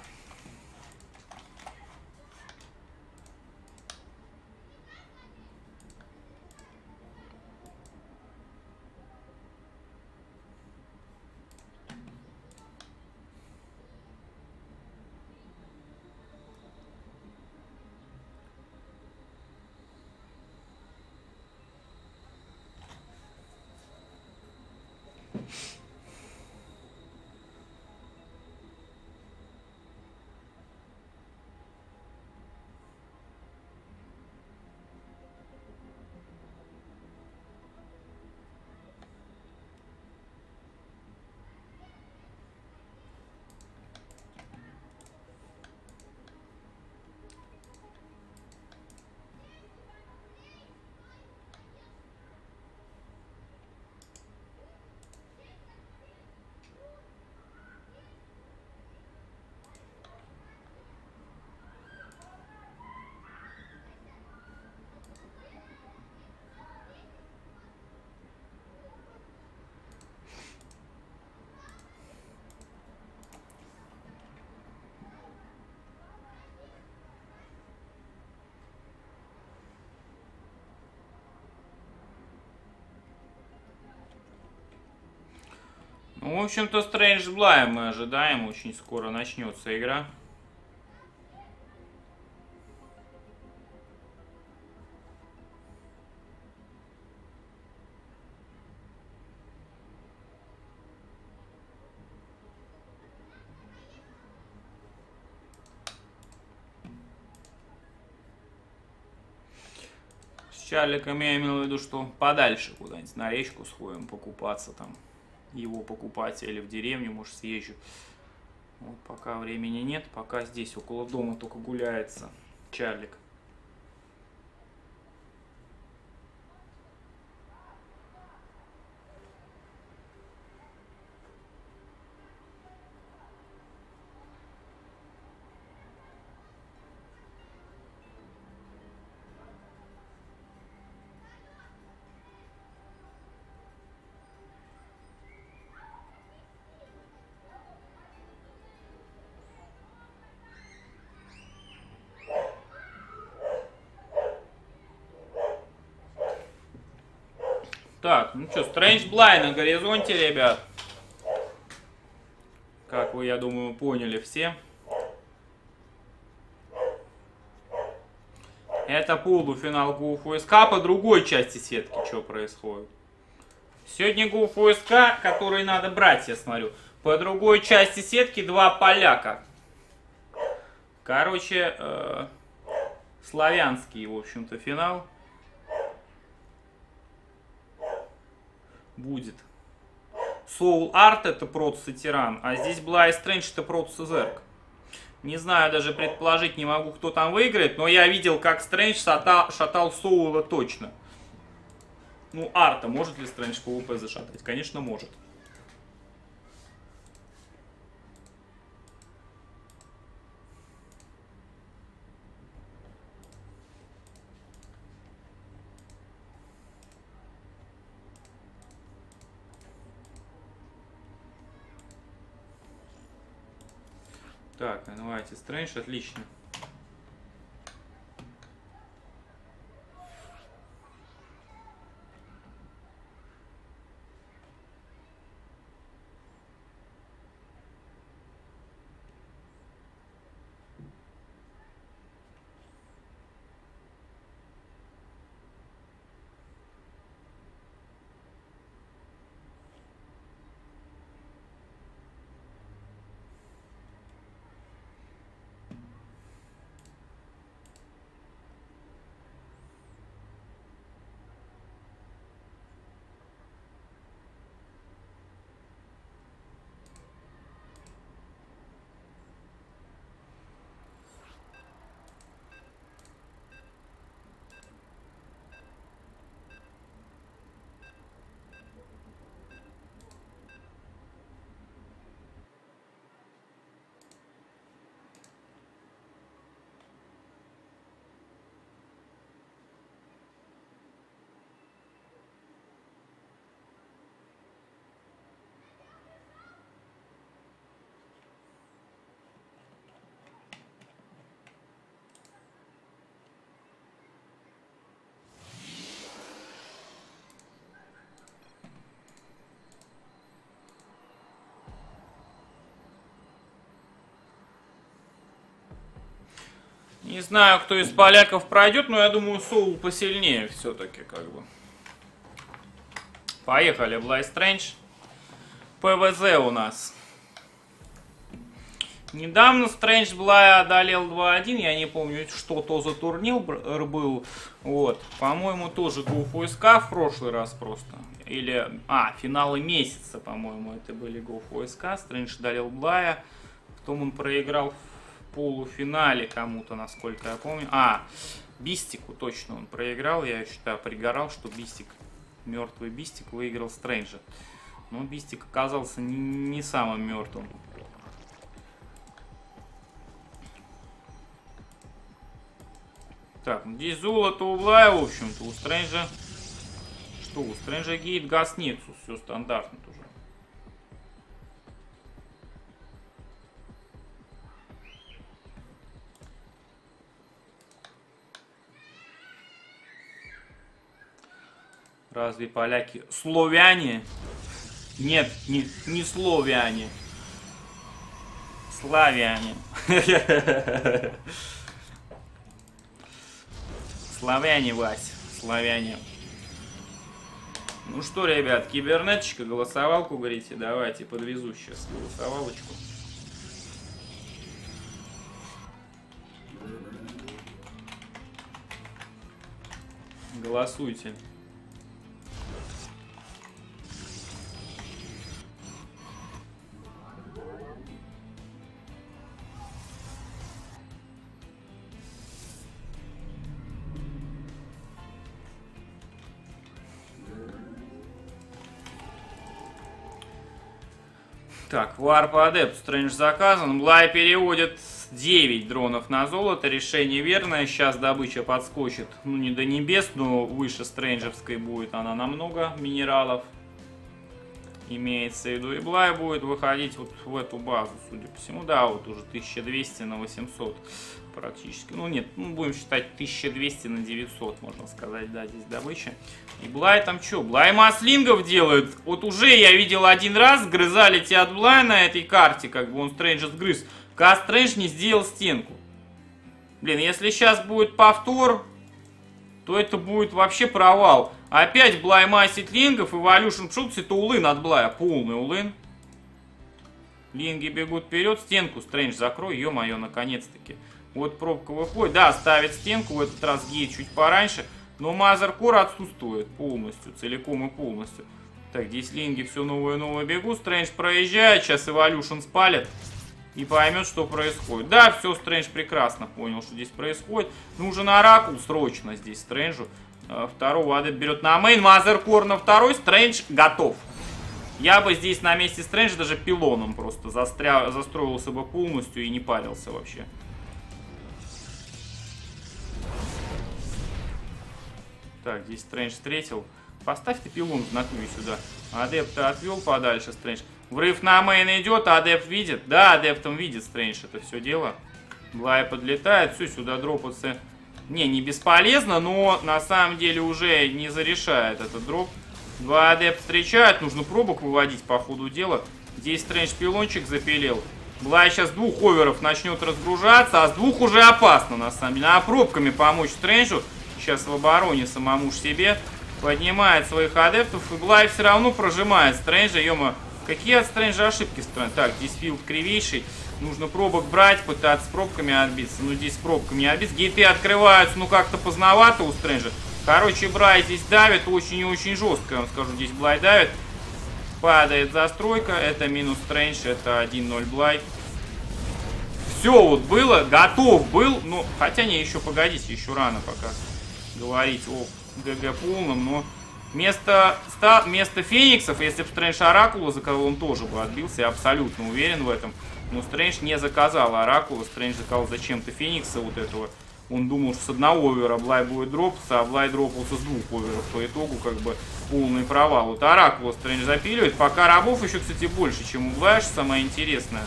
В общем-то, Стрэндж Блая мы ожидаем. Очень скоро начнется игра. С Чарликом я имел в виду, что подальше куда-нибудь на речку сходим покупаться там. Его покупать или в деревню, может, съезжу. Вот, пока времени нет, пока здесь около дома только гуляется Чарлик. Так, ну что, Стрэндж Блай на горизонте, ребят. Как вы, я думаю, поняли все. Это полуфинал Go фор эс си по другой части сетки, что происходит. Сегодня Go фор эс си, который надо брать, я смотрю. По другой части сетки два поляка. Короче, э, славянский, в общем-то, финал. Будет. Soul Art это Протус и Тиран, а здесь Блай Стрэндж это Протус и Зерк. Не знаю, даже предположить не могу, кто там выиграет, но я видел, как Стрэндж шатал, шатал Соула точно. Ну, Арта может ли Стрэндж ПВП зашатать? Конечно, может. Так, давайте Стрэндж, отлично. Не знаю, кто из поляков пройдет, но я думаю, Соул посильнее все-таки, как бы. Поехали, Blast Range. ПВЗ у нас. Недавно Стрэндж Блай одолел два один, я не помню, что то за турнир был. Вот, по-моему, тоже Go4sc в прошлый раз просто. Или, а, финалы месяца, по-моему, это были Go4sc. Стрэндж одолел Блая, потом он проиграл в полуфинале кому-то, насколько я помню. А, Бистику точно он проиграл, я считаю, пригорал, что Бистик, мертвый Бистик выиграл Стрэнджа. Но Бистик оказался не самым мертвым. Так, здесь золото у Блая, в общем-то, у Стрэнджа. Что, у Стрэнджа гейт газ Нексус, все стандартно тоже. Разве поляки славяне? Нет, не, не славяне. Славяне. Славяне, Вась, славяне. Ну что, ребят, кибернетчика, голосовалку, говорите, давайте подвезу сейчас голосовалочку. Голосуйте. Так, варп адепт, Стрэндж заказан. Блай переводит девять дронов на золото. Решение верное. Сейчас добыча подскочит. Ну, не до небес, но выше Стрэнджевской будет она намного минералов. Имеется в виду. И Блай будет выходить вот в эту базу, судя по всему. Да, вот уже тысяча двести на восемьсот практически. Ну, нет, ну, будем считать тысяча двести на девятьсот, можно сказать, да, здесь добыча. И Блай там что? Блай маслингов делает. Вот уже я видел один раз, грызали тебя от Блай на этой карте, как бы он Стрэнджа сгрыз. Каз Стрэндж не сделал стенку. Блин, если сейчас будет повтор, то это будет вообще провал. Опять Блай масит лингов, Evolution Шутс, это улын от Блая, полный улын. Линги бегут вперед, стенку Стрэндж закрой, ё-моё, наконец-таки. Вот пробка выходит, да, ставит стенку, в этот раз гей чуть пораньше, но мазеркор отсутствует полностью, целиком и полностью. Так, здесь линги все новые и новые бегут, Стрэндж проезжает, сейчас Evolution спалит и поймет, что происходит. Да, все, Стрэндж прекрасно понял, что здесь происходит. Нужен оракул срочно здесь Стрэнджу. Второго адепт берет на мейн, мазеркор на второй, Стрэндж готов. Я бы здесь на месте Стрэнджа даже пилоном просто застря... застроился бы полностью и не парился вообще. Так, здесь Стрэндж встретил. Поставь ты пилон в знакме сюда. Адепта отвел подальше, Стрэндж. Врыв на мейн идет, адепт видит. Да, адептом видит Стрэндж это все дело. Блай подлетает, все, сюда дропаться. Не, не бесполезно, но на самом деле уже не зарешает этот дроп. Два адепта встречают, нужно пробок выводить по ходу дела. Здесь Стрэндж пилончик запилил. Блай сейчас двух оверов начнет разгружаться, а с двух уже опасно на самом деле. Надо пробками помочь Стрэнджу. Сейчас в обороне самому ж себе поднимает своих адептов. И Блай все равно прожимает Стрэнджа. Ё-мо, какие от Стрэнджа ошибки страны. Так, здесь филд кривейший. Нужно пробок брать, пытаться с пробками отбиться. Ну, здесь с пробками не отбиться. Гейты открываются, ну, как-то поздновато у Стрэнджа. Короче, Блай здесь давит очень и очень жестко, я вам скажу. Здесь Блай давит. Падает застройка. Это минус Стрэндж, это один ноль Блай. Все вот было, готов был. Ну, хотя не, еще погодите, еще рано пока говорить о ГГ полном, но вместо, ста, вместо Фениксов, если бы Стрэндж оракула заказал, он тоже бы отбился, я абсолютно уверен в этом. Но Стрэндж не заказал оракула, Стрэндж заказал зачем-то Феникса вот этого. Он думал, что с одного овера Блай будет дропаться, а Блай дропался с двух оверов. По итогу как бы полный провал. Вот оракула Стрэндж запиливает, пока рабов еще, кстати, больше, чем у Блая, что самое интересное.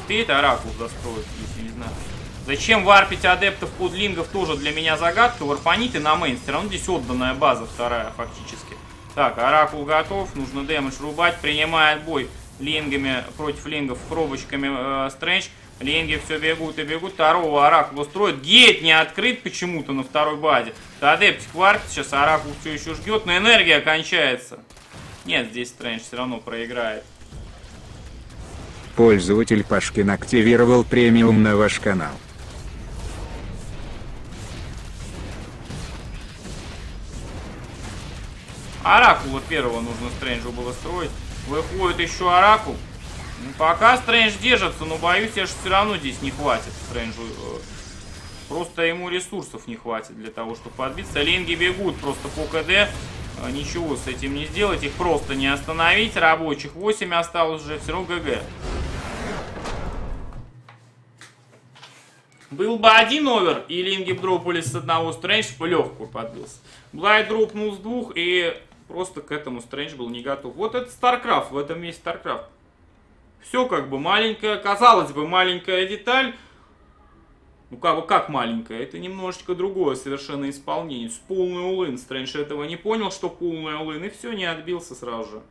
Успеет оракул застроить, если не знаю. Зачем варпить адептов под лингов, тоже для меня загадка. Варпаниты на мейн, все равно здесь отданная база вторая фактически. Так, оракул готов, нужно дэмэдж рубать, принимает бой лингами против лингов, пробочками э, Стрэндж. Линги все бегут и бегут. Второго оракула строят. Гейт не открыт почему-то на второй базе. Адептик варпит. Сейчас оракул все еще ждет. Но энергия кончается. Нет, здесь Стрэндж все равно проиграет. Пользователь Пашкин активировал премиум на ваш канал. Оракула первого нужно Стрэнджу было строить. Выходит еще оракул. Пока Стрэндж держится, но боюсь, я же все равно здесь не хватит Стрэнджу. Просто ему ресурсов не хватит для того, чтобы подбиться. Линги бегут просто по КД. Ничего с этим не сделать. Их просто не остановить. Рабочих восемь осталось уже. Все равно ГГ. Был бы один овер, и линги дропались с одного. Стрэндж легко подбился. Блайд дропнул с двух, и просто к этому Стрэндж был не готов. Вот это StarCraft. В этом есть StarCraft. Все как бы маленькая, казалось бы, маленькая деталь. Ну как бы как маленькая, это немножечко другое совершенно исполнение. С полной улын. Стрэндж этого не понял, что полная улын, и все, не отбился сразу же.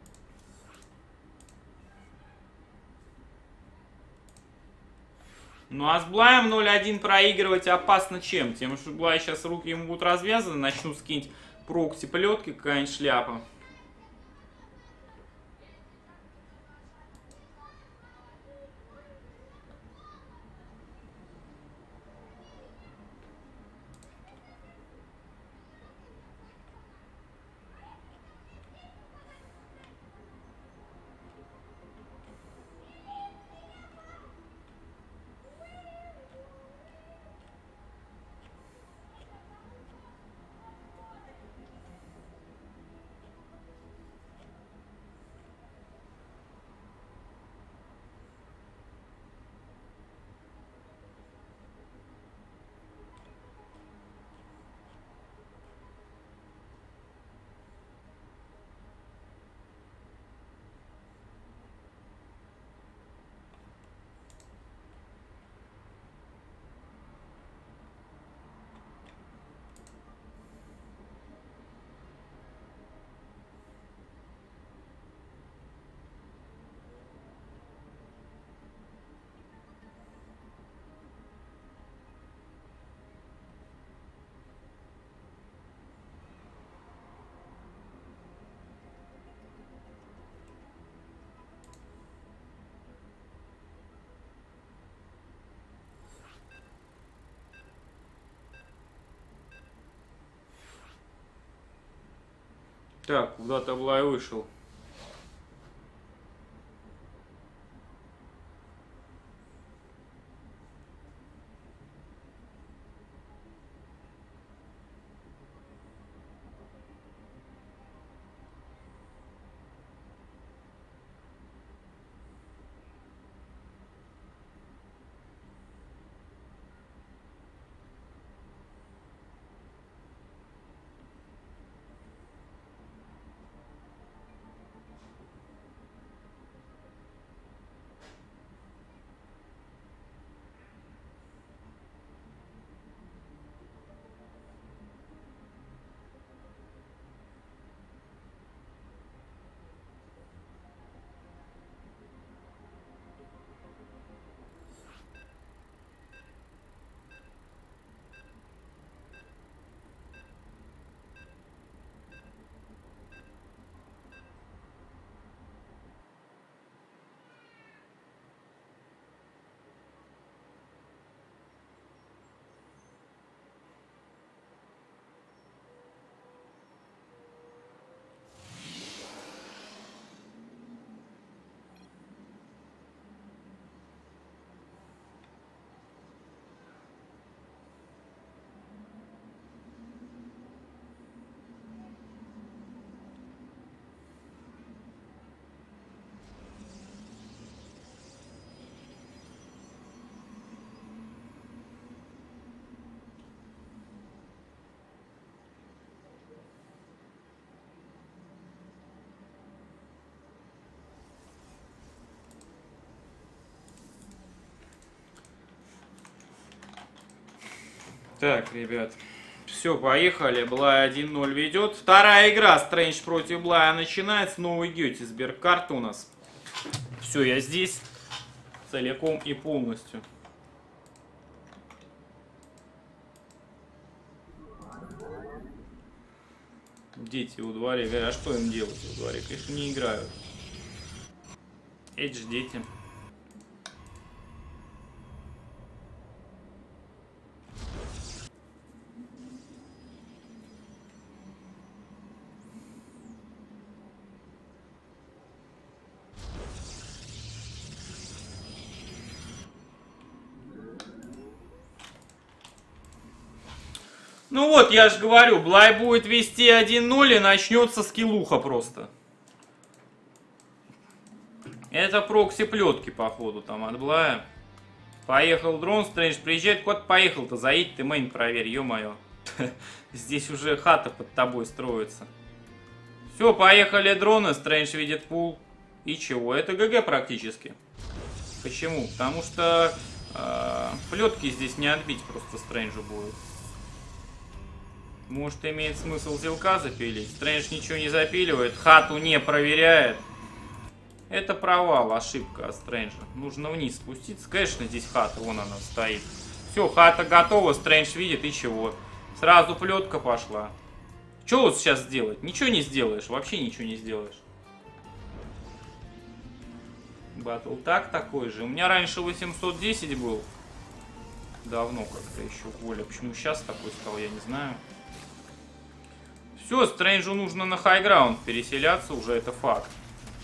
Ну а с Блаем ноль один проигрывать опасно чем? Тем, что Блай сейчас руки ему будут развязаны, начнут скинуть прокси плетки, какая-нибудь шляпа. Так, куда-то Блай вышел. Так, ребят, все, поехали. Блай один ноль ведет. Вторая игра Стрэндж против Блая начинается. Новый Гетисберг. Карта у нас. Все, я здесь целиком и полностью. дети у дворе. А что им делать у дворе? Конечно, не играют. Эти же дети. Ну вот, я же говорю, Блай будет вести один ноль и начнется скилуха просто. Это прокси-плетки, походу, там от Блая. Поехал дрон, Стрэндж приезжает. Кот поехал-то, заедь ты мейн проверь, ё-моё. Здесь уже хата под тобой строится. Все, поехали дроны, Стрэндж видит пул. И чего? Это ГГ практически. Почему? Потому что э, плетки здесь не отбить просто Стрэнджу будет. Может, имеет смысл зелка запилить? Стрэндж ничего не запиливает, хату не проверяет. Это провал, ошибка от Стрэнджа. Нужно вниз спуститься. Конечно, здесь хата, вон она стоит. Все, хата готова, Стрэндж видит и чего. Сразу плетка пошла. Что вот сейчас сделать? Ничего не сделаешь, вообще ничего не сделаешь. Батл так такой же. У меня раньше восемьсот десять был. Давно как-то еще более. Почему сейчас такой стал, я не знаю. Все, Стрэнджу нужно на хайграунд переселяться, уже это факт.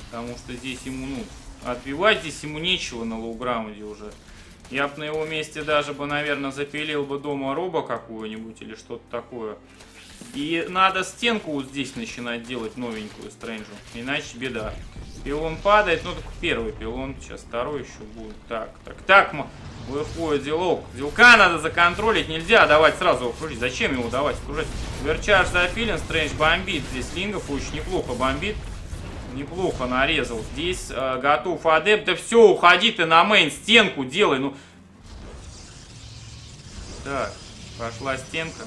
Потому что здесь ему, ну, отбивать здесь ему нечего на лоу-граунде уже. Я бы на его месте даже бы, наверное, запилил бы дома роба какую-нибудь или что-то такое. И надо стенку вот здесь начинать делать новенькую Стрэнджу, иначе беда. Пилон падает, ну, только первый пилон, сейчас второй еще будет. Так, так, так, выходит Зелок. Зелка надо законтролить, нельзя давать сразу окружить. Зачем его давать окружать? Верчаж запилен, Стрэндж бомбит. Здесь лингов очень неплохо бомбит. Неплохо нарезал. Здесь э, готов адепт. Да все, уходи ты на мейн, стенку делай. Ну. Так, пошла стенка.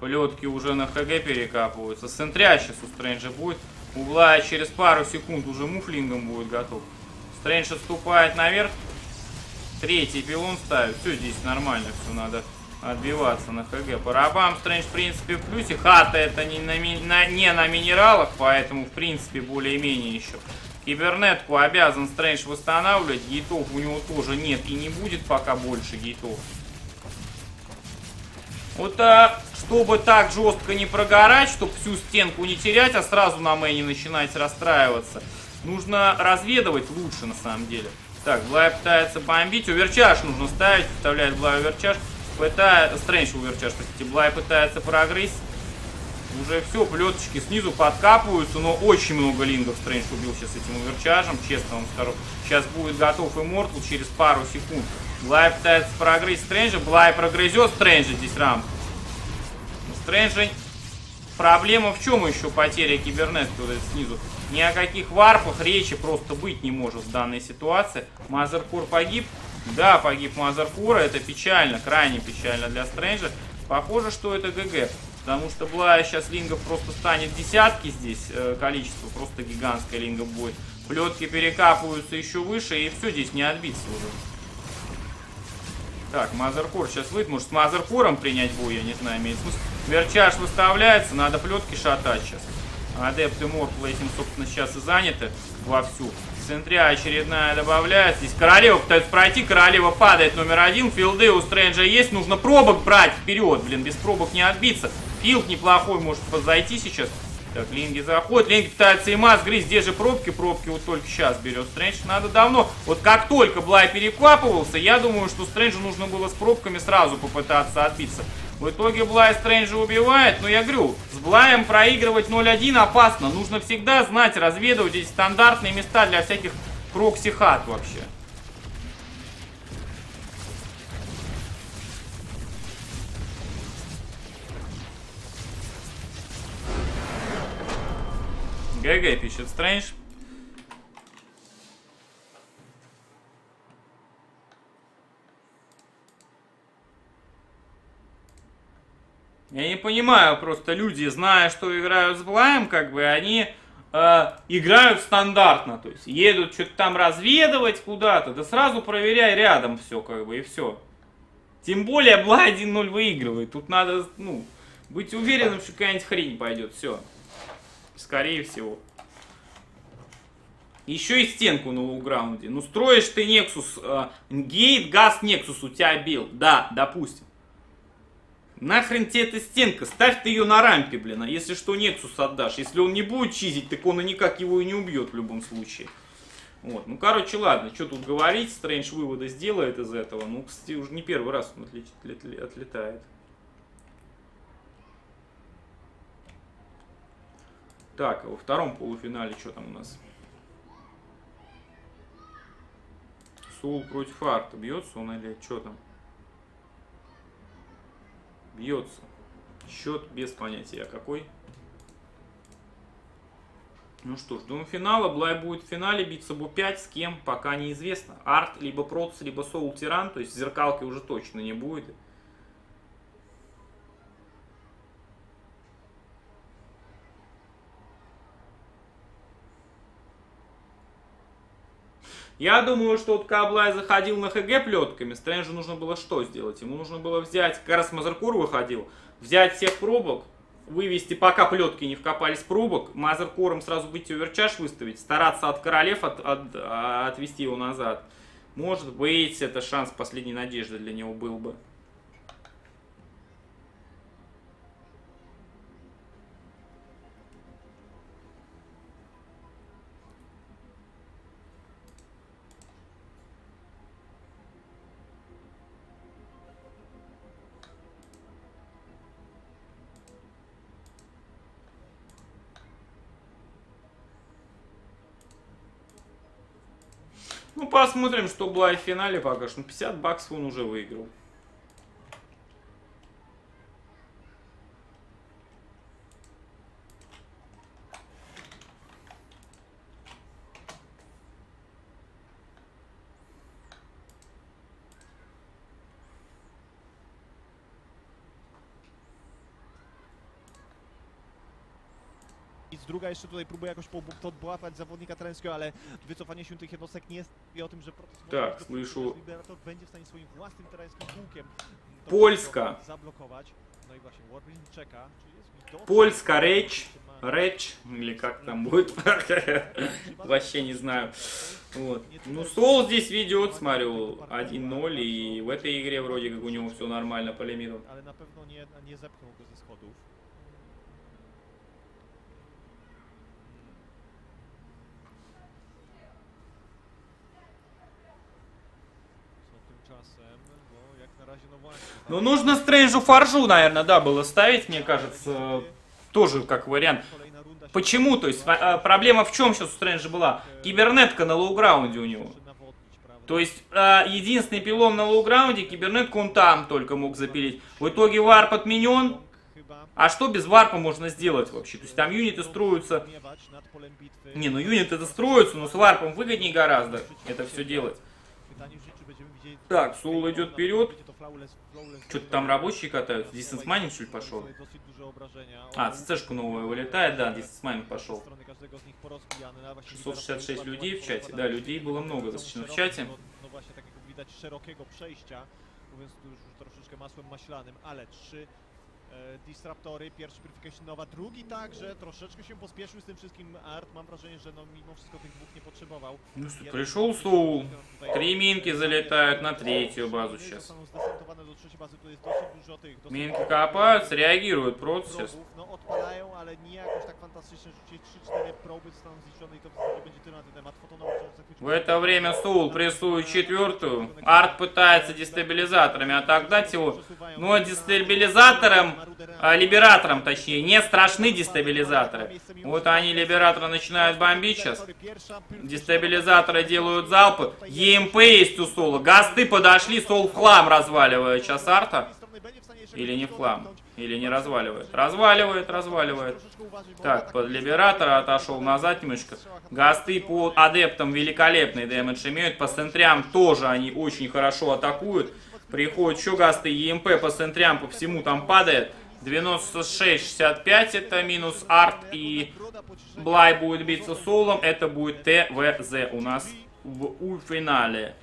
Плетки уже на ХГ перекапываются. Сентря сейчас у Стрэнджа будет. Угла через пару секунд уже муфлингом будет готов. Стрэндж отступает наверх. Третий пилон ставит. Все, здесь нормально, все надо отбиваться на ХГ. По рабам Стрэндж, в принципе, в плюсе. Хата это не на, ми... на... не на минералах, поэтому, в принципе, более-менее еще. Кибернетку обязан Стрэндж восстанавливать. Гейтов у него тоже нет и не будет пока больше гейтов. Вот, а, чтобы так жестко не прогорать, чтобы всю стенку не терять, а сразу на мэне начинать расстраиваться, нужно разведывать лучше, на самом деле. Так, Блай пытается бомбить. Уверчаж нужно ставить. Вставляет Блай уверчаж. Пытается... Стрэндж уверчаж, простите. Блай пытается прогрызть. Уже все, плеточки снизу подкапываются, но очень много лингов Стрэндж убил сейчас этим уверчажем, честно вам скажу. Сейчас будет готов Иммортал через пару секунд. Блай пытается прогрызть Стрэнджа. Блай прогрызет Стрэнджа здесь рамку. Стрэнджа... Проблема в чем еще потеря кибернетки вот снизу? Ни о каких варпах речи просто быть не может в данной ситуации. Мазеркор погиб. Да, погиб Мазеркор. Это печально, крайне печально для Стрэнджа. Похоже, что это ГГ. Потому что Блая сейчас лингов просто станет десятки здесь. Количество просто гигантское лингов будет. Плетки перекапываются еще выше. И все, здесь не отбиться уже. Так, Мазеркор сейчас выйдет. Может, с Мазеркором принять бой, я не знаю, имеет смысл. Верчаж выставляется, надо плетки шатать сейчас. Адепты Мортла этим, собственно, сейчас и заняты вовсю. Центря очередная добавляется. Здесь королева пытается пройти, королева падает номер один. Филды у Стрэнджа есть, нужно пробок брать вперед, блин, без пробок не отбиться. Филд неплохой, может позайти сейчас. Так, линги заходят, линги пытаются и маз грызть. Здесь же пробки, пробки вот только сейчас берет Стрэндж, надо давно. Вот как только Блай перекапывался, я думаю, что Стрэнджу нужно было с пробками сразу попытаться отбиться. В итоге Блай Стрэнджа убивает, но я говорю, с Блаем проигрывать ноль один опасно. Нужно всегда знать, разведывать эти стандартные места для всяких прокси-хат вообще. ГГ, пишет Стрэндж. Я не понимаю, просто люди, зная, что играют с Блаем, как бы они э, играют стандартно. То есть едут что-то там разведывать куда-то, да сразу проверяй рядом все, как бы, и все. Тем более Бла один ноль выигрывает. Тут надо, ну, быть уверенным, что какая-нибудь хрень пойдет. Все. Скорее всего. Еще и стенку на лоу-граунде. Ну, строишь ты Нексус. Гейт, газ, Нексус у тебя бил. Да, допустим. Нахрен тебе эта стенка? Ставь ты ее на рампе, блин. А если что, Нексус отдашь. Если он не будет чизить, так он и никак его и не убьет в любом случае. Вот. Ну, короче, ладно. Что тут говорить? Стрэндж выводы сделает из этого. Ну, кстати, уже не первый раз он отлетает. Так, а во втором полуфинале что там у нас? Соул против Арта. Бьется он или что там? Бьется. Счет без понятия какой. Ну что ж, до финала. Блай будет в финале биться бу пять. С кем, пока неизвестно. Арт, либо Протс, либо Соул Тиран. То есть зеркалки уже точно не будет. Я думаю, что вот когда Блай заходил на ХГ плетками, Стрэнджу нужно было что сделать? Ему нужно было взять, как раз Мазеркур выходил, взять всех пробок, вывести, пока плетки не вкопались пробок, Мазеркуром сразу быть оверчаш выставить, стараться от королев от, от, отвести его назад. Может быть, это шанс последней надежды для него был бы. Ну, посмотрим, что Блай в финале пока что. пятьдесят баксов он уже выиграл. Druga jeszcze tutaj próbuje jakoś podłapać zawodnika trenerskiego, ale wycofanie się tych jednostek nie jest i o tym, że tak, słyszu. Będzie w stanie swoim własnym trenerskim kółkiem Polska zablokować. No i właśnie Warbling czeka. Polska Rage, Rage, или как там будет, вообще не знаю. Вот. Ну, Soul здесь ведет, смотрю, один ноль, и в этой игре вроде как у него все нормально по лимиту. Ну, нужно Стрэнджу фаржу, наверное, да, было ставить, мне кажется, тоже как вариант. Почему? То есть, проблема в чем сейчас у Стрэнджа была? Кибернетка на лоу-граунде у него. То есть, единственный пилон на лоу-граунде, кибернетку он там только мог запилить. В итоге варп отменен. А что без варпа можно сделать вообще? То есть, там юниты строятся... Не, ну юниты это строятся, но с варпом выгоднее гораздо это все делать. Так, Соул идет вперед. Что-то там рабочие катаются. Дистанс майнинг, что ли, пошел? А, ЦЦшку новая вылетает, да, дистанс майнинг пошел. шестьсот шестьдесят шесть людей в чате. Да, людей было много достаточно в чате. Disruptory, pierwszy purification nowa, drugi także troszeczkę się pospieszył z tym wszystkim Art, mam wrażenie, że no mimo wszystko tych dwóch nie potrzebował. No to przyszedł Soul, trzy minki zaletają na trzecią bazę сейчас. Minki kopają, reagują, proc сейчас. No odpalają, ale nie jakoś tak fantastycznie, rzucić trzy cztery proby zostaną zniszczone i to będzie tyle na ten temat. В это время Soul прессует четвертую, Арт пытается дестабилизаторами отогнать его, но дестабилизатором, а, либератором точнее, не страшны дестабилизаторы. Вот они либератора начинают бомбить сейчас, дестабилизаторы делают залпы, ЕМП есть у Соула, гасты подошли, Соул в хлам разваливает сейчас Арта. Или не в хлам, или не разваливает. Разваливает, разваливает. Так, под либератора отошел назад немножко. Гасты по адептам великолепный дэмэдж имеют. По центрям тоже они очень хорошо атакуют. Приходят еще гасты. ЕМП по центрям по всему там падает. девяносто шесть шестьдесят пять это минус Арт. И Блай будет биться с Солом. Это будет ТВЗ у нас в у-финале.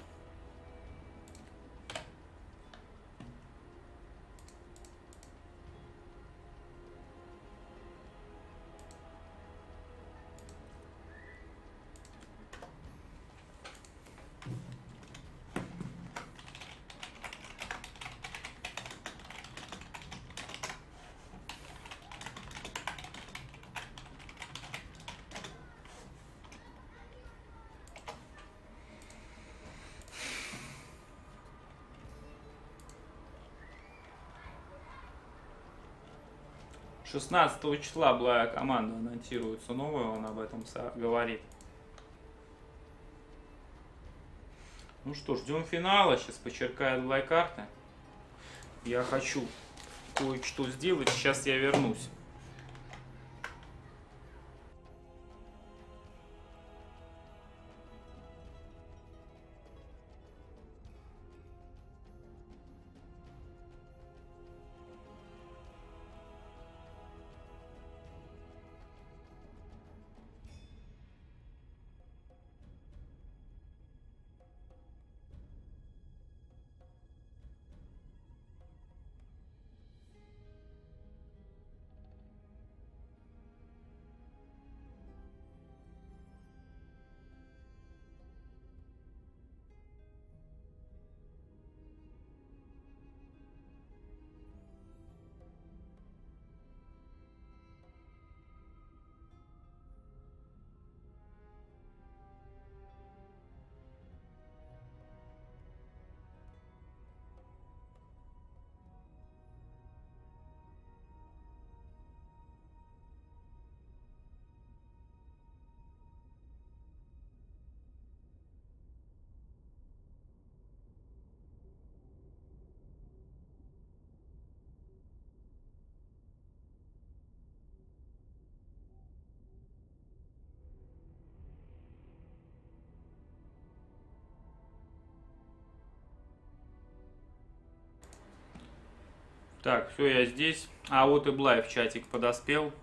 шестнадцатого числа была команда, анонсируется новая, он об этом говорит. Ну что, ждем финала. Сейчас почеркает лайк карты. Я хочу кое-что сделать. Сейчас я вернусь. Так, все, я здесь. А вот и Блайв чатик подоспел.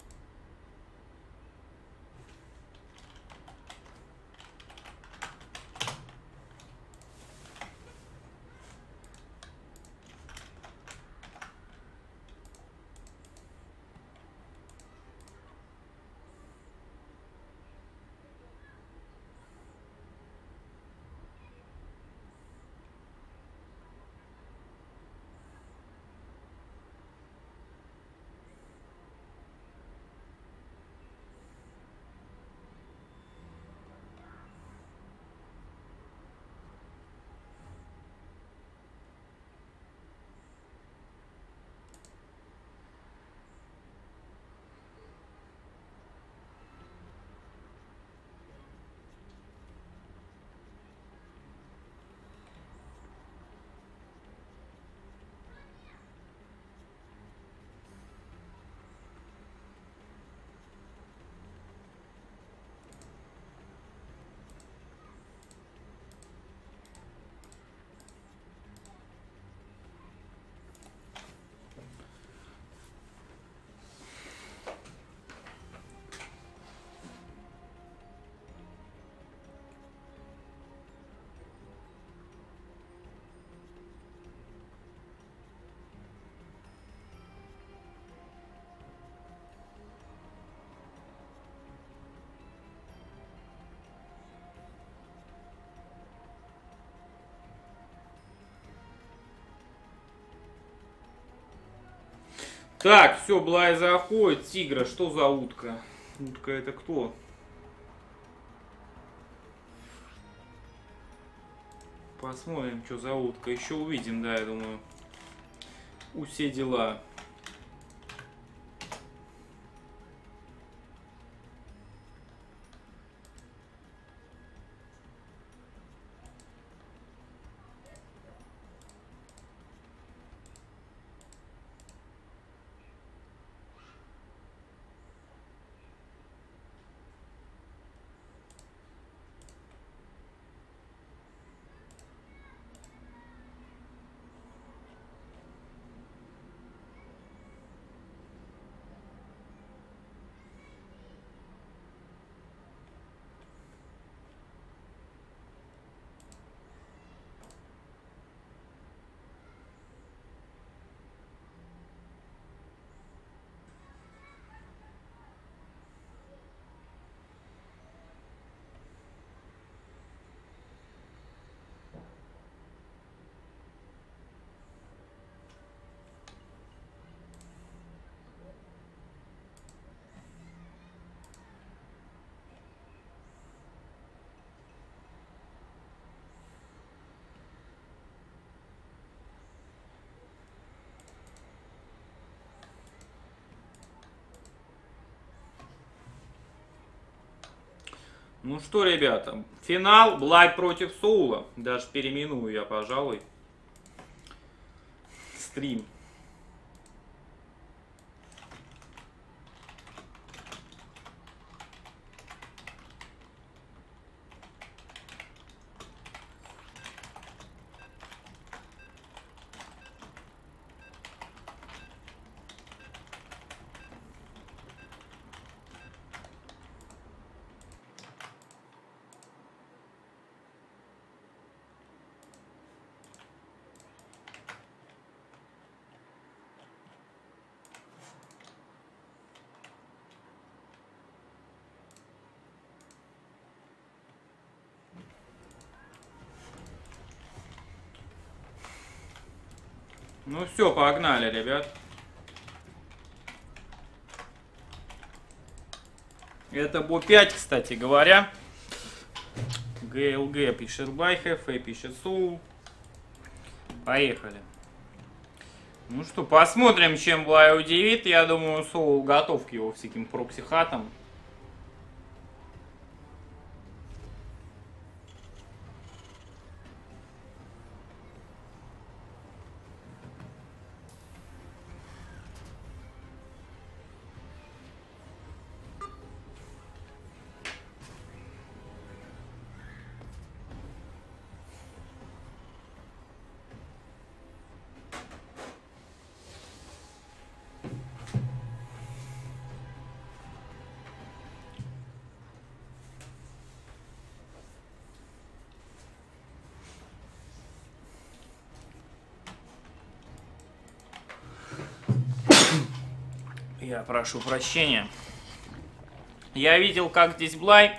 Так, все, Блай заходит. Тигра, что за утка? Утка это кто? Посмотрим, что за утка. Еще увидим, да, я думаю. У все дела. Ну что, ребята, финал Блайд против Соула. Даже переименую я, пожалуй, стрим. Ну все, погнали, ребят. Это Бо пять, кстати говоря. ГЛГ пишет Байхе, Фэй пишет Соул. Поехали. Ну что, посмотрим, чем Блай удивит. Я думаю, Соул готов к его всяким прокси-хатам. Я прошу прощения. Я видел, как здесь Блай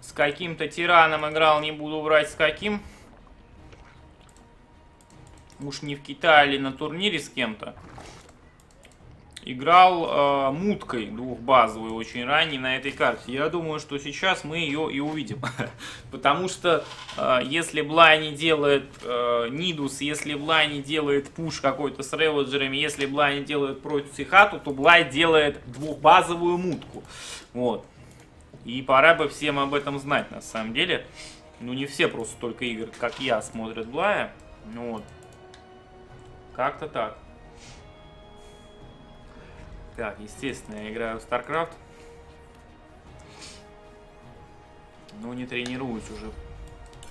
с каким-то тираном играл, не буду брать с каким. Уж не в Китае или на турнире с кем-то. Играл э, муткой двухбазовой очень ранней на этой карте. Я думаю, что сейчас мы ее и увидим. Потому что э, если Блай не делает э, Нидус, если Блай не делает пуш какой-то с реводжерами, если Блай не делает против Сихату, то Блай делает двухбазовую мутку. Вот. И пора бы всем об этом знать, на самом деле. Ну, не все просто только игр, как я, смотрят Блая. Ну, вот. Как-то так. Так, естественно, я играю в StarCraft. Но не тренируюсь уже,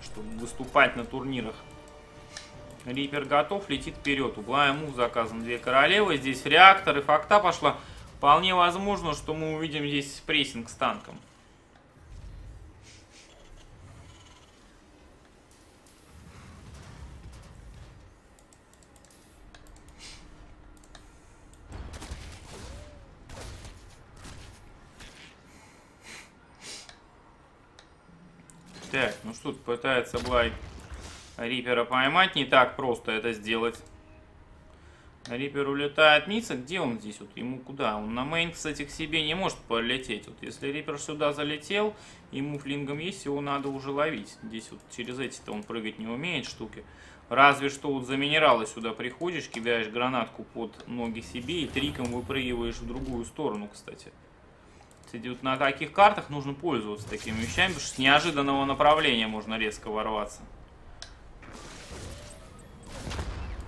чтобы выступать на турнирах. Рипер готов, летит вперед. У Блая мув заказан две королевы. Здесь реактор и факта пошла. Вполне возможно, что мы увидим здесь прессинг с танком. Так, ну что, пытается Блай Рипера поймать. Не так просто это сделать. Рипер улетает ница. Где он здесь? Вот ему куда? Он на мейн, кстати, к себе не может полететь. Вот если Рипер сюда залетел, ему флингом есть, его надо уже ловить. Здесь вот через эти-то он прыгать не умеет штуки. Разве что вот за минералы сюда приходишь, кидаешь гранатку под ноги себе и триком выпрыгиваешь в другую сторону, кстати. Идет на таких картах, нужно пользоваться такими вещами, потому что с неожиданного направления можно резко ворваться.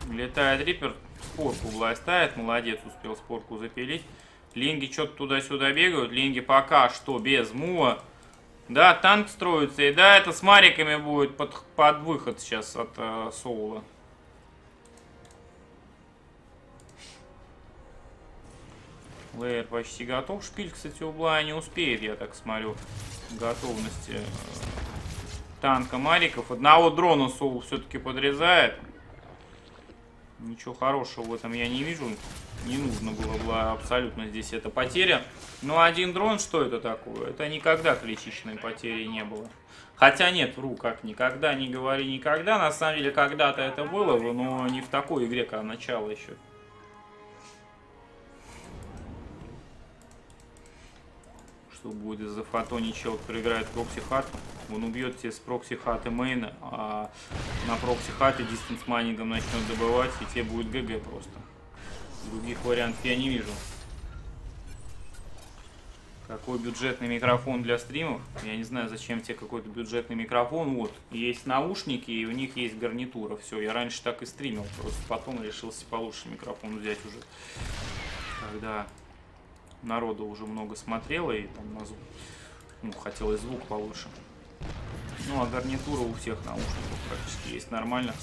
Летает Рипер, спорку властает, молодец, успел спорку запилить. Линги что-то туда-сюда бегают, линги пока что без мува. Да, танк строится, и да, это с мариками будет под, под выход сейчас от э, Соула. Лейер почти готов. Шпиль, кстати, у Блая не успеет, я так смотрю, готовности танка мариков. Одного дрона Соул все-таки подрезает. Ничего хорошего в этом я не вижу. Не нужно было Блая абсолютно здесь эта потеря. Но один дрон, что это такое? Это никогда критичной потери не было. Хотя нет, вру, как никогда, не говори никогда. На самом деле, когда-то это было, но не в такой игре, как начало еще. Что будет из-за фотони, чел проиграет прокси-хат, он убьет тебя с прокси-хаты мейна, а на прокси-хаты дистанс-майнингом начнет добывать, и тебе будет ГГ просто. Других вариантов я не вижу. Какой бюджетный микрофон для стримов? Я не знаю, зачем тебе какой-то бюджетный микрофон. Вот, есть наушники и у них есть гарнитура. Все, я раньше так и стримил. Просто потом решился получше микрофон взять уже. Когда народу уже много смотрело и там на звук, ну, хотелось звук получше. Ну, а гарнитура у всех наушников практически есть нормально.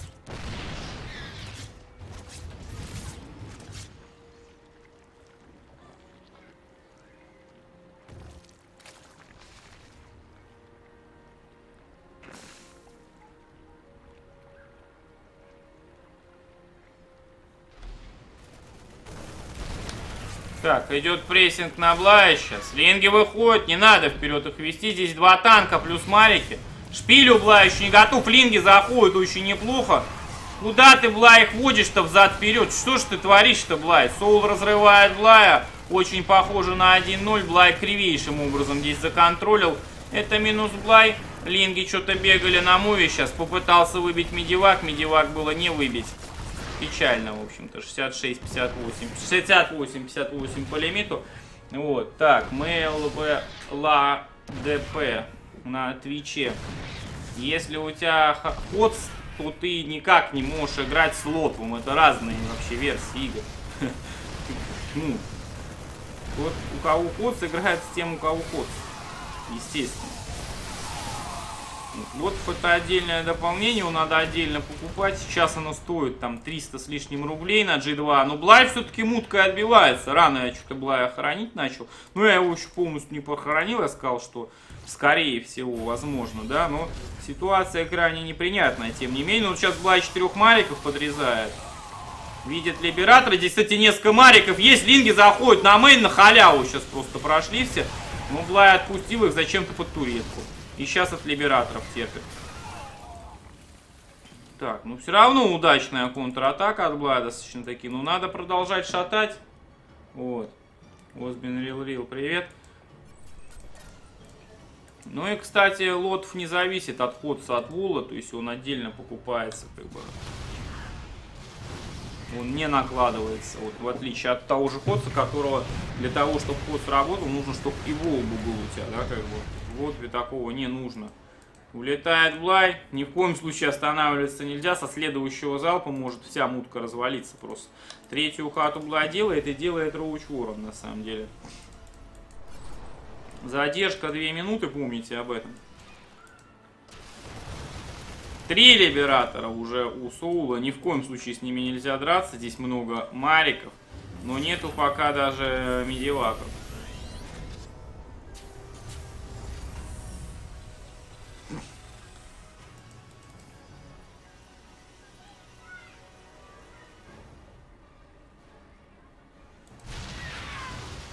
Так, идет прессинг на Блай сейчас. Линги выходят, не надо вперед их вести. Здесь два танка плюс малики. Шпиль у Блай еще не готов. Линги заходят очень неплохо. Куда ты, Блай, их водишь-то взад-вперед? Что ж ты творишь-то, Блай? Соул разрывает Блая. Очень похоже на один ноль. Блай кривейшим образом здесь законтролил. Это минус Блай. Линги что-то бегали на муве сейчас. Попытался выбить медивак. Медивак было не выбить. Печально, в общем-то, шестьдесят шесть пятьдесят восемь. шестьдесят восемь пятьдесят восемь по лимиту. Вот, так, эм эл би ла дэ пэ на Твиче. Если у тебя ходс, то ты никак не можешь играть с Лотвом. Это разные вообще версии игр. Ну, вот у кого ходс играет с тем, у кого ходс. Естественно. Вот это отдельное дополнение, его надо отдельно покупать. Сейчас оно стоит там триста с лишним рублей на джи два. Но Блай все-таки муткой отбивается. Рано я что-то Блая хоронить начал. Но я его еще полностью не похоронил. Я сказал, что скорее всего, возможно, да. Но ситуация крайне неприятная, тем не менее. Но вот сейчас Блай четырех мариков подрезает. Видит Либератора. Здесь, кстати, несколько мариков есть. Линги заходят на мейн, на халяву сейчас просто прошли все. Но Блай отпустил их зачем-то под туретку. И сейчас от Либераторов терпит. Так, ну все равно удачная контратака от Блая достаточно таки. Но надо продолжать шатать. Вот. Озбин Рил Рил, привет. Ну и, кстати, Лотв не зависит от ходса от Вола. То есть он отдельно покупается. Как бы. Он не накладывается. Вот, в отличие от того же ходса, которого для того, чтобы ходс работал, нужно, чтобы и Вол был у тебя, да, как бы. Лотве такого не нужно. Улетает Блай. Ни в коем случае останавливаться нельзя. Со следующего залпа может вся мутка развалиться просто. Третью хату Блай делает и делает Роуч Ворон на самом деле. Задержка две минуты, помните об этом. Три Либератора уже у Соула. Ни в коем случае с ними нельзя драться. Здесь много мариков. Но нету пока даже медиваков.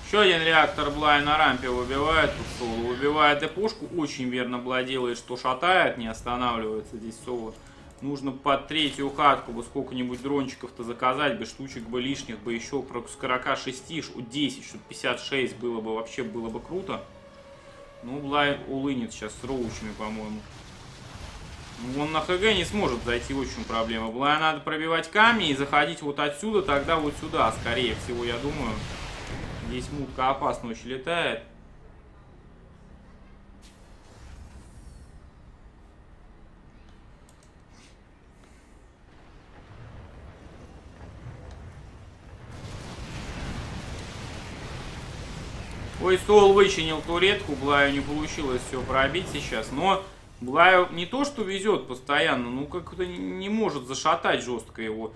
Еще один реактор Блай на рампе выбивает. Тут Соло выбивает и пушку. Очень верно Блай делает, что шатает, не останавливается здесь Соло. Нужно под третью хатку бы сколько-нибудь дрончиков-то заказать, бы штучек бы лишних, бы еще сорок шесть, десять, чтобы пятьдесят шесть было бы, вообще было бы круто. Ну, Блай улынет сейчас с роучами, по-моему. Он на ХГ не сможет зайти, очень проблема. Блай надо пробивать камни и заходить вот отсюда, тогда вот сюда, скорее всего, я думаю. Здесь мутка опасно очень летает. Ой, Сол вычинил туретку. Блаю не получилось все пробить сейчас. Но Блаю не то, что везет постоянно, ну как-то не может зашатать жестко его.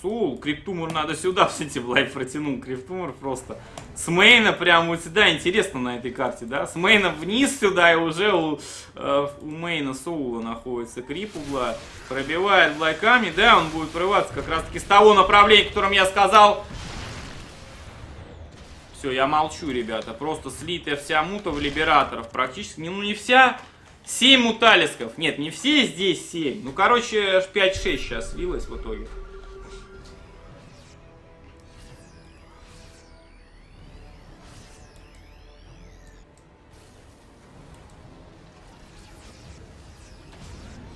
Соул, Криптумор надо сюда, кстати, Блай протянул Криптумор просто с мейна прямо вот сюда, интересно на этой карте, да, с мейна вниз сюда и уже у, у мейна Соула находится Крип у Блая, пробивает Блайками, да, он будет прорываться как раз таки с того направления, которым я сказал. Все, я молчу, ребята, просто слитая вся мута в Либераторов практически, ну не вся, семь муталисков. Нет, не все здесь семь. Ну, короче, аж пять-шесть сейчас слилось в итоге.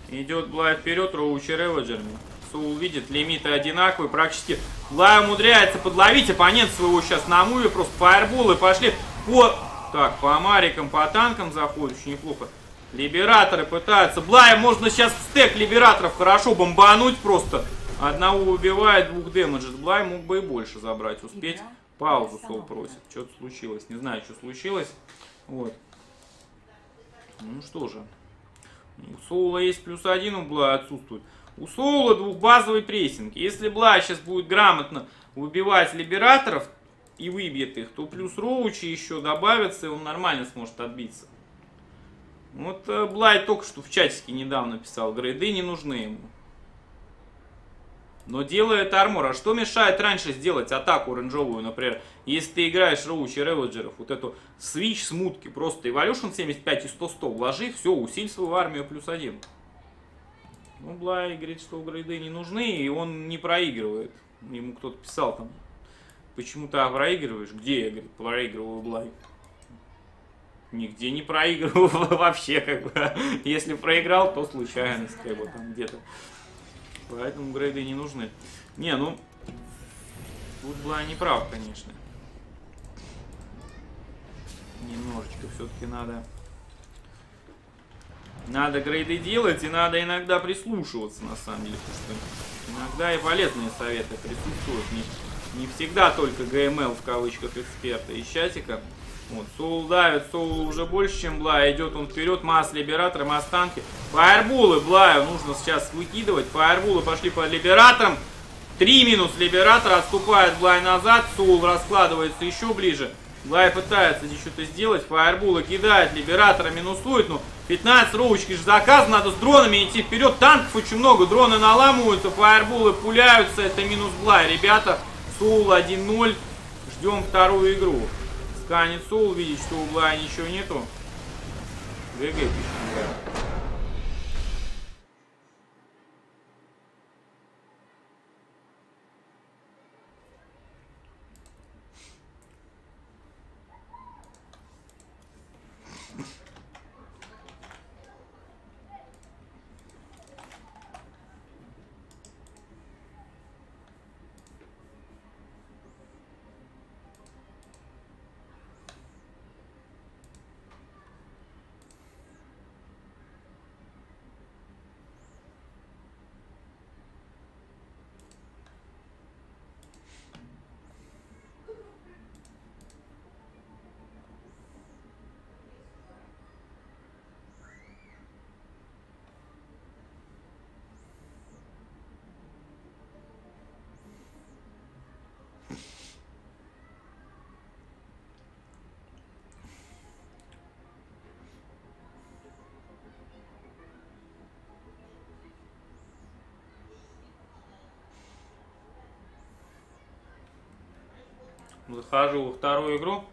Идет Блай вперед, Роучи Реведжерами. Соул видит, лимиты одинаковые практически. Блай умудряется подловить оппонент своего сейчас на муве. Просто фаерболы пошли. по... Так, по марикам, по танкам заходит, очень неплохо. Либераторы пытаются. Блая, можно сейчас в стек либераторов хорошо бомбануть просто. Одного убивает, двух демеджет. Блай мог бы и больше забрать, успеть. Паузу Сол просит. Что-то случилось. Не знаю, что случилось. Вот. Ну что же. У Соула есть плюс один, у Блая отсутствует. У Соула двухбазовый прессинг. Если Блай сейчас будет грамотно выбивать либераторов и выбьет их, то плюс Роучи еще добавится, и он нормально сможет отбиться. Вот Блай только что в чатике недавно писал, грейды не нужны ему. Но делает армор. А что мешает раньше сделать атаку рейнджовую, например, если ты играешь Роучи Ревелджеров, вот эту свич с мутки, просто Evolution семьдесят пять и сто сто вложи, все, усиль свою армию плюс один. Ну, Блай говорит, что грейды не нужны, и он не проигрывает. Ему кто-то писал там, почему ты проигрываешь? Где я, говорит, проигрываю Блай? Нигде не проигрывал вообще, как бы. Если проиграл, то случайность, как бы, там где-то. Поэтому грейды не нужны. Не, ну, тут Блай не прав, конечно. Немножечко все-таки надо... Надо грейды делать, и надо иногда прислушиваться, на самом деле. Потому что иногда и полезные советы присутствуют. Не, не всегда только ГМЛ, в кавычках, эксперта из чатика. Вот, Соул давит, Соул уже больше, чем Блай, идет он вперед, масс либератора, масс танки. Фаербулы Блаю нужно сейчас выкидывать, фаербулы пошли по либераторам. Три минус либератора, отступает Блай назад, Соул раскладывается еще ближе. Блай пытается здесь что-то сделать, фаербулы кидает, либератора минусует, ну пятнадцать роучки же заказан, надо с дронами идти вперед, танков очень много, дроны наламываются, фаербулы пуляются, это минус Блай, ребята, Соул один ноль, ждем вторую игру. Сканит Соул, видит, что у Блая ничего нету. ГГ пишет. Захожу во вторую игру.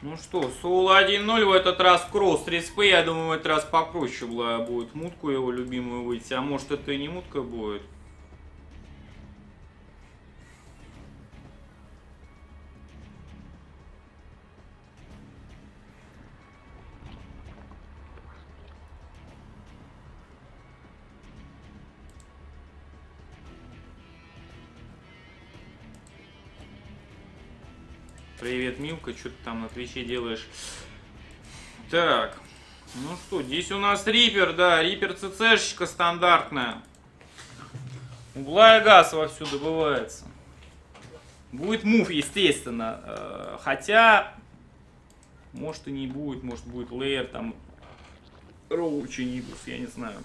Ну что, Соул один ноль в этот раз, кросс три эс пи, я думаю, в этот раз попроще была, будет мутку его любимую выйти, а может это и не мутка будет. Привет, Милка, что ты там на Твиче делаешь? Так, ну что, здесь у нас Рипер, да, Рипер ЦЦшечка стандартная. Угла и газ вовсю добывается. Будет мув, естественно, хотя, может и не будет, может будет лейер, там, роучи, нибус, я не знаю.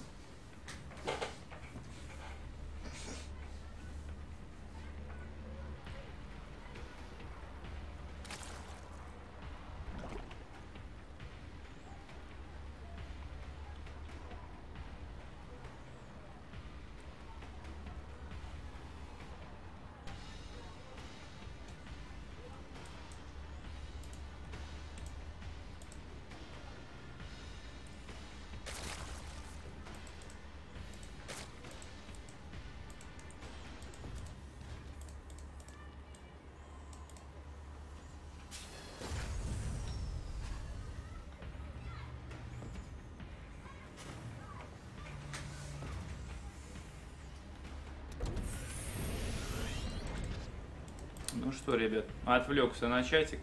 Ну что, ребят, отвлекся на чатик.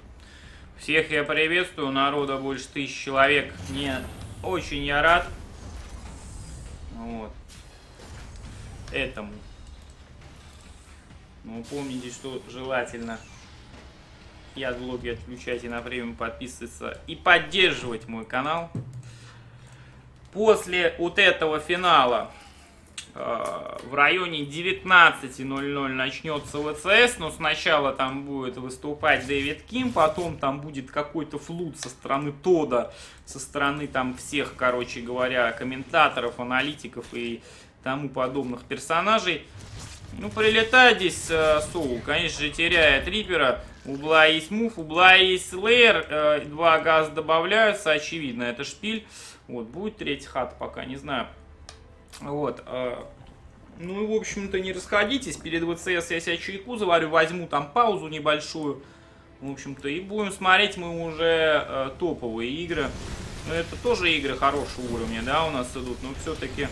Всех я приветствую, народа больше тысячи человек. Не очень я рад. Вот. Этому. Ну, помните, что желательно и от блоги отключать, и на премиум подписываться, и поддерживать мой канал. После вот этого финала в районе девятнадцати ноль-ноль начнется вэ цэ эс, но сначала там будет выступать Дэвид Ким, потом там будет какой-то флут со стороны Тода, со стороны там всех, короче говоря, комментаторов, аналитиков и тому подобных персонажей. Ну, прилетает здесь э, Соул, конечно же, теряет Рипера. Убла есть мув, убла есть лейер, э, два газа добавляются, очевидно, это шпиль. Вот, будет третий хат, пока не знаю. Вот, ну и в общем-то не расходитесь, перед вэ цэ эс я себе чайку заварю, возьму там паузу небольшую, в общем-то, и будем смотреть мы уже топовые игры, но это тоже игры хорошего уровня, да, у нас идут, но все-таки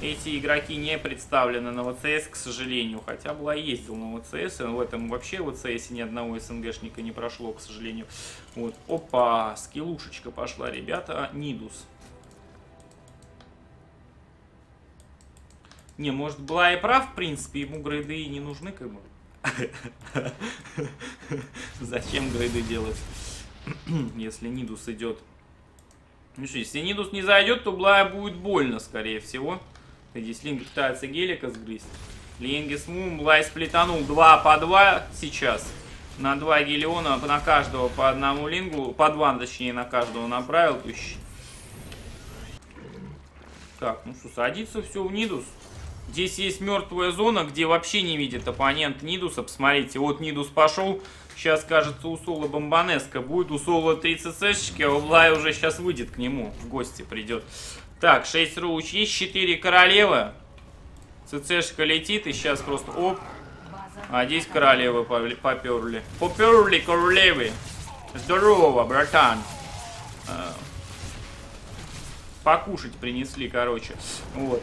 эти игроки не представлены на вэ цэ эс, к сожалению, хотя бы я ездил на вэ цэ эс, в этом вообще в вэ цэ эс ни одного эс эн гэшника не прошло, к сожалению. Вот, опа, скиллушечка пошла, ребята, Нидус. Не, может, была и прав, в принципе, ему грейды и не нужны, как бы. Зачем грейды делать, если Нидус идет? Ну что, если Нидус не зайдет, то Блая будет больно, скорее всего. Здесь Линг пытается Гелика сгрызть. Линги с Мум, Блай сплетанул два по два сейчас. На два Гелиона, на каждого по одному Лингу, по два, точнее, на каждого направил. Так, ну что, садится все в Нидус. Здесь есть мертвая зона, где вообще не видит оппонент Нидуса. Посмотрите, вот Нидус пошел. Сейчас, кажется, у Соло бомбанеска будет. У Соло три цэ цэ-шечки, а у Блая уже сейчас выйдет к нему. В гости придет. Так, шесть роуч есть, четыре королевы. ЦЦ-шка летит, и сейчас просто оп. А здесь королевы поперли. Поперли королевы. Здорово, братан. Покушать принесли, короче. Вот.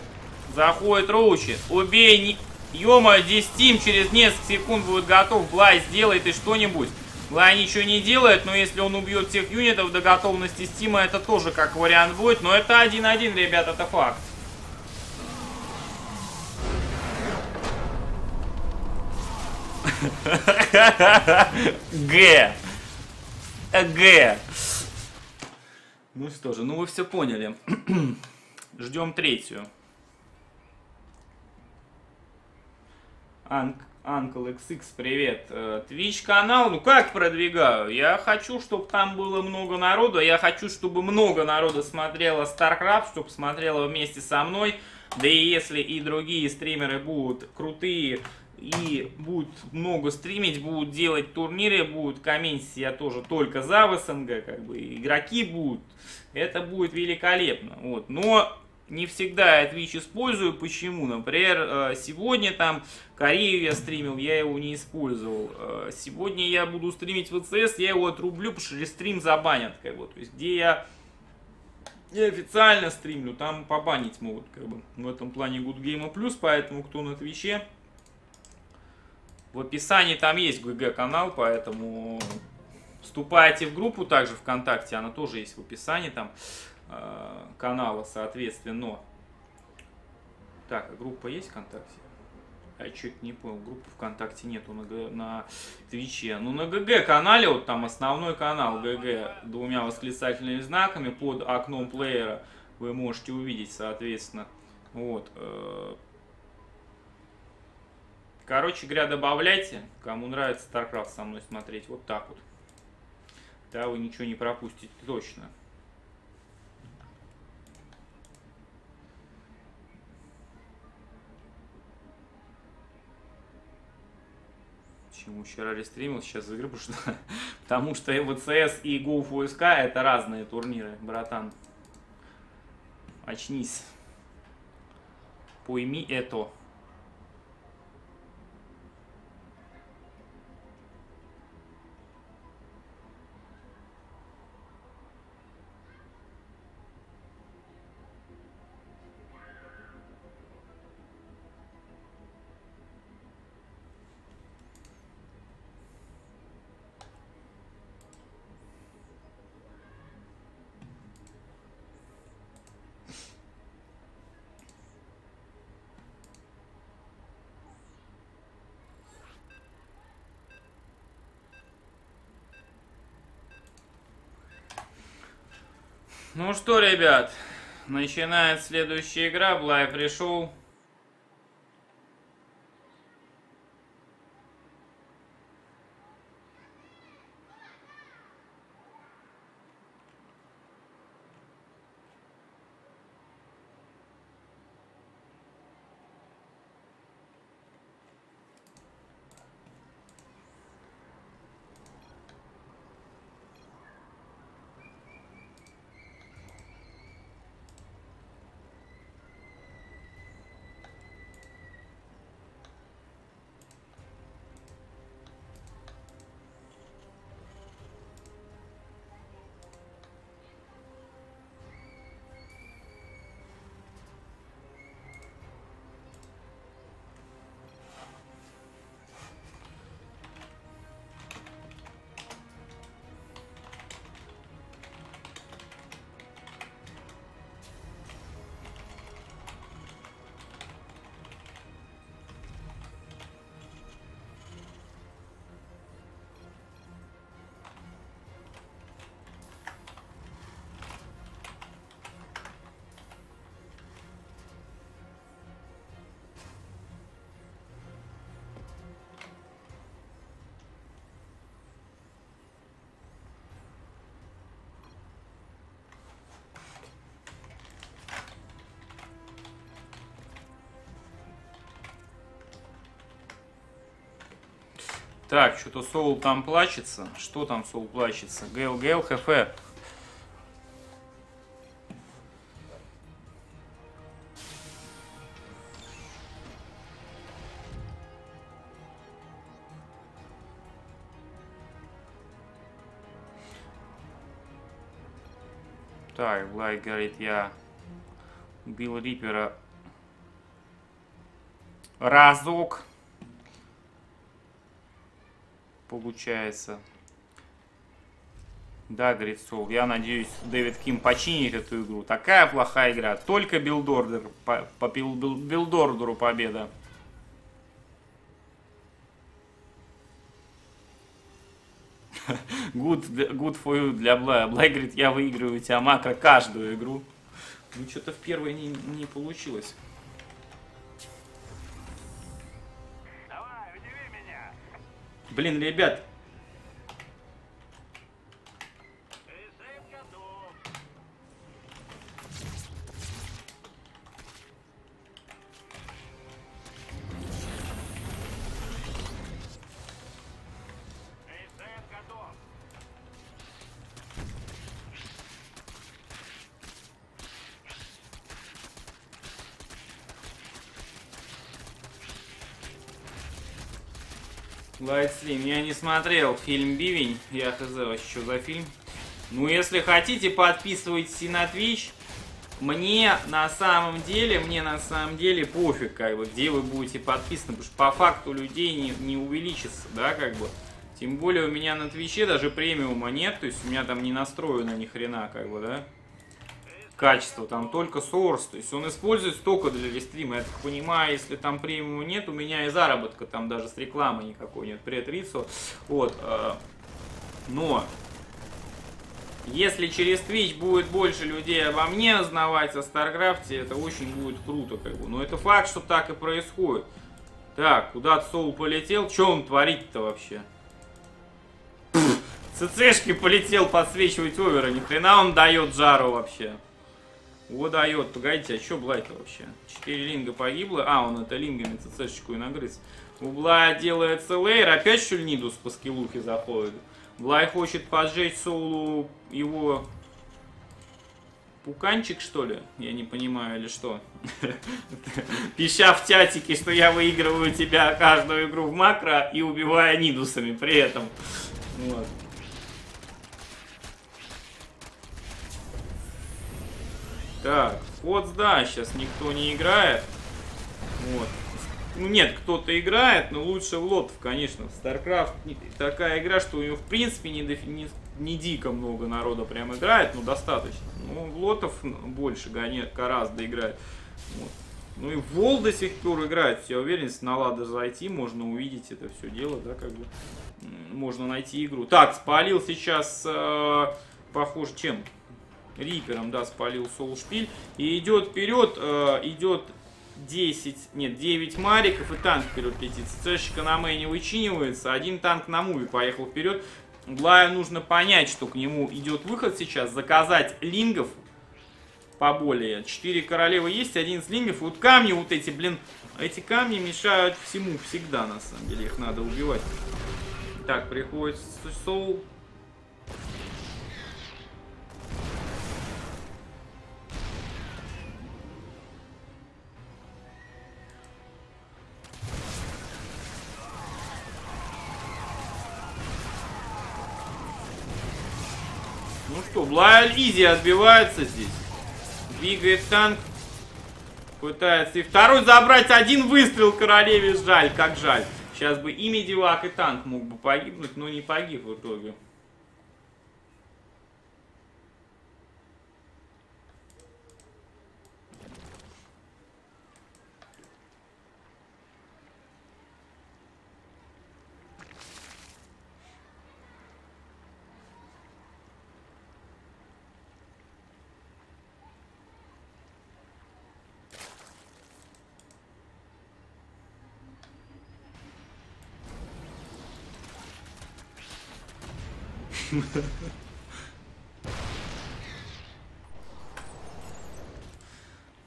Заходит роучи. Убей, ё-моё, здесь Тим через несколько секунд будет готов. Блай сделает и что-нибудь. Блай ничего не делает, но если он убьет всех юнитов до готовности Стима, это тоже как вариант будет. Но это один один, ребят, это факт. Г. Г. Ну что же, ну вы все поняли. Ждем третью. Uncle икс икс, привет. Twitch канал, ну как продвигаю? Я хочу, чтобы там было много народа. Я хочу, чтобы много народа смотрело StarCraft, чтобы смотрело вместе со мной. Да и если и другие стримеры будут крутые и будут много стримить, будут делать турниры, будут комментить, я тоже только за ВСНГ, как бы игроки будут. Это будет великолепно. Вот. Но не всегда я Twitch использую. Почему? Например, сегодня там Корею я стримил, я его не использовал. Сегодня я буду стримить вэ цэ эс, я его отрублю, потому что стрим забанят, как бы. То есть, где я не официально стримлю, там побанить могут, как бы. В этом плане GoodGameRU+, поэтому кто на Твиче, в описании там есть ГГ канал, поэтому вступайте в группу также ВКонтакте, она тоже есть в описании там э, канала, соответственно. Так, группа есть ВКонтакте? Я что-то не понял, группы ВКонтакте нету на, на Твиче. Ну, на ГГ канале, вот там основной канал ГГ двумя восклицательными знаками под окном плеера вы можете увидеть, соответственно, вот. Э, Короче говоря, добавляйте, кому нравится StarCraft со мной смотреть, вот так вот. Да, вы ничего не пропустите, точно. Почему вчера рестримил, сейчас игры, потому что, потому что и вэ цэ эс, и гоу фор эс си это разные турниры, братан. Очнись. Пойми это. Ну что, ребят, начинает следующая игра, Блай пришел. Так, что-то Соул там плачется. Что там Соул плачется? Гэл, Гэл, ХФ. Так, Блай говорит, я убил Рипера разок. Получается. Да, говорит Сол, я надеюсь, Дэвид Ким починит эту игру. Такая плохая игра. Только билдордер, по, по билдордеру победа. Good, good for you для Блая. Блай говорит, я выигрываю у тебя макро каждую игру. Ну, что-то в первой не, не получилось. Блин, ребят. Лайвстрим. Я не смотрел фильм «Бивень». Я хз вообще, что за фильм. Ну, если хотите, подписывайтесь и на Twitch. Мне на самом деле, мне на самом деле пофиг, как бы, где вы будете подписаны, потому что по факту людей не, не увеличится, да, как бы. Тем более у меня на Твиче даже премиума нет, то есть у меня там не настроено ни хрена, как бы, да. Качество, там только source, то есть он используется только для рестрима. Я так понимаю, если там премиума нет, у меня и заработка там даже с рекламы никакой нет, привет Рицу. Вот, но... Если через Twitch будет больше людей обо мне узнавать о StarCraft, это очень будет круто, как бы. Но это факт, что так и происходит. Так, куда-то Соул полетел. Че он творит-то вообще? ЦЦшки полетел подсвечивать овера. Ни хрена он дает жару вообще. О, дает. Погодите, а че Блай-то вообще? Четыре линга погибло. А, он это лингами ЦЦшечку и нагрыз. У Блая делает селейр. Опять что ли Нидус по скиллухе заходит? Блай хочет поджечь Соулу его пуканчик, что ли? Я не понимаю, или что? Пища в чатике, что я выигрываю тебя каждую игру в макро и убивая нидусами при этом. Вот. Так, вот да, сейчас никто не играет. Вот. Ну нет, кто-то играет, но лучше в Lotv, конечно. В StarCraft такая игра, что у нее в принципе не, дофи... не... не дико много народа прям играет, но достаточно. Ну, в Lotv больше гораздо играет. Вот. Ну и в WoL до сих пор играет, я уверен, если на ладу зайти, можно увидеть это все дело, да, как бы. Можно найти игру. Так, спалил сейчас, э, похоже, чем? Рипером, да, спалил Соулшпиль. И идет вперед, э, идет... десять, нет, девять мариков, и танк вперед летит. ЦЦшка на мэне вычинивается, один танк на муве поехал вперед. Блаю нужно понять, что к нему идет выход сейчас, заказать лингов поболее. четыре королевы есть, один из лингов. Вот камни вот эти, блин, эти камни мешают всему всегда, на самом деле, их надо убивать. Так, приходит Соул. Блай изи отбивается здесь. Двигает танк. Пытается и второй забрать. Один выстрел королеве. Жаль, как жаль. Сейчас бы и медивак, и танк мог бы погибнуть, но не погиб в итоге.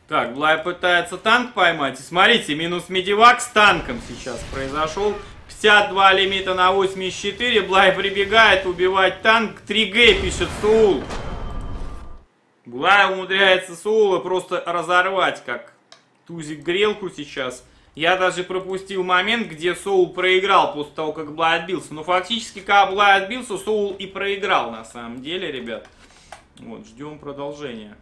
Так, Блай пытается танк поймать. И смотрите, минус медивак с танком сейчас произошел. пятьдесят два лимита на восемьдесят четыре. Блай прибегает убивать танк. три джи пишет Соул. Блай умудряется Соула просто разорвать, как тузик грелку сейчас. Я даже пропустил момент, где Соул проиграл после того, как Блай отбился. Но фактически, когда Блай отбился, Соул и проиграл на самом деле, ребят. Вот, ждем продолжения.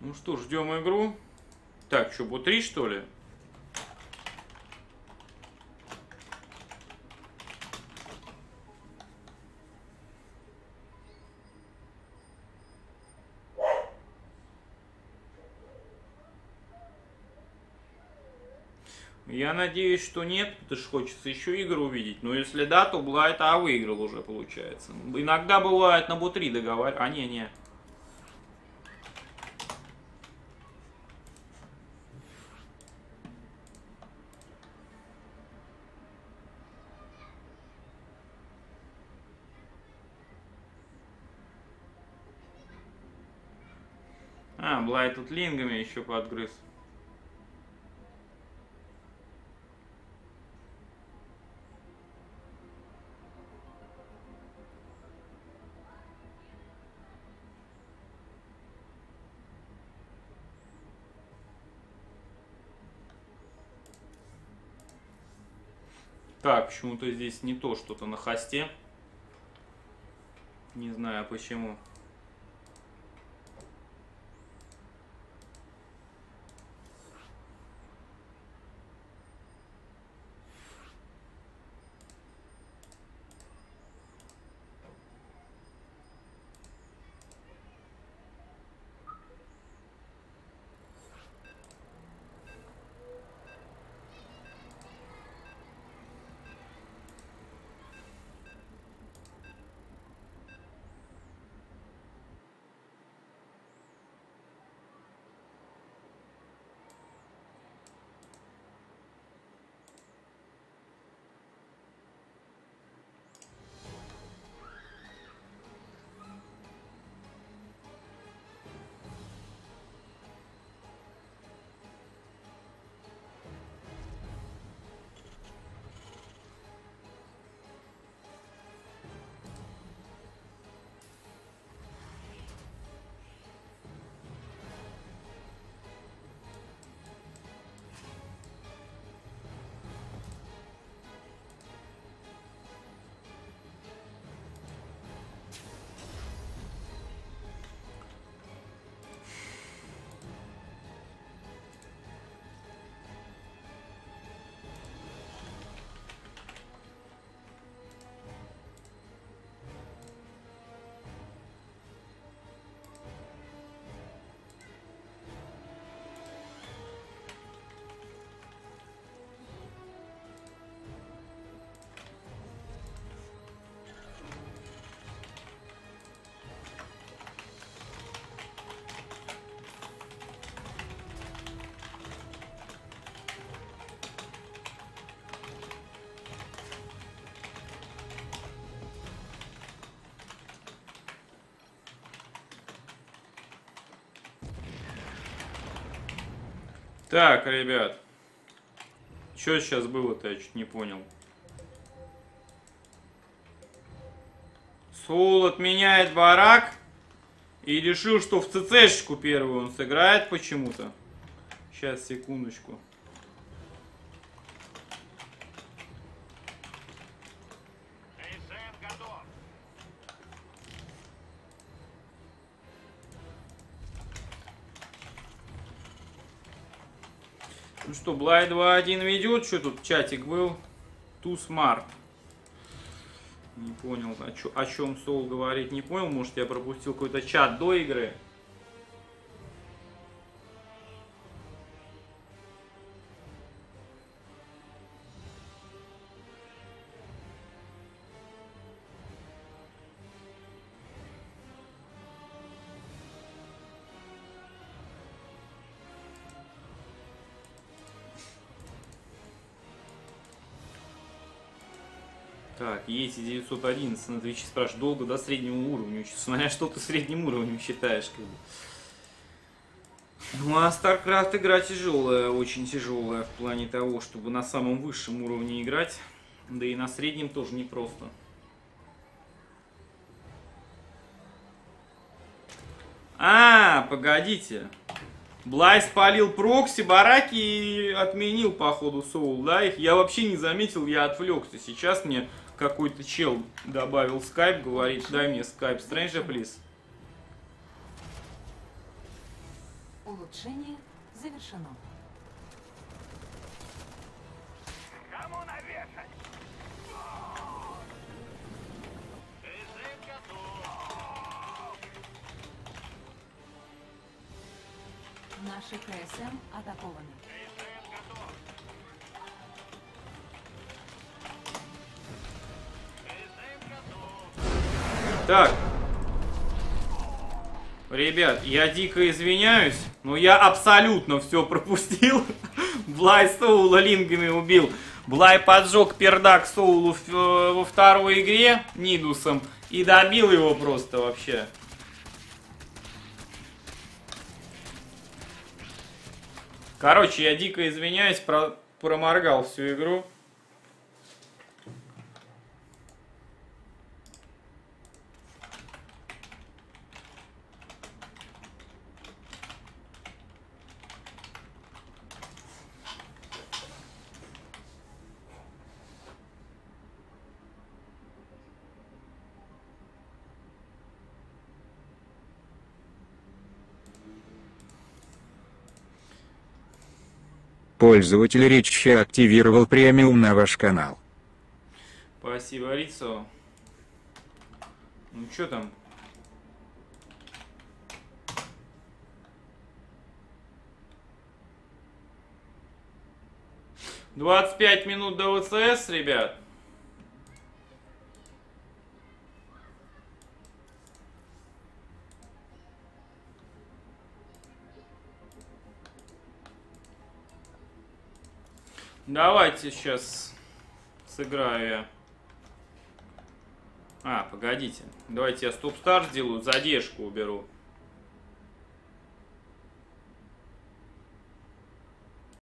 Ну что, ждем игру. Так, что, бо три, что ли? Я надеюсь, что нет, потому что хочется еще игры увидеть. Но если да, то Блайт А выиграл уже, получается. Иногда бывает на бу три договор... А, не, не. А, Блайт тут лингами еще подгрыз. Так, почему-то здесь не то что-то на хосте. Не знаю почему. Так, ребят, что сейчас было-то, я чуть не понял. Соул отменяет барак и решил, что в ЦЦшечку первую он сыграет почему-то. Сейчас, секундочку. Блайт два один ведет, что тут чатик был? Too smart. Не понял, о, чё, о чем Соул говорит, не понял. Может, я пропустил какой-то чат до игры? Ети девятьсот одиннадцать на Твиче спрашивает, долго до среднего уровня учится. Смотря что ты средним уровнем считаешь, как бы. Ну а StarCraft игра тяжелая, очень тяжелая в плане того, чтобы на самом высшем уровне играть. Да и на среднем тоже непросто. А, погодите. Блай спалил прокси, бараки и отменил, походу, Соул, да? Их я вообще не заметил, я отвлекся. Сейчас мне какой-то чел добавил скайп, говорит, дай мне скайп, Stranger, please. Улучшение завершено. Кому навешать? Режим готов. Наши КСМ атакованы. Режим готов. Так. Ребят, я дико извиняюсь, но я абсолютно все пропустил. Блай Соула лингами убил. Блай поджег пердак Соулу во второй игре Нидусом и добил его просто вообще. Короче, я дико извиняюсь, про проморгал всю игру. Пользователь Рича активировал премиум на ваш канал. Спасибо, Рицо. Ну что там? двадцать пять минут до ВЦС, ребят. Давайте сейчас сыграю я. А, погодите. Давайте я стоп-старт сделаю, задержку уберу.